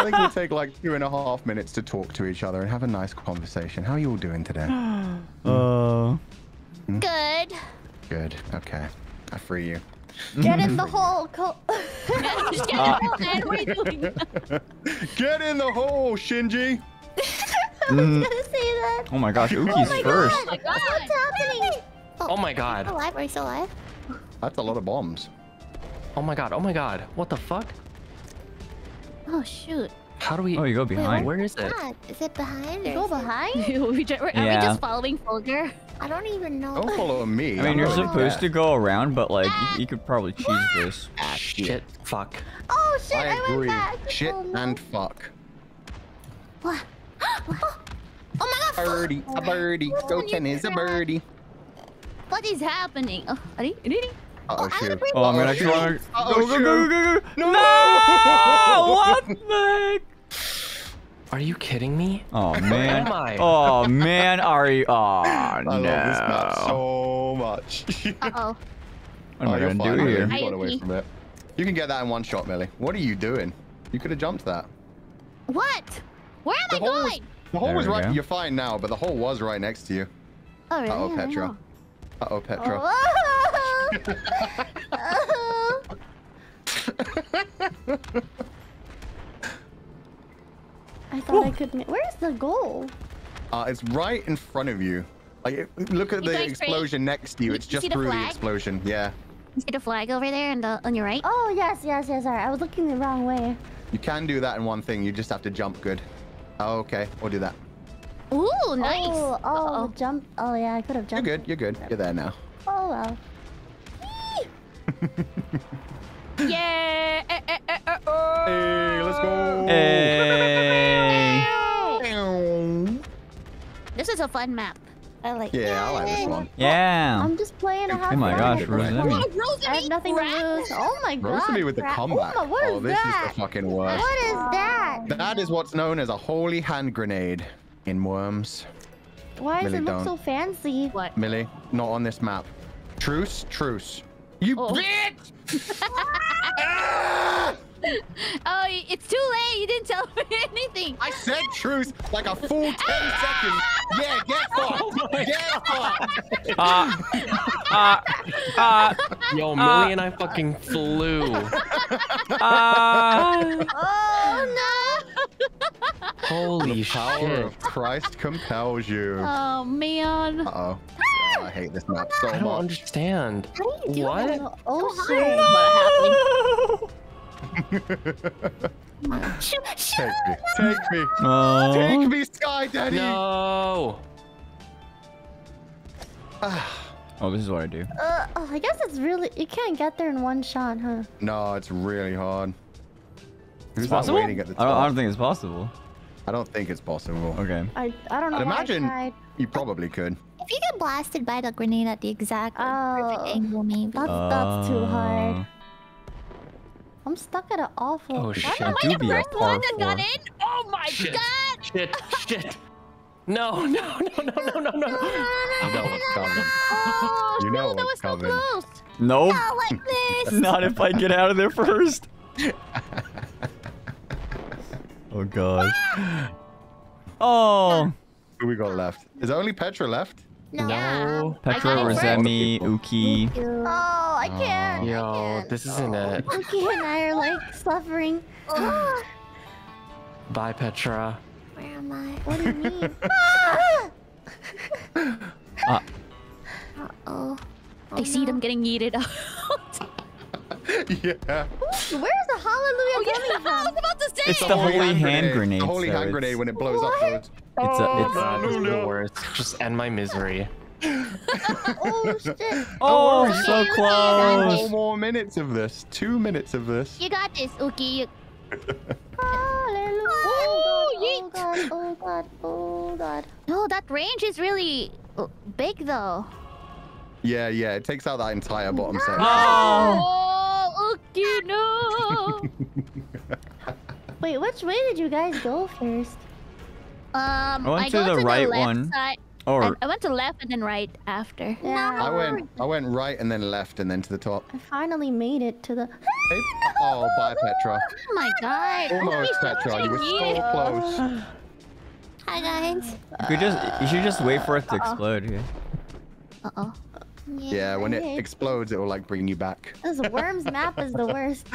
think we'll take like 2.5 minutes to talk to each other and have a nice conversation. How are you all doing today? Good. Good. Okay. I free you. Get in the hole. Get in the hole, Shinji. I was gonna say that. Oh my gosh, Uki's first. Oh my god, what's happening? Oh my god. Are you alive? Are you still alive? That's a lot of bombs. Oh my god. What the fuck? Oh shoot. How do we... Oh, you go behind. Wait, where is it? Is it behind? You go behind? Are we just following Fulgur? I don't even know. Don't follow me. I mean, you're supposed to go around, but like, you could probably cheese this. Shit. Fuck. Oh shit, I went back. Shit and fuck. What? Oh my god! Birdie, a birdie, go tennis, a birdie. What is happening? Oh, shit! Oh, I'm gonna try. Go! No! What the heck? Are you kidding me? Oh man! Oh man! Ari! Oh no! I love this map so much. What am I gonna do here? Got away from it. You can get that in one shot, Millie. What are you doing? You could have jumped that. What? Where am I going? The hole was right. You're fine now, but the hole was right next to you. Oh, really? Uh-oh, Petra. Uh-oh, Petra. Oh. I thought I could. Where's the goal? It's right in front of you. Like, look at the explosion next to you. It's just through the explosion. Yeah. You see the flag over there and on your right? Oh yes. Sorry, I was looking the wrong way. You can do that in one thing. You just have to jump good. Oh, okay, we'll do that. Ooh, nice. Oh, jump. Oh, yeah, I could have jumped. You're good. You're there now. Oh, well. Yeah. Hey, let's go. Hey. This is a fun map. I like it. Yeah, I like this one. Yeah. I'm just playing a half. Oh, my gosh. Rosemi. I have nothing to lose. Oh, my God. Rosemi with a comeback. Oh, what is that? This is the fucking worst. What is that? That is what's known as a holy hand grenade in Worms. Why does it look so fancy? What? Millie, not on this map. Truce. You bitch! Oh, it's too late. You didn't tell me anything. I said truth like a full 10 seconds. Yeah, get fucked. Get fucked. Yo, Millie and I fucking flew. Oh, no. Holy shit. The power of Christ compels you. Oh, man. Uh-oh. I hate this map so much. I don't understand. What? Oh, shit. What happened? Take me. Oh. Take me, Sky Daddy. No. Oh, this is what I do. I guess it's really... You can't get there in one shot, huh? No, it's really hard. It's possible? Waiting at the top. I don't think it's possible. I don't think it's possible. Okay. I don't know. I'd imagine you probably could. If you get blasted by the grenade at the exact perfect angle, maybe. That's too hard. I'm stuck at an awful... Oh, shit. Am I the first one that got in? Oh, my God. Shit, shit. No, no, no, no, no, no, no. You know what's coming. You know what's coming. Nope. Not like this. Not if I get out of there first. Oh, God. Oh. Who we got left? Is only Petra left? No. No. Petra, Rosemi, Uki. Oh, I can't. Yo, this isn't it. Uki and I are like suffering. Bye, Petra. Where am I? What do you mean? Uh-oh. I see them getting yeeted out. Yeah. Where's the hallelujah coming from? I was about to say it's the holy hand grenade. The holy hand grenade when it blows up. It's the worst. Just end my misery. Oh, shit. Oh, so close. 4 more minutes of this. 2 minutes of this. You got this, Uki. Hallelujah. Oh, God, oh, God, oh, God. No, that range is really big, though. Yeah, yeah. It takes out that entire bottom set. Oh, Uki, no. Wait, which way did you guys go first? I went to the right one. Or I went to left and then right after. Yeah. No. I went right and then left and then to the top. I finally made it to the... Oh, bye, Petra. Oh, my God. Almost, Petra. You were so close. Hi, guys. You should just wait for it to explode here. Uh-oh. Yeah, when it explodes, it will, like, bring you back. This worm's map is the worst.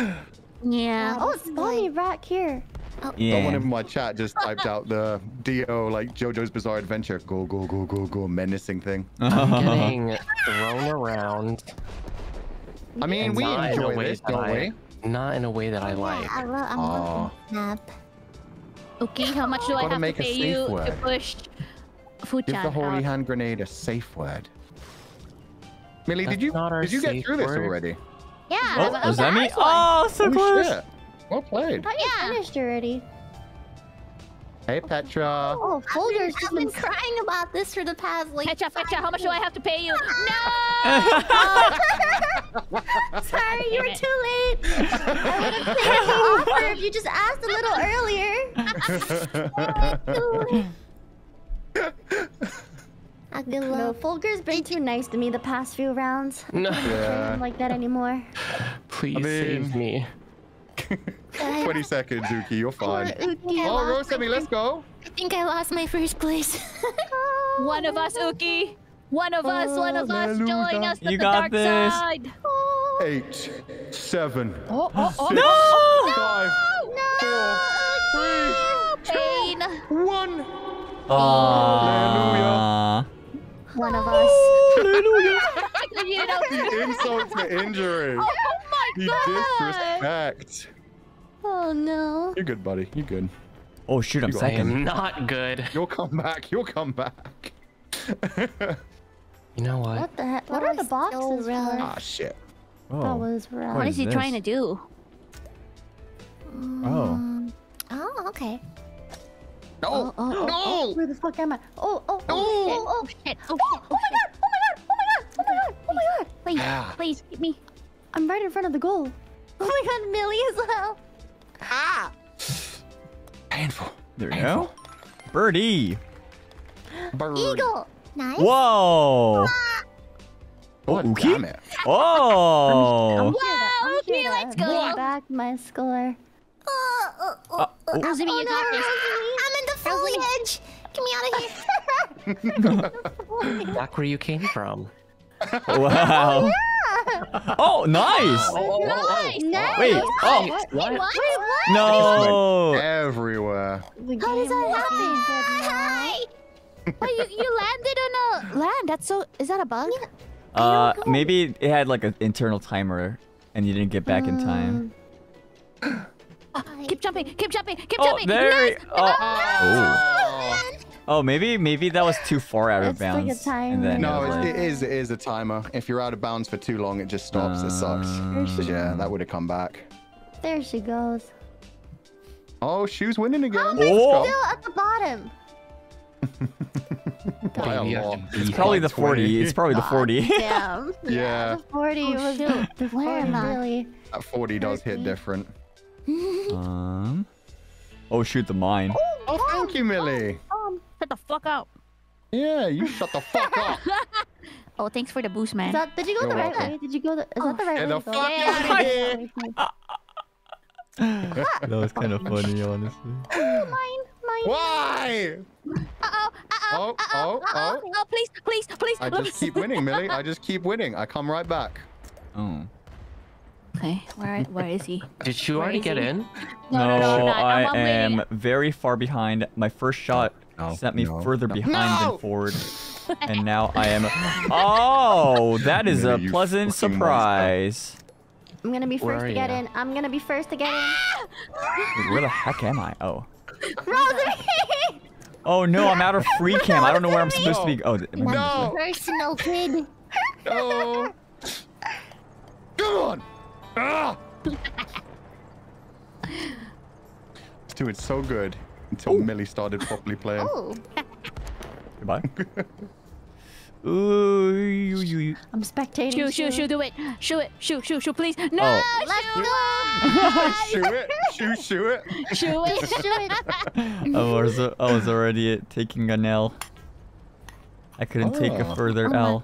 Yeah. Oh, it's funny back here. Oh. Yeah. Someone in my chat just typed out the D.O. like JoJo's Bizarre Adventure. Go, go, go, go, go. Menacing thing. I'm getting thrown around. I mean, we enjoy this, don't we? Not in a way that I like. I love, I'm looking up. Okay, how much do I have to pay you to push Fuchan? Give the holy hand grenade a safe word. Millie, did you get through this already? Yeah. Oh, was that me? Oh, so close. Shit. Well played. I thought you finished already. Hey, Petra. Oh, Fulgur's just been crying about this for the past, like... Petra, Petra, how much do I have to pay you? No! Sorry, you were too late. I would have taken the offer if you just asked a little earlier. No, Fulgur's been too nice to me the past few rounds. No. Yeah. I'm like that anymore. Please save me. 20 seconds, Uki. You're fine. Oh, Rosemi, let's go. I think I lost my first place. One of us, Uki. One of us. Join us at the dark side. 8, 7. Oh, oh, oh. 6, no! 5, 4, 3, 2, 1. Hallelujah. One of us. Hallelujah. Insult to injury. Oh, my God. Disrespect. Oh, no. You're good, buddy. You're good. Oh, shoot. I'm second. I am not good. You'll come back. You'll come back. You know what? What the heck? What are the boxes? Ah, shit. Oh, that was rough. What is he trying to do? Oh. Oh, okay. No. Oh, oh, oh, no. Where the fuck am I? Oh, oh, oh, oh, shit. Oh, my God. Oh, my God. Oh, my God. Oh, my God. Please, please, hit me. I'm right in front of the goal. Oh, my God. Millie as well. Ah. Painful. There you go. Birdie. Bird. Eagle. Nice. Whoa. Oh, Uki. Oh. Wow, Uki, let's go. Bring back my score. Oh, no. Rosemi, you got this. I'm in the foliage. Get me out of here. Back where you came from. Wow. Oh, nice. Nice. Wait. Oh. What? No. Everywhere. How does that happen? Wait, you landed on a land? That's so... Is that a bug? Yeah. Maybe it had like an internal timer and you didn't get back in time. Keep jumping! Keep jumping! Keep jumping! There! No! Oh, maybe that was too far out of bounds. Like a timer. No, it is a timer. If you're out of bounds for too long, it just stops. It sucks. Yeah, that would have come back. There she goes. Oh, Shu's winning again. Oh, it's still at the bottom. It's probably the 40. It's probably the 40. Damn. Yeah. The 40 was the really. That 40 does hit different. Oh shoot, the mine. Oh, thank you, Millie. Shut the fuck up. Yeah, you shut the fuck up. Oh, thanks for the boost, man. Did you go the right way? Did you go the? Is that the right way? The fuck out of here. That was kind of funny, honestly. Oh, mine. Why? Oh, please. I just keep winning, Millie. I just keep winning. I come right back. Oh. Okay, where is he? Did she already get in? No, I am very far behind. My first shot sent me further behind than forward. And now I am... Oh, that is a pleasant surprise. I'm going to be first to get in. I'm going to be first to get in. Where the heck am I? Oh. Rosemi! Oh, no, I'm out of free cam. I don't know where I'm supposed to be. Oh, no. Personal kid. No. Come on. Ah! Dude, it's so good until Millie started properly playing. Oh. Goodbye. Ooh, I'm spectating. Shoo, do it. Shoo, please. No, let's go. Shoo it. I was already taking an L. I couldn't take a further L.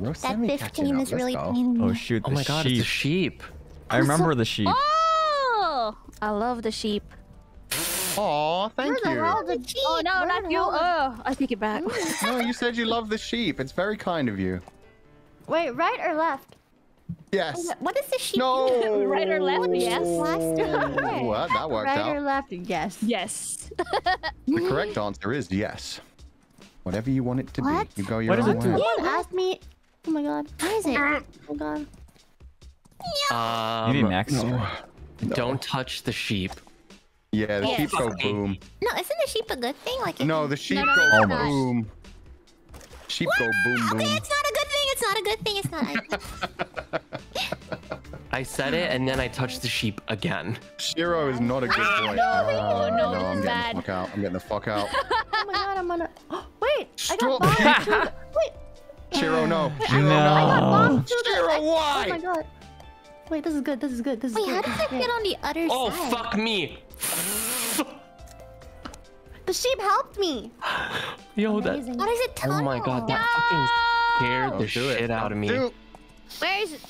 Rosemi, that 15 is really painful. Oh shoot, the sheep. Oh my god, it's a sheep. I remember the sheep. Oh! I love the sheep. Aw, thank you. Oh no, not you. Oh, I take it back. No, you said you love the sheep. It's very kind of you. Wait, right or left? Yes. What is the sheep? No. Right or left? Yes. Well, that worked out. Right or left? Yes. Yes. The correct answer is yes. Whatever you want it to be. You go your own way. What? Ask me. Oh my god. Where is it? Oh god. Maybe Max. No. Don't touch the sheep. Yeah, the sheep go boom. No, isn't the sheep a good thing? Like the sheep go boom. Sheep go boom boom. Okay, it's not a good thing. It's not a good thing. It's not. I said it and then I touched the sheep again. Shiro is not a good boy. No, I'm getting the fuck out. Oh my god, I'm on a... Wait, I got bombed through the... Wait. Shiro, no. Shiro, no. I got bombed through the... Shiro, why? Oh my god. Wait, this is good. Wait, how did I get on the other side? Oh, fuck me. The sheep helped me. Yo, that... What is it tunnel? Oh my god, that fucking scared the shit out of me. Where is it?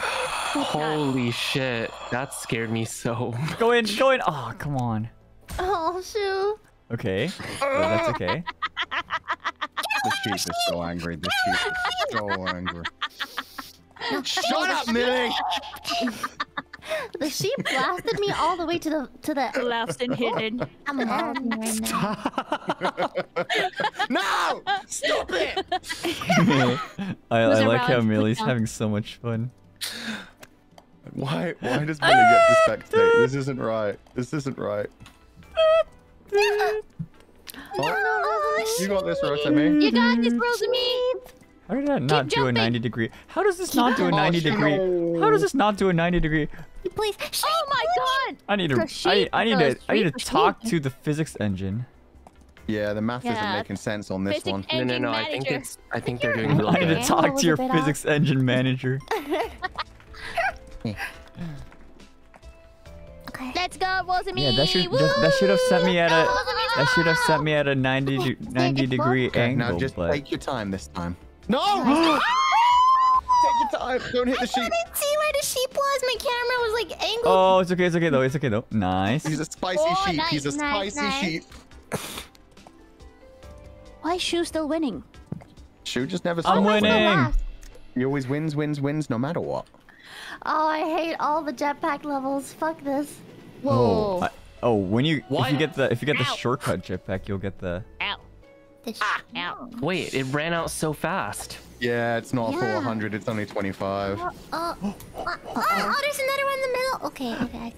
Holy shit, that scared me so much. Go in. Oh, come on. Oh, Shu. Okay. Well, that's okay. The sheep is so angry. The sheep is so angry. Shut up, Millie. The sheep blasted me all the way to the left and hidden. I'm laughing right now. No! Stop it! I like how Millie's having so much fun. Why does Millie get to spectate? This isn't right. Oh, you got this, Rosemi. You got this, Rosemi. How did that not do a 90-degree? How does this not do a 90-degree? How does this not do a 90-degree? Please. Oh my god! I need to talk to the physics engine. Yeah, the math isn't making sense on this one. No. Manager. I think they're doing really good. I need to talk to your physics engine manager. Okay. Let's go, Rosemi. Yeah, that should have set me at a that should have set me at a 90-degree angle. Now just take your time this time. No! Take your time. Don't hit the sheep. I couldn't see where the sheep was. My camera was like angled. Oh, it's okay. It's okay though. Nice. He's a spicy sheep. Nice, he's a spicy sheep. Why is Shu still winning? Shu just never. I'm winning. He always wins no matter what. Oh, I hate all the jetpack levels. Fuck this. Whoa. Oh, when you if you get the shortcut jetpack, you'll get the. Ow. the shit out. Wait, it ran out so fast. Yeah, it's not 400, it's only 25. Oh, oh, there's another one in the middle. Okay, okay.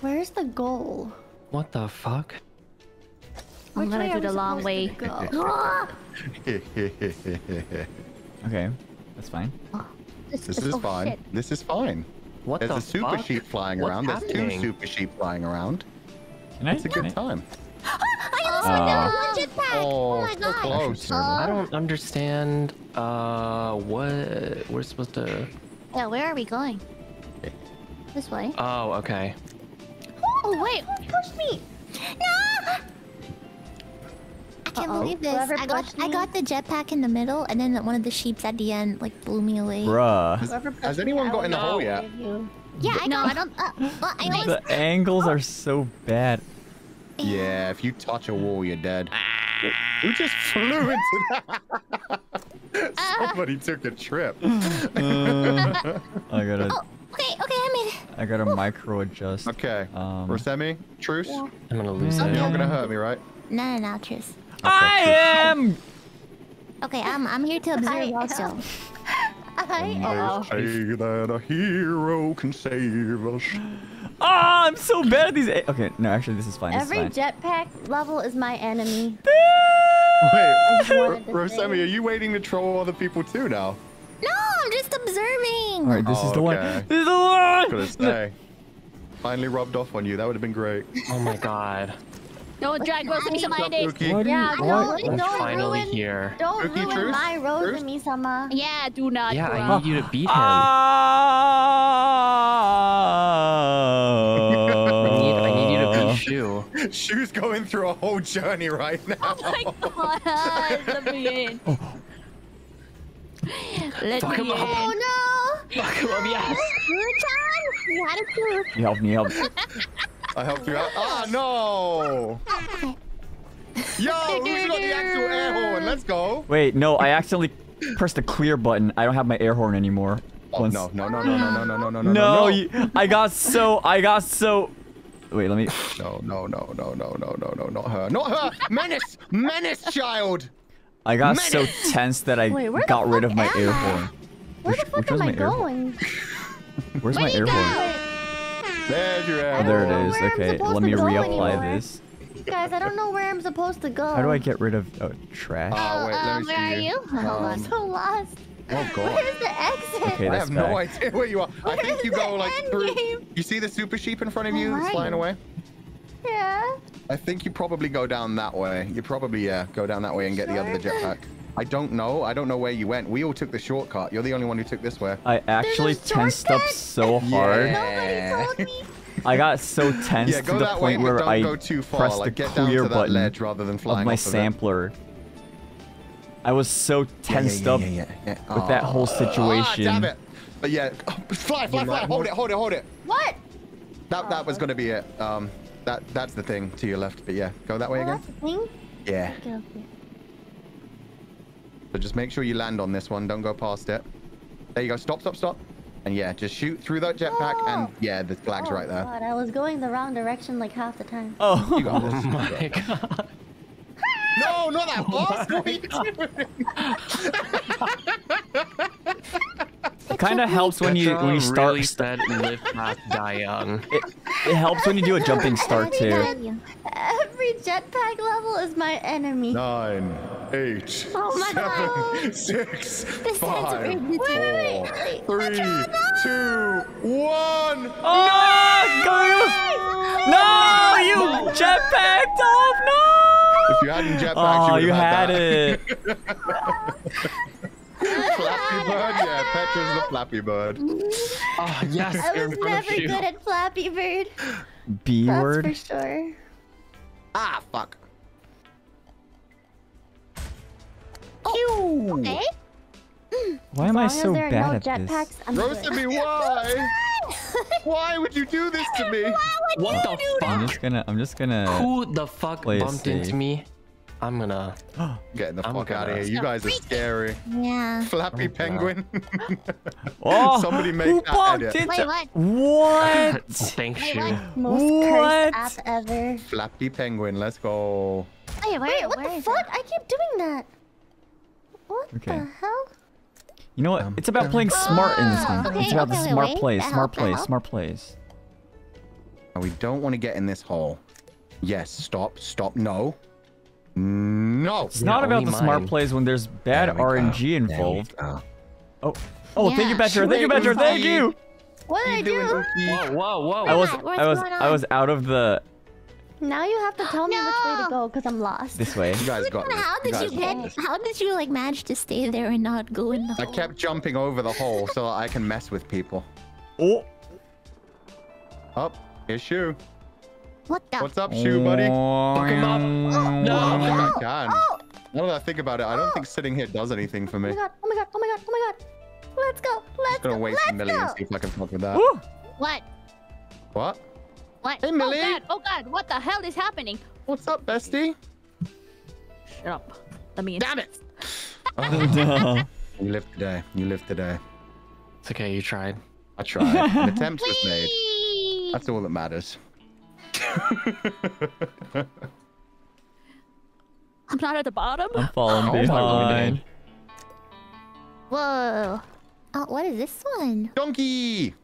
Where's the goal? What the fuck? I'm gonna do the long way. Okay, that's fine. This is fine. This is fine. What the fuck? There's a super sheep flying around. There's two super sheep flying around. It's a good time. I almost went down a legit pack! Oh my god! So close. I don't understand. What we're supposed to? Yeah, where are we going? This way. Oh, okay. Oh wait! Push me! No! I can't believe this. I got the jetpack in the middle, and then one of the sheeps at the end like blew me away. Bruh. Has anyone got in the hole yet? Yeah, I know. I don't. The angles are so bad. Yeah, if you touch a wall, you're dead. Who just flew into that? Somebody took a trip. I gotta. Oh, okay, okay, I made it. I gotta micro adjust. Okay. Rosemi, truce. Yeah. I'm gonna lose it. You're not gonna hurt me, right? No, no, no, truce. Okay, I am. Okay, I'm here to observe also. I say that a hero can save us. Ah, I'm so bad at these. Okay, no, actually, this is fine. Every jetpack level is my enemy. Wait, Rosemi, are you waiting to troll other people too now? No, I'm just observing. All right, this is the one. This is the one. I was gonna say, finally rubbed off on you. That would have been great. Oh my god. Don't drag Rosemi-sama in. Yeah, don't ruin my Rosemi-sama. Yeah, do not. Yeah, I need you to beat him. I need you to beat Shu. Shu's going through a whole journey right now. Oh my god, let me in. Oh no! Fuck him up, yes. You had a clue. You helped me, I helped you out. Oh no! Yo, who's got the actual air horn? Let's go. Wait, no, I accidentally pressed the clear button. I don't have my air horn anymore. Oh, no, no, no, no, no, no, no, no, no, no. No, I got so. Wait, let me. No, no, no, no, no, no, no, no, not her, not her. Menace, menace, child. I got so tense that I got rid of my air horn. Where the fuck am I going? Where's my air horn? Oh, there it is. Okay, let me reapply this. Guys, I don't know where I'm supposed to go. How do I get rid of trash? Oh, wait, let me see. Where are you? Oh, I'm so lost. Oh god. Where's the exit? Okay, I have no idea where you are. I think you go like through. You see the super sheep in front of you that's flying away? Yeah. I think you probably go down that way. You probably go down that way and get the other jetpack. I don't know. I don't know where you went. We all took the shortcut. You're the only one who took this way. I actually tensed up so hard. Nobody told me. I got so tense to the point where I pressed the clear button of my sampler. I was so tensed up with that whole situation. Damn it. But yeah, fly, fly, fly. Hold it, hold it, hold it. What? That was going to be it. That's the thing to your left. But yeah, go that way again. That's the thing? Yeah. So just make sure you land on this one. Don't go past it. There you go. Stop, stop, stop. And yeah, just shoot through that jetpack. And yeah, the flag's right there. God, I was going the wrong direction like half the time. Oh, you got this. My god. No, not that boss. What are you doing? It kind of helps when you start. Really said, live, not die young. It helps when you do a jumping start too. Every jetpack level is my enemy. 9, 8, oh my 7, 6, 5, 4, 3, 2, 1. No, you jetpacked off. No. If you hadn't jetpacked, you had it. Flappy Bird, yeah, Petra's the Flappy Bird. Oh, yes, I was never good at Flappy Bird. B-word? That's for sure. Ah, fuck. Oh, okay. Why am I so bad at this? Rosemi, why? Why would you do this to me? What the fuck? I'm just gonna... Who the fuck bumped into me? I'm gonna get the fuck out of here. You guys are scary. Yeah. Flappy penguin. Oh, somebody make that edit. Wait, what? What? Thank you. Most cursed app ever. Flappy penguin. Let's go. Wait, what the fuck? I keep doing that. What the hell? You know what? It's about playing smart in this game. Okay, it's about the smart plays. Smart plays. Smart plays. We don't want to get in this hole. Yes. Stop. Stop. No. No, it's not about the smart plays when there's bad RNG involved. Oh, oh, thank you, Petra. Thank you, Petra. Thank you. What did I do? Whoa, whoa! I was out of the. Now you have to tell me which way to go because I'm lost. This way. You guys got this. How did you get? How did you like manage to stay there and not go in the hole? I kept jumping over the hole so that I can mess with people. Oh. Up. Here's Shu. What the? What's up, Shu, buddy? Fuck him up. Oh, no, I can. Now that I think about it, I don't think sitting here does anything for me. Oh my god! Oh my god! Oh my god! Oh my god! Let's go! Let's go! Let's go! I'm just gonna wait for Millie and see if I can fuck with that. Ooh. What? What? What? Hey, Millie! Oh god! What the hell is happening? What's up, bestie? Shut up. Let me in. Damn it! You lived today. You lived today. It's okay. You tried. I tried. An attempt was made. That's all that matters. I'm not at the bottom. I'm falling behind. Whoa! Oh, what is this one? Donkey.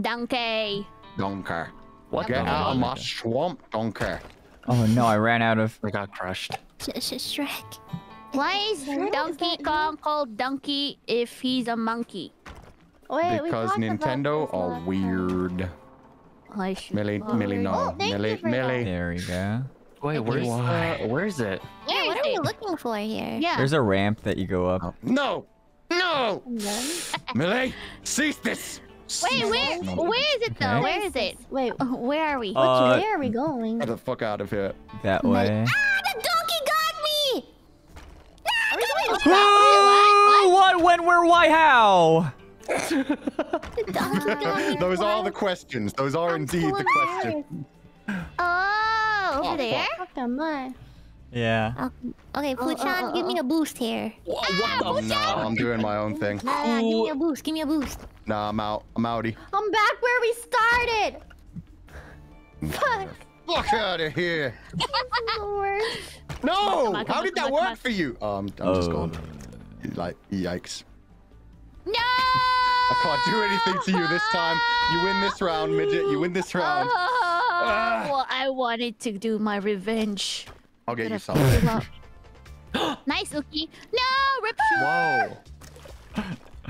Donkey. Donker. What? Get out of my swamp, donker. Oh no! I ran out of. I got crushed. Shrek. Why is Donkey Kong called Donkey if he's a monkey? Wait, because Nintendo are weird. Millie, Millie, no, Millie, Millie. There we go. Wait, where is it? Yeah, what are we looking for here? Yeah. There's a ramp that you go up. No, no. Millie, cease this. Wait, where is it though? Where is it? Wait, where are we? Where are we going? Get the fuck out of here. That way. Ah, the donkey got me. Who? What? When? Where? Why? How? Those are the questions. Those are indeed the questions. Oh, over there? Yeah. Okay, Fuchan, give me a boost here. What the? Nah, I'm doing my own thing. Nah, give me a boost. Give me a boost. Nah, I'm out. I'm outie. I'm back where we started. Fuck. Fuck out of here. No! How did that work for you? I'm just gone. Like, yikes. No! I can't do anything to you this time. You win this round, midget. You win this round. Well, I wanted to do my revenge. I'll get you something. Nice, Uki. No, rip. Whoa.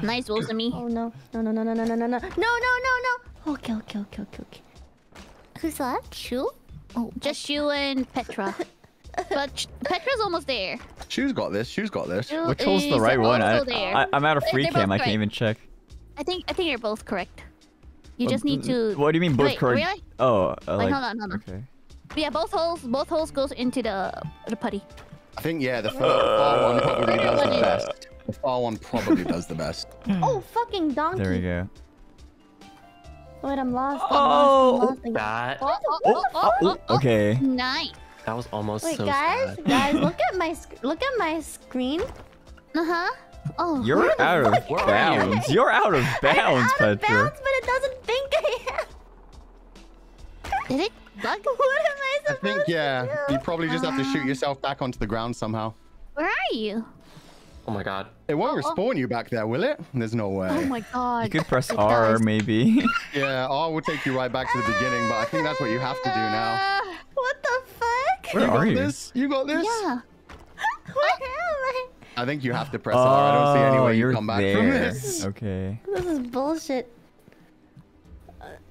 Nice, Rosemi. Oh no! No! No! No! No! No! No! No! No! No! No! Okay! Okay! Okay! Okay! Okay. Who's left? Shu? Oh, just you and Petra. But Petra's almost there. Shu's got this. Shu's got this. Which hole's the right one? I'm out of free cam. I can't even check. I think you're both correct. You just need to. What do you mean both correct? Really? Oh, like, hold on, hold on. Okay. Yeah, both holes goes into the putty. I think the far one probably does the best. The far one probably does the best. Oh, fucking donkey! There we go. Wait, I'm lost. Oh, that. Okay. Nice. That was almost so sad. Wait, guys, look at my screen. Oh, you're out of bounds. You're out of bounds, Petra. I'm out of bounds, but it doesn't think I am. Did it bug? What am I supposed to do? I think you probably just have to shoot yourself back onto the ground somehow. Where are you? Oh my god. It won't respawn you back there, will it? There's no way. Oh my god. You could press R maybe. R will take you right back to the beginning, but I think that's what you have to do now. What the fuck? Where are you? You got this? Yeah. Where am I? I think you have to press R. I don't see any way you come back from this. Okay. This is bullshit.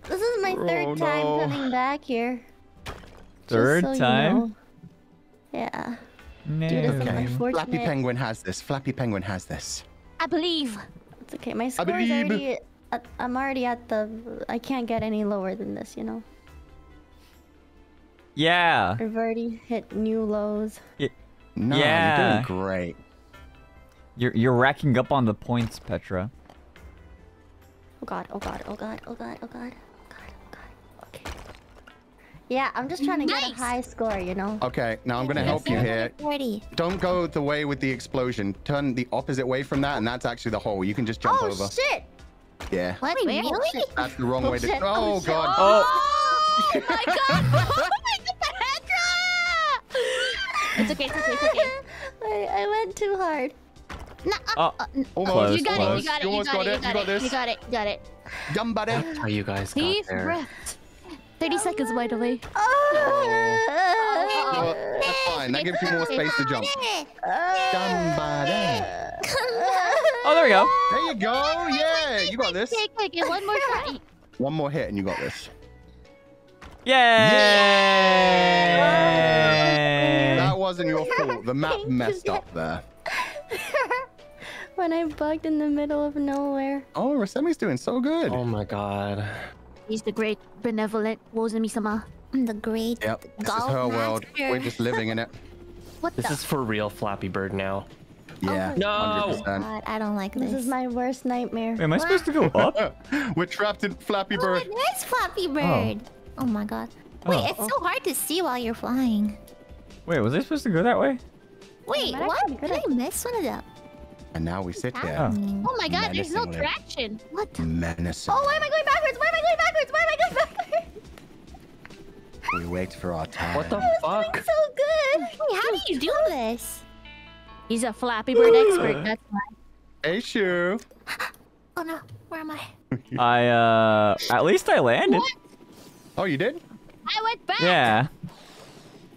This is my third time coming back here. Third time? Yeah. No. Dude, Flappy Penguin has this. Flappy Penguin has this. I believe. It's okay. My score is already... I'm already at the... I can't get any lower than this, you know? Yeah. I've already hit new lows. You're doing great. You're racking up on the points, Petra. Oh god, oh god, oh god, oh god, oh god, oh god, oh god. Okay. Yeah, I'm just trying to get a high score, you know? Okay, now I'm going to help you here. 40. Don't go the way with the explosion. Turn the opposite way from that, and that's actually the hole. You can just jump over. Oh, shit! Yeah. What, really? That's the wrong way to... Oh, God. Oh, oh my God! Oh, my God, Petra! It's okay, it's okay, it's okay. I went too hard. No, almost, you got it, you got it, you got it, you got it, you got it, you got it. Dumb buddy. That's how you guys got there. Wrecked. 30 seconds wide away. Oh, that's fine. That gives you more space to jump. Dumb buddy. Oh, there we go. There you go. Yeah, you got this. One more try. One more hit and you got this. Yay! Yay! That wasn't your fault. The map messed up there. When I bugged in the middle of nowhere. Oh, Rosemi's doing so good. Oh my God. He's the great benevolent Rosemi-sama. I'm the great. Yep. This is her world. We're just living in it. What? This is for real, Flappy Bird now. Yeah. Oh no. God, I don't like this. This is my worst nightmare. Am I supposed to go up? We're trapped in Flappy Bird. Where's Flappy Bird? Oh, oh my God. Wait, it's so hard to see while you're flying. Wait, was I supposed to go that way? Wait, what? Did I miss one of them? And now we sit there. Oh my God, there's no traction. What? Menacing. Oh, why am I going backwards? Why am I going backwards? Why am I going backwards? We wait for our time. What the fuck? Doing so good. Hey, how do you do this? He's a Flappy Bird expert. That's why. Hey, Shu. Oh no, where am I? At least I landed. What? Oh, you did? I went back. Yeah.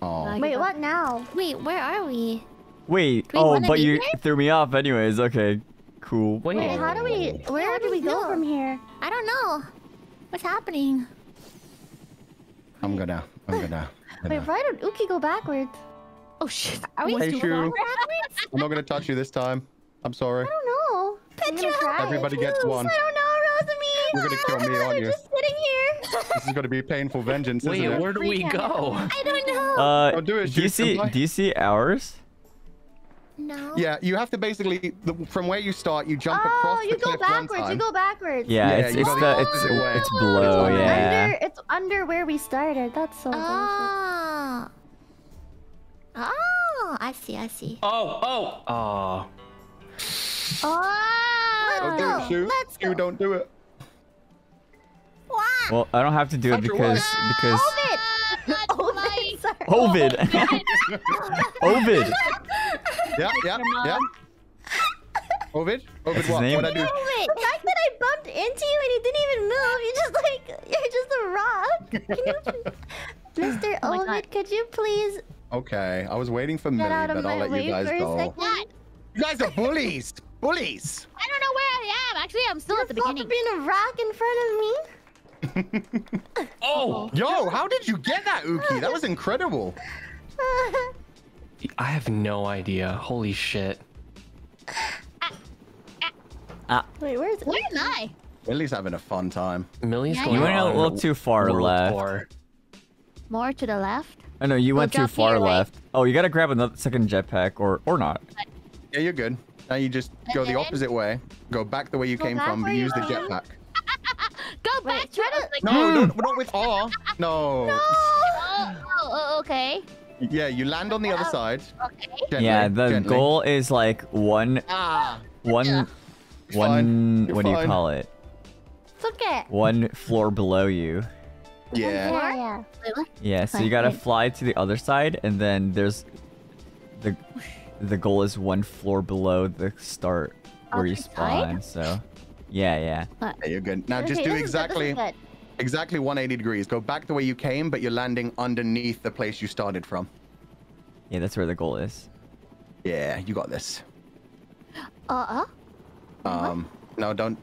Oh. Wait, what now? Wait, where are we? Wait, oh, but you threw me off anyways. Okay, cool. Wait, how do we... Where do we go from here? I don't know. What's happening? I'm gonna... Wait, why did Uki go backwards? Oh, shit. Are we still going backwards? I'm not gonna touch you this time. I'm sorry. I don't know. Petra, everybody gets one. I don't know, Rosemi. We're gonna kill me on you. We're just sitting here. This is gonna be painful vengeance, isn't it? Wait, where do we go? I don't know. Do you see ours? No. Yeah, you have to basically from where you start, you jump across the cliff one time. Oh, you go backwards. Yeah, yeah it's below. Yeah. It's under where we started. That's so bullshit. Oh, I see. Oh. Let's go. Let's go. You don't do it. What? Well, I don't have to do it because. Ovid. Yeah. Ovid, that's what? What'd I do? The fact that I bumped into you and you didn't even move, you're just a rock. Mr. Ovid, could you please? Okay, I was waiting for Millie, but I'll let you guys go. You guys are bullies. Bullies. I don't know where I am. Actually, I'm still at the beginning. You're being a rock in front of me. Yo, how did you get that, Uki? That was incredible. I have no idea. Holy shit. Wait, where am I? Millie's having a fun time. Millie's going. You went a little too far left. More to the left? Oh, no, you went too far left. Oh, you gotta grab another second jetpack or not. Yeah, you're good. Now you just go the opposite way. Go back the way you came from, but use the jetpack. Go back to it. No, not with R. No. Oh, okay. Yeah, you land on the other side. Okay. Gently, yeah, the goal is like one. What do you call it? It's okay. One floor below you. Yeah. Yeah. So you gotta fly to the other side, and then there's the goal is one floor below the start where you spawn. So. Yeah, you're good. Now just do exactly 180 degrees. Go back the way you came, but you're landing underneath the place you started from. Yeah, that's where the goal is. Yeah, you got this. No, don't.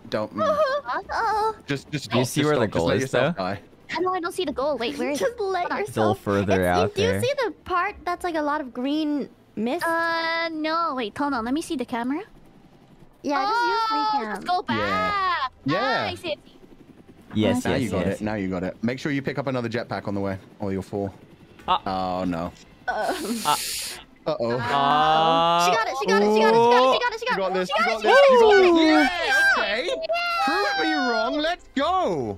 Just do you see where the goal is, though? I don't see the goal. Wait, where is it? Just let yourself... Still further out there. Do you see the part that's like a lot of green mist? No. Wait, hold on. Let me see the camera. Yeah, just use free cam. Go back. Yeah. Nice. Yes. Now you got it. Now you got it. Make sure you pick up another jetpack on the way, or you'll fall. Oh no. She got it. She got it. She got it. She got it. She got it. She got it. She got it. She got it. Yeah. Okay. Prove me wrong. Let's go.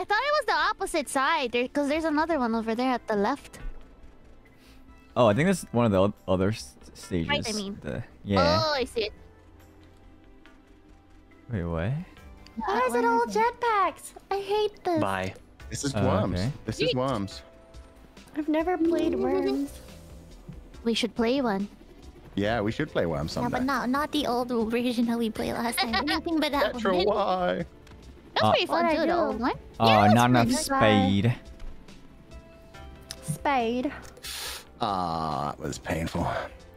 I thought it was the opposite side, because there's another one over there at the left. Oh, I think that's one of the other stages. Right, I mean. Yeah. Oh, I see it. Wait, what? Why is it all jetpacks? I hate this. Bye. This is worms. Okay. This is worms. I've never played worms. We should play one. Yeah, we should play worms someday. Yeah, but not the old version that we played last time. Nothing but that one. Why? That's pretty fun too, the old one. Oh, yeah, not enough speed. Spade. Ah, that was painful.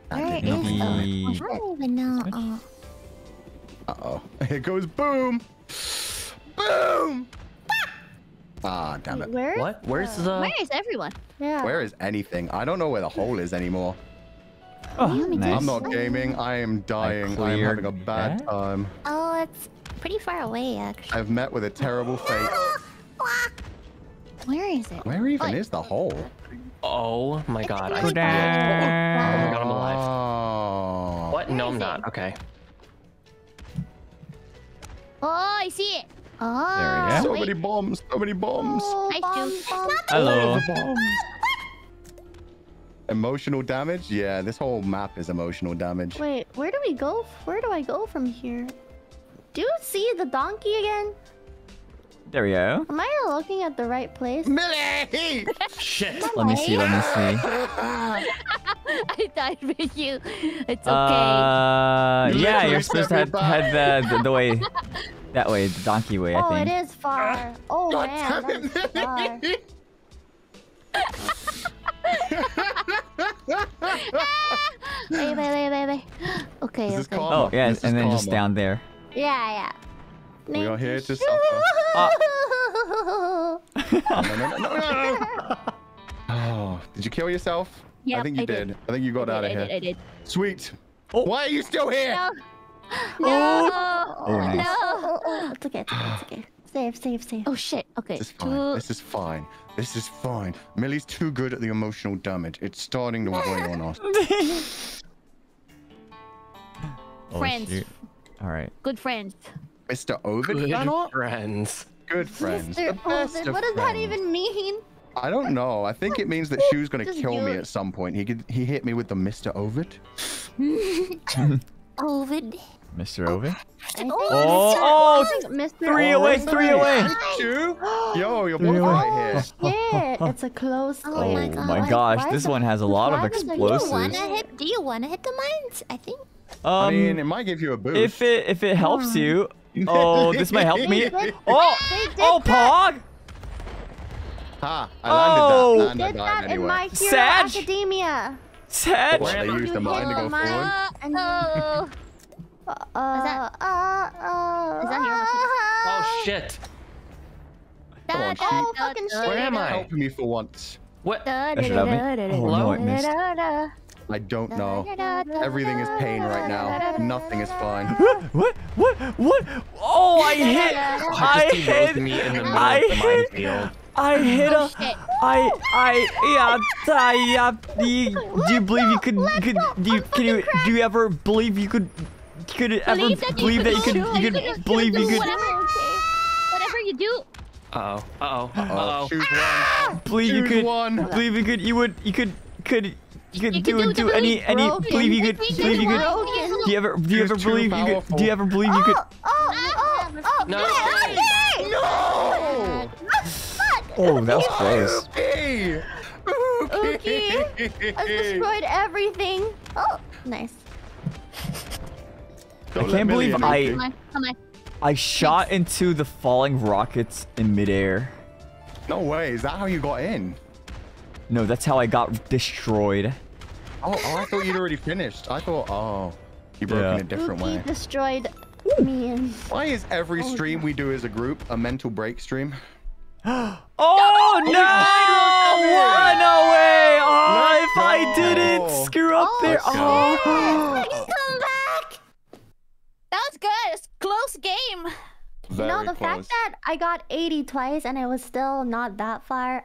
Where is the... I don't even know. Uh-oh. It goes boom! Boom! Ah, damn it. Where? What? Where's the... Where is everyone? Yeah. Where is anything? I don't know where the hole is anymore. Oh, nice. I'm not gaming. I am dying. I am having a bad time. Oh, it's pretty far away, actually. I've met with a terrible fate. Where is it? Where even is the hole? Oh my god. I'm alive. Oh my god, I'm alive. What? No, I'm not. Okay. Oh, I see it. Oh, there we go. So many bombs. So many bombs. Oh, bombs. Hello. Emotional damage? Yeah, this whole map is emotional damage. Wait, where do we go? Where do I go from here? Do you see the donkey again? There we go. Am I looking at the right place? Millie! Shit. Let me see. I died with you. It's okay. Yeah, you're supposed to head the way... That way, the donkey way, I think. Oh, it is far. Oh, God, man, that is far. Wait. Okay, okay. Oh, yeah, and then just down there. Yeah, yeah. We are here to suffer. Oh. No. Oh, did you kill yourself? Yeah, I think you did. I think you got out of here. I did. Sweet. Oh. Why are you still here? No. No. It's okay. It's okay. Save. Oh shit. Okay. This is fine. This is fine. Millie's too good at the emotional damage. It's starting to weigh on us. Friends. All right. Good friends. Mr. Ovid. Good friends. Mr. Ovid. What does that even mean? I don't know. I think it means that Shu's gonna kill me at some point. He hit me with the Mr. Ovid. Ovid. Mr. Ovid? Oh, three away. Two? Yo, you're both right here. Yeah, it's a close place. Oh my gosh, this one has a lot of explosives. Do you want to hit the mines? I think. I mean, it might give you a boost. If it helps you. Oh, this might help me. Oh, Pog! Ha, I landed that. I did that in My Hero Academia. Sad. They used the mine to go forward. Is that your oh shit! Come on, sheep. Where am I? Help me for once. What? I don't know. Everything is pain right now. Nothing is fine. What? Oh, Do you ever believe that you could do whatever you do? Do you ever believe you could? Oh, no. Oh, that was close. Uki, I've destroyed everything. Oh, nice. I can't believe I shot into the falling rockets in midair. No way. Is that how you got in? No, that's how I got destroyed. Oh, I thought you'd already finished. I thought, you broke in a different way. Destroyed me. Why is every stream we do as a group a mental break stream? No way! Oh, if I didn't screw up there. Oh. That was good. It's a close game. Very close. Fact that I got 80 twice and I was still not that far,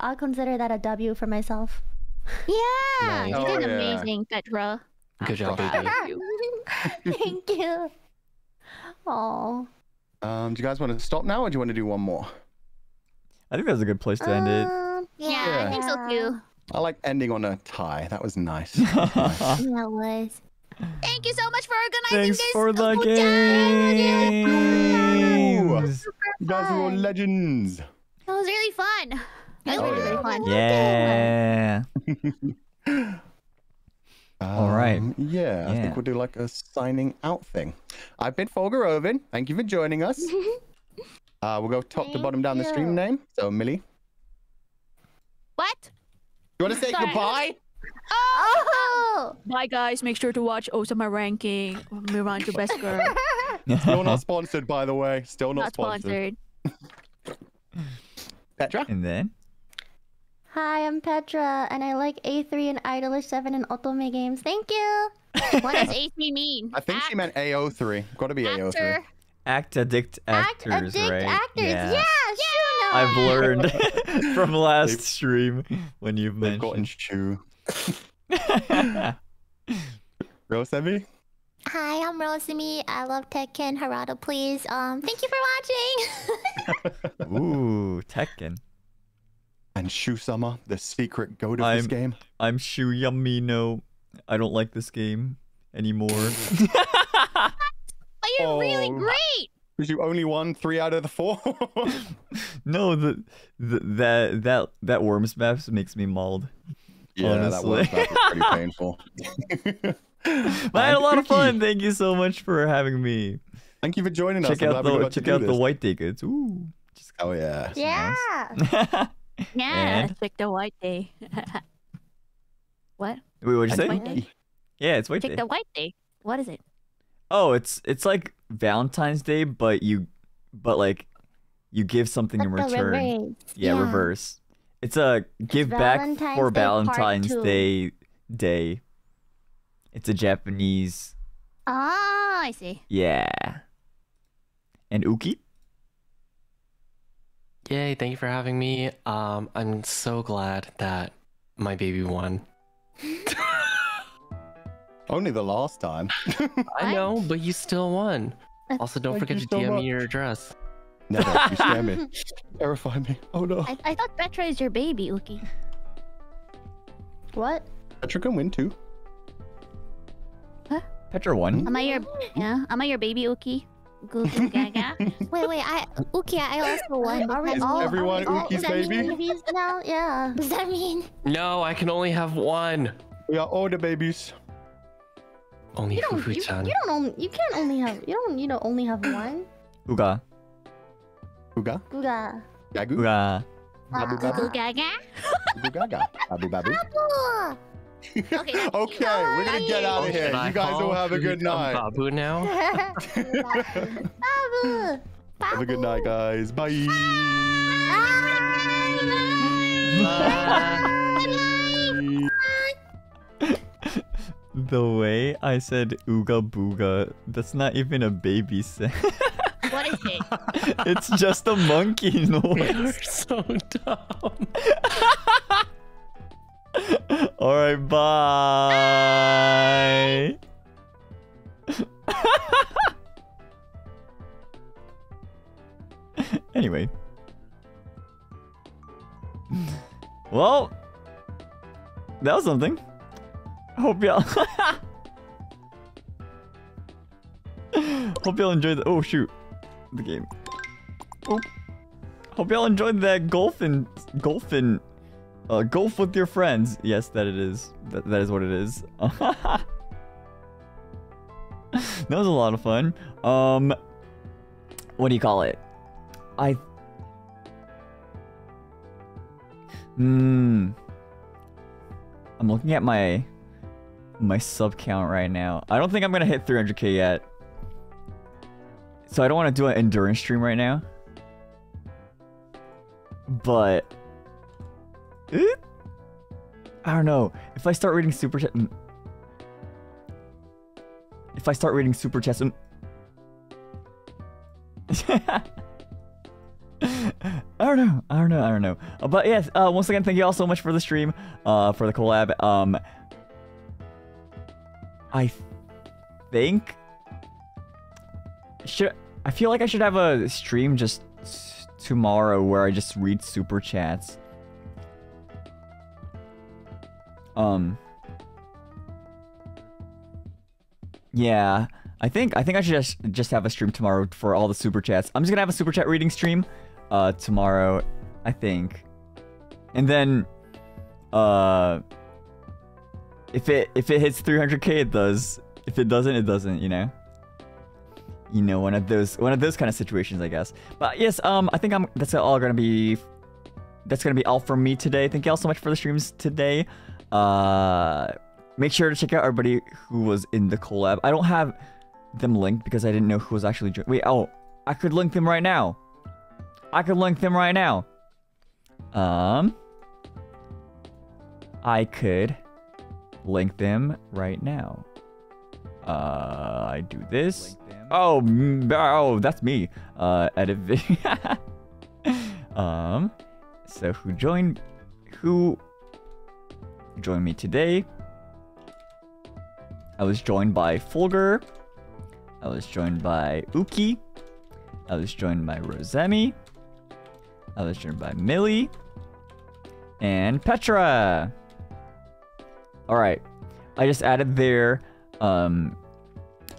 I'll consider that a W for myself. Yeah, nice. You did amazing, Petra. Good job, baby. Thank you. Oh. Do you guys want to stop now, or do you want to do one more? I think that was a good place to end it. Yeah, I think so too. I like ending on a tie. That was nice. That was. Thank you so much for organizing this. Thanks for the games. You guys were legends. That was really fun. That was really fun. Yeah. All right. Yeah, I think we'll do like a signing out thing. I've been Fulgur Ovid. Thank you for joining us. We'll go top to bottom down the stream name. So, Millie. What? You want to say goodbye? Oh! Bye, guys. Make sure to watch Ōsama Ranking, Miranjo Best Girl. Still not sponsored, by the way. Still not sponsored. Petra? And then? Hi, I'm Petra, and I like A3 and Idolish 7 and Otome games. Thank you! What does A3 mean? I think she meant AO3. Gotta be AO3. Act addict actors, right? Actors. Yeah, Shu knows. I've learned from last stream when you've mentioned Shu. Rosemi? Hi, I'm Rosemi. I love Tekken. Harada, please. Thank you for watching. Ooh, Tekken. And Shu-sama, the secret goat of this game. I'm Shu Yamino. I don't like this game anymore. But you're really great. Because you only won 3 out of the 4. No, that worms maps makes me mauled. Yeah, honestly. That was pretty painful. But I had a lot of fun. Thank you so much for having me. Thank you for joining us. Check out the white tickets. Ooh. Oh yeah. Yeah. Nice. Yeah. It's like the white day. What? Wait, what'd you say? White day. Yeah, it's white day. Like the white day. What is it? Oh, it's like Valentine's Day, but you give something in return. Yeah, reverse. It's a give back for Valentine's Day day. It's a Japanese. Ah, I see. Yeah. And Uki? Yay, thank you for having me. I'm so glad that my baby won. Only the last time. I know, but you still won. Also, don't forget to DM me your address. Never. You scare me. Terrify me. Oh no. I thought Petra is your baby, Uki. What? Petra can win too. Huh? Petra won? Am I your Am I your baby, Uki? Google Gaga. Wait, Uki, I also won. Is everyone Uki's baby? Babies now? Yeah. Does that mean? No, I can only have one. We are all the babies. Only Fufu-chan. You don't only have one. Uga. Uga? Uga. Gagu? Uga. Babu Gaga. Gaga. Babu Gaga. Babu Babu. Babu. Okay, we're gonna get out of here. You guys all have a good night. Babu now. Babu. Have a good night, guys. Bye. Bye. Bye. Bye. Bye. The way I said "ooga booga," that's not even a baby sound. What is it? It's just a monkey noise. You're so dumb. All right, bye. Anyway. Well, that was something. Hope y'all enjoyed the the game. Oh. Hope y'all enjoyed that golf with your friends. Yes, that it is. That is what it is. That was a lot of fun. What do you call it? I'm looking at my sub count right now. I don't think I'm gonna hit 300k yet. So I don't want to do an endurance stream right now. But I don't know. If I start reading super chat, I don't know. But yes, once again, thank you all so much for the stream, for the collab. I think I feel like I should have a stream just tomorrow where I just read super chats. Yeah, I think I should just have a stream tomorrow for all the super chats. I'm just gonna have a super chat reading stream tomorrow, I think. And then if it hits 300k, it does. If it doesn't, it doesn't, you know. You know, one of those kind of situations, I guess. But yes, I think that's gonna be all for me today. Thank you all so much for the streams today. Make sure to check out everybody who was in the collab. I don't have them linked because I didn't know who was actually joining. Wait, oh, I could link them right now. I could link them right now. I do this. Oh, that's me. Edit video. So who joined me today? I was joined by Fulgur. I was joined by Uki. I was joined by Rosemi. I was joined by Millie. And Petra. Alright. I just added their... I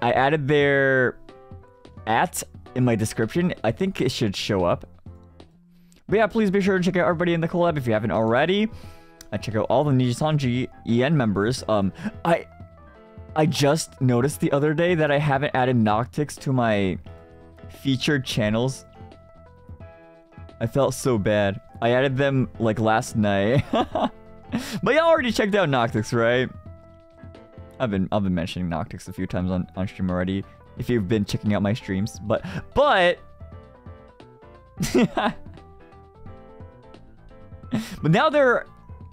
added their at in my description. I think it should show up. But yeah, please be sure to check out everybody in the collab if you haven't already. I check out all the Nijisanji EN members. I just noticed the other day that I haven't added Noctyx to my featured channels. I felt so bad. I added them like last night. But y'all already checked out Noctyx, right? I've been mentioning Noctyx a few times on stream already. If you've been checking out my streams, but now they're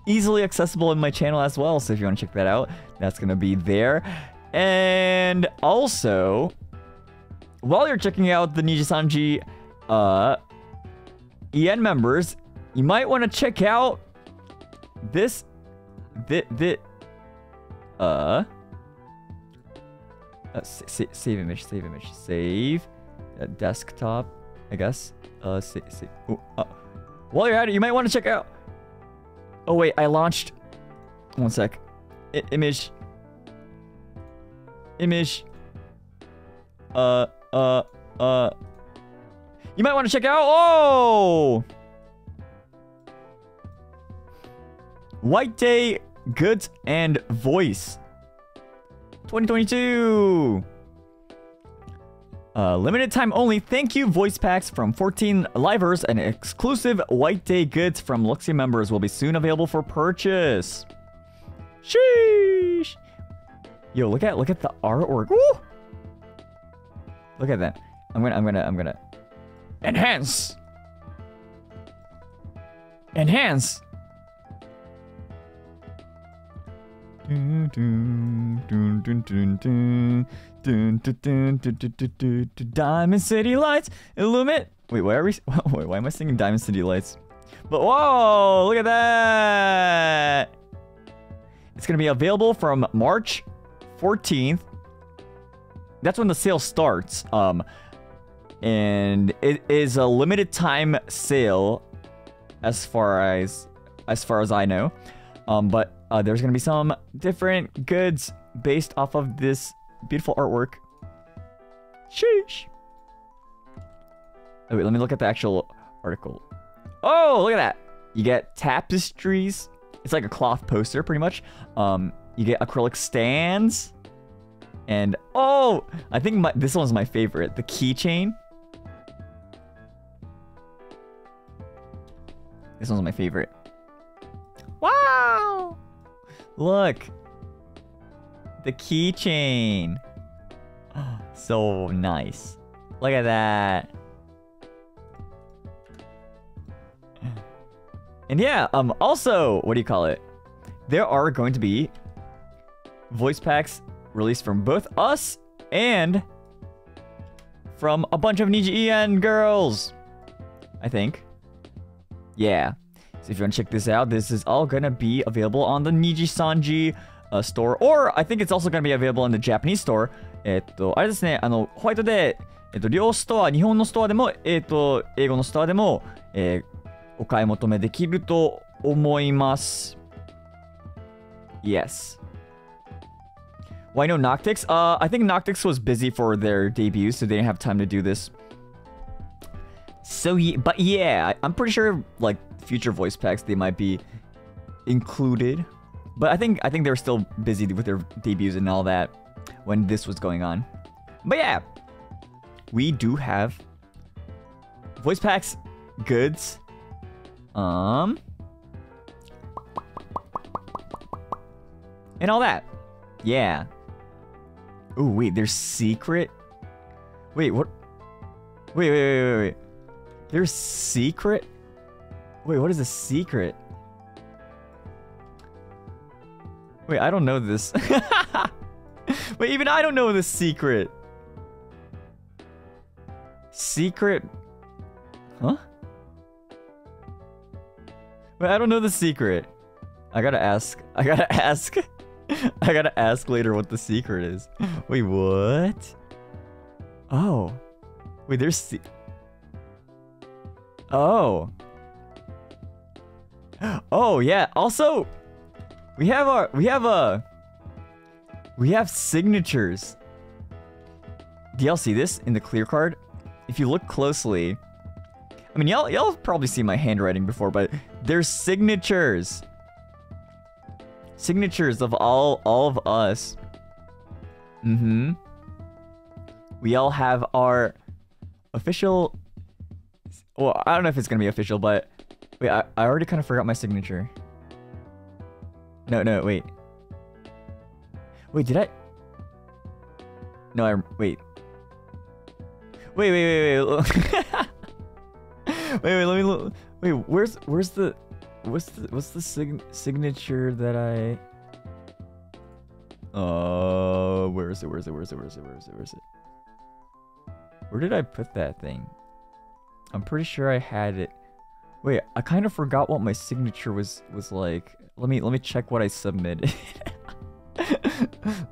easily accessible in my channel as well. So if you want to check that out, that's gonna be there. And also, while you're checking out the Nijisanji EN members, you might want to check out save desktop, I guess. While you're at it, you might want to check out. Oh wait, I launched. One sec. Image. You might want to check out. Oh, White Day Goods and Voice 2022. Limited time only. Thank you, voice packs from 14 livers and exclusive White Day goods from Luxiem members will be soon available for purchase. Sheesh! Yo, look at the artwork. Woo! Look at that. I'm gonna enhance. Enhance. Diamond City Lights illuminate. Wait, why am I singing Diamond City Lights? But whoa, look at that! It's gonna be available from March 14th. That's when the sale starts. And it is a limited time sale, as far as I know. But there's gonna be some different goods based off of this beautiful artwork. Sheesh. Oh wait, let me look at the actual article. Oh, look at that. You get tapestries. It's like a cloth poster, pretty much. You get acrylic stands. And oh, I think this one's my favorite. The keychain. This one's my favorite. Wow! Look! The keychain! Oh, so nice. Look at that. And yeah, also, what do you call it? There are going to be voice packs released from both us and from a bunch of Niji EN girls, I think. Yeah. So if you want to check this out, this is all going to be available on the Nijisanji store. Or I think it's also going to be available on the Japanese store. あれですね、ホワイトデー両ストア、日本のストアでも、英語のストアでも、お買い求めできると思います。Yes. Well, I know Noctyx. I think Noctyx was busy for their debut, so they didn't have time to do this. So, yeah, but yeah, I'm pretty sure like future voice packs they might be included. But I think they were still busy with their debuts and all that when this was going on. But yeah, we do have voice packs, goods. And all that. Yeah. Oh, wait, there's secret? Wait, what? Wait. There's secret? Wait, what is a secret? Wait, I don't know this. Wait, even I don't know this secret. Secret? Huh? Wait, I don't know the secret. I gotta ask. I gotta ask later what the secret is. Wait, what? Oh. Wait, there's Oh. Oh, yeah. Also, we have signatures. Do y'all see this in the clear card? If you look closely, I mean, y'all probably see my handwriting before, but there's signatures. Signatures of all of us. Mm-hmm. We all have our official... Well, I don't know if it's gonna be official, but... Wait, I already kind of forgot my signature. No, wait. Wait, did I... No, I... Wait. Wait. Wait, let me look. Wait, what's the signature that I... Oh, where is it? Where did I put that thing? I'm pretty sure I had it. Wait, I kind of forgot what my signature was like. Let me check what I submitted.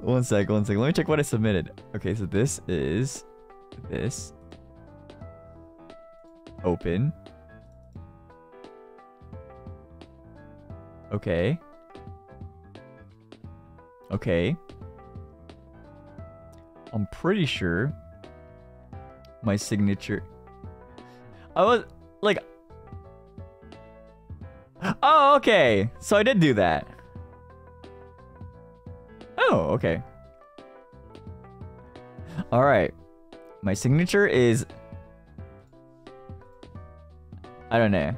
One sec. Let me check what I submitted. Okay, so this is this. Open. Okay. I'm pretty sure my signature... I was... like... Oh, okay! So I did do that. Oh, okay. Alright. My signature is... I don't know.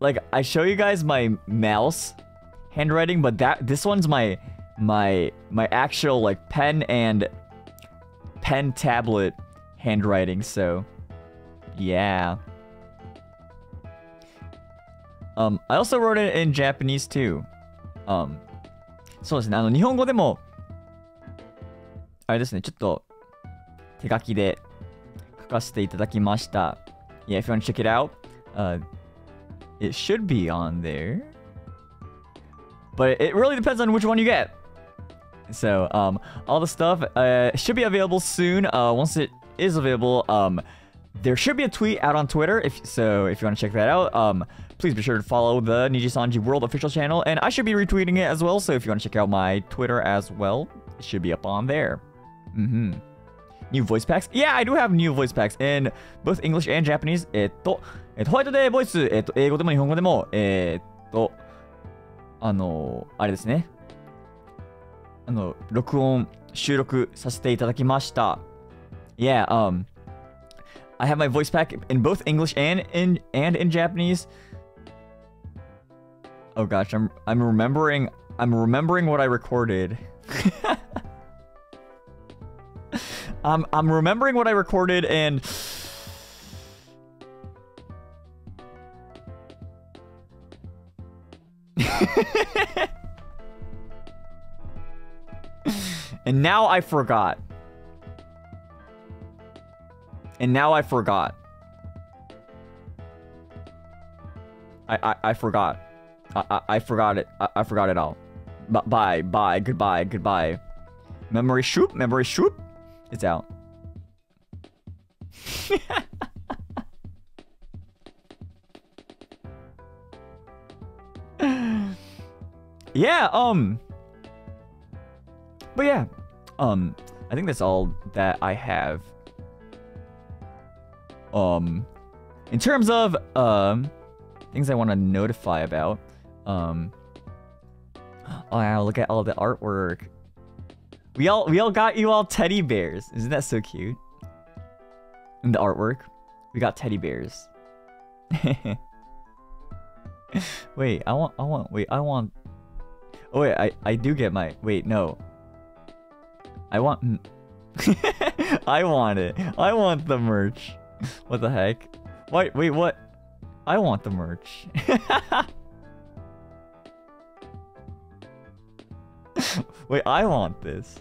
Like, I show you guys my mouse handwriting, but this one's my actual like pen tablet handwriting. So, yeah. I also wrote it in Japanese too. そうですね。日本語でもあれですね。ちょっと手書きで書かせていただきました。Yeah, if you want to check it out, it should be on there. But it really depends on which one you get. So, all the stuff should be available soon. Once it is available, there should be a tweet out on Twitter. If you want to check that out, please be sure to follow the Nijisanji World official channel. And I should be retweeting it as well. So if you want to check out my Twitter as well, it should be up on there. Mm-hmm. New voice packs? Yeah, I do have new voice packs in both English and Japanese. ホワイトデーボイス、英語でも日本語でも、あれですね。録音、収録させていただきました。Yeah, I have my voice pack in both English and in Japanese. Oh gosh, I'm remembering what I recorded. I'm remembering what I recorded and... and now I forgot. I forgot. I forgot it. I forgot it all. Bye. Goodbye. Memory shoop. It's out. Yeah, but yeah, I think that's all that I have. In terms of, things I want to notify about, oh, I'll look at all the artwork. We all got you all teddy bears. Isn't that so cute? In the artwork, we got teddy bears. Wait, I want. Oh wait, I do get my. Wait, no. I want. I want it. I want the merch. What the heck? Wait, what? I want the merch. Wait, I want this.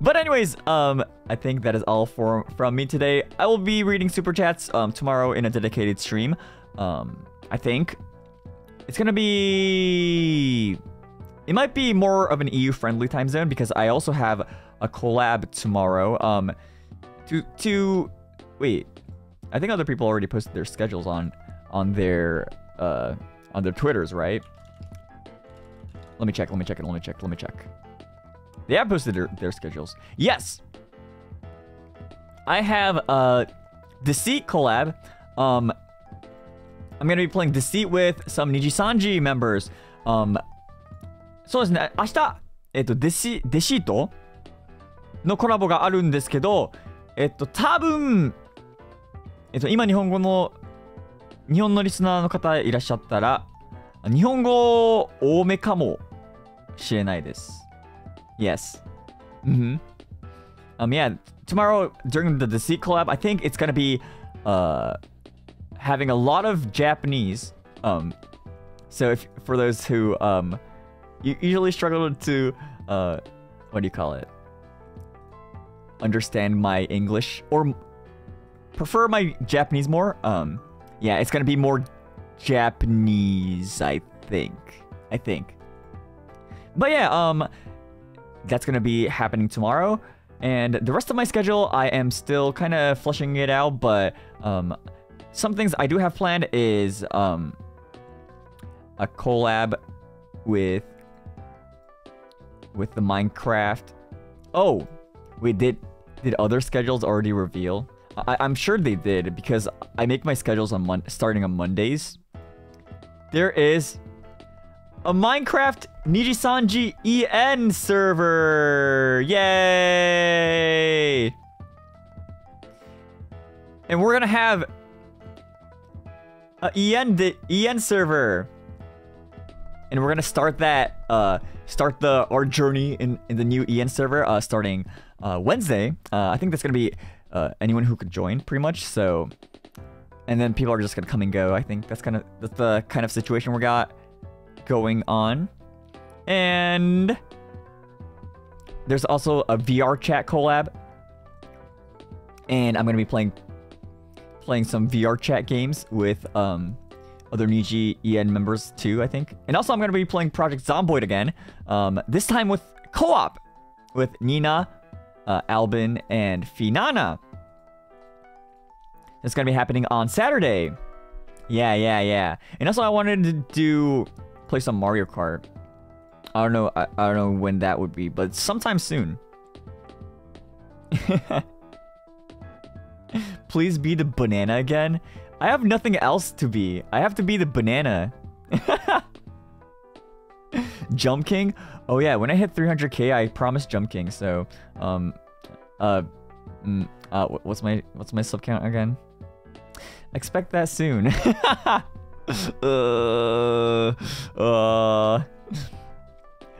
But anyways, I think that is all from me today. I will be reading super chats tomorrow in a dedicated stream. I think it's gonna be. It might be more of an EU friendly time zone because I also have a collab tomorrow. Wait, I think other people already posted their schedules on their Twitters, right? Let me check. They have posted their schedules. Yes! I have a Deceit collab. I'm gonna be playing Deceit with some Nijisanji members. そうですね、明日、Deceitのコラボがあるんですけど、多分、今日本のリスナーの方いらっしゃったら、日本語多めかもしれないです。Yes. Mm-hmm. Yeah, tomorrow during the Deceit collab, I think it's gonna be having a lot of Japanese. So if for those who you usually struggle to what do you call it? Understand my English or prefer my Japanese more. Yeah, it's gonna be more Japanese, I think. But yeah, that's gonna be happening tomorrow, and the rest of my schedule I am still kind of fleshing it out, but some things I do have planned is a collab with the Minecraft. Oh wait, did other schedules already reveal? I'm sure they did because I make my schedules on starting on Mondays. There is a Minecraft Nijisanji EN server! Yay! And we're gonna have a EN server. And we're gonna start that our journey in the new EN server starting Wednesday. I think that's gonna be anyone who could join pretty much, so, and then people are just gonna come and go. I think that's the kind of situation we got going on. And there's also a VR chat collab, and I'm gonna be playing some VR chat games with other Niji EN members too, I think. And also I'm gonna be playing Project Zomboid again, this time with co-op with Nina, Albin, and Finana. It's gonna be happening on Saturday. Yeah. And also I wanted to play some Mario Kart. I don't know when that would be, but sometime soon. Please be the banana again. I have nothing else to be. I have to be the banana. Jump King? Oh yeah, when I hit 300k, I promised Jump King. So, what's my sub count again? Expect that soon.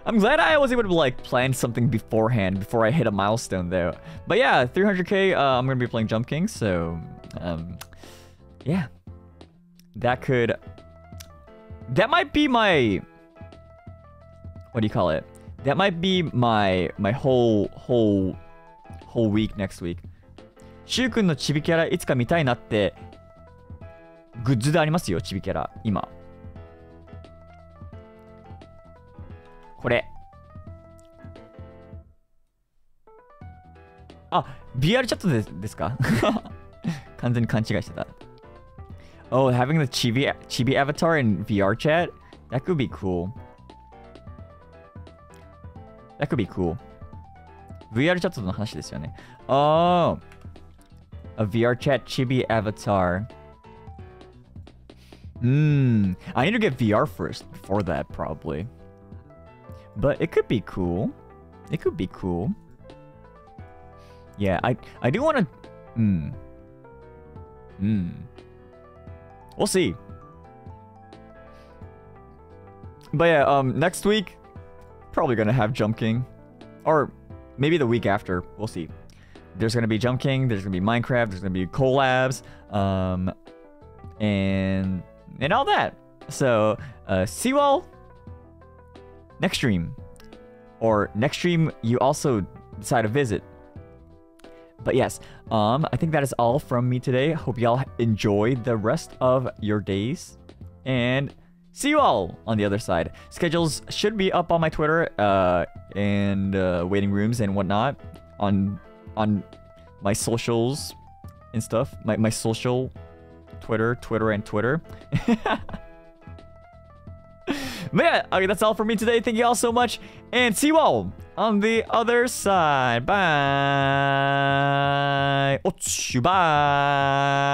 I'm glad I was able to like plan something beforehand before I hit a milestone though. But yeah, 300k, I'm gonna be playing Jump King, so yeah, that might be my, what do you call it, that might be my whole week next week. シュウ君のチビキャラいつか見たいなってグッズでありますよ、チビキャラ。今。これ。あ、VR チャットでですか完全に勘違いしてた。Oh, having the chibi avatar in VR chat? That could be cool. That could be cool. VR chat の話ですよね。Oh! A VR chat chibi avatar. Hmm. I need to get VR first before that, probably. But it could be cool. It could be cool. Yeah, I do want to... Hmm. Hmm. We'll see. But yeah, next week, probably gonna have Jump King. Or maybe the week after. We'll see. There's gonna be Jump King, there's gonna be Minecraft, there's gonna be collabs, and all that. So, see you all next stream. Or next stream, you also decide to visit. But yes, I think that is all from me today. Hope y'all enjoyed the rest of your days. And see you all on the other side. Schedules should be up on my Twitter and waiting rooms and whatnot. On my socials and stuff. My social Twitter. But yeah, okay, that's all for me today. Thank you all so much. And see you all on the other side. Bye. Bye.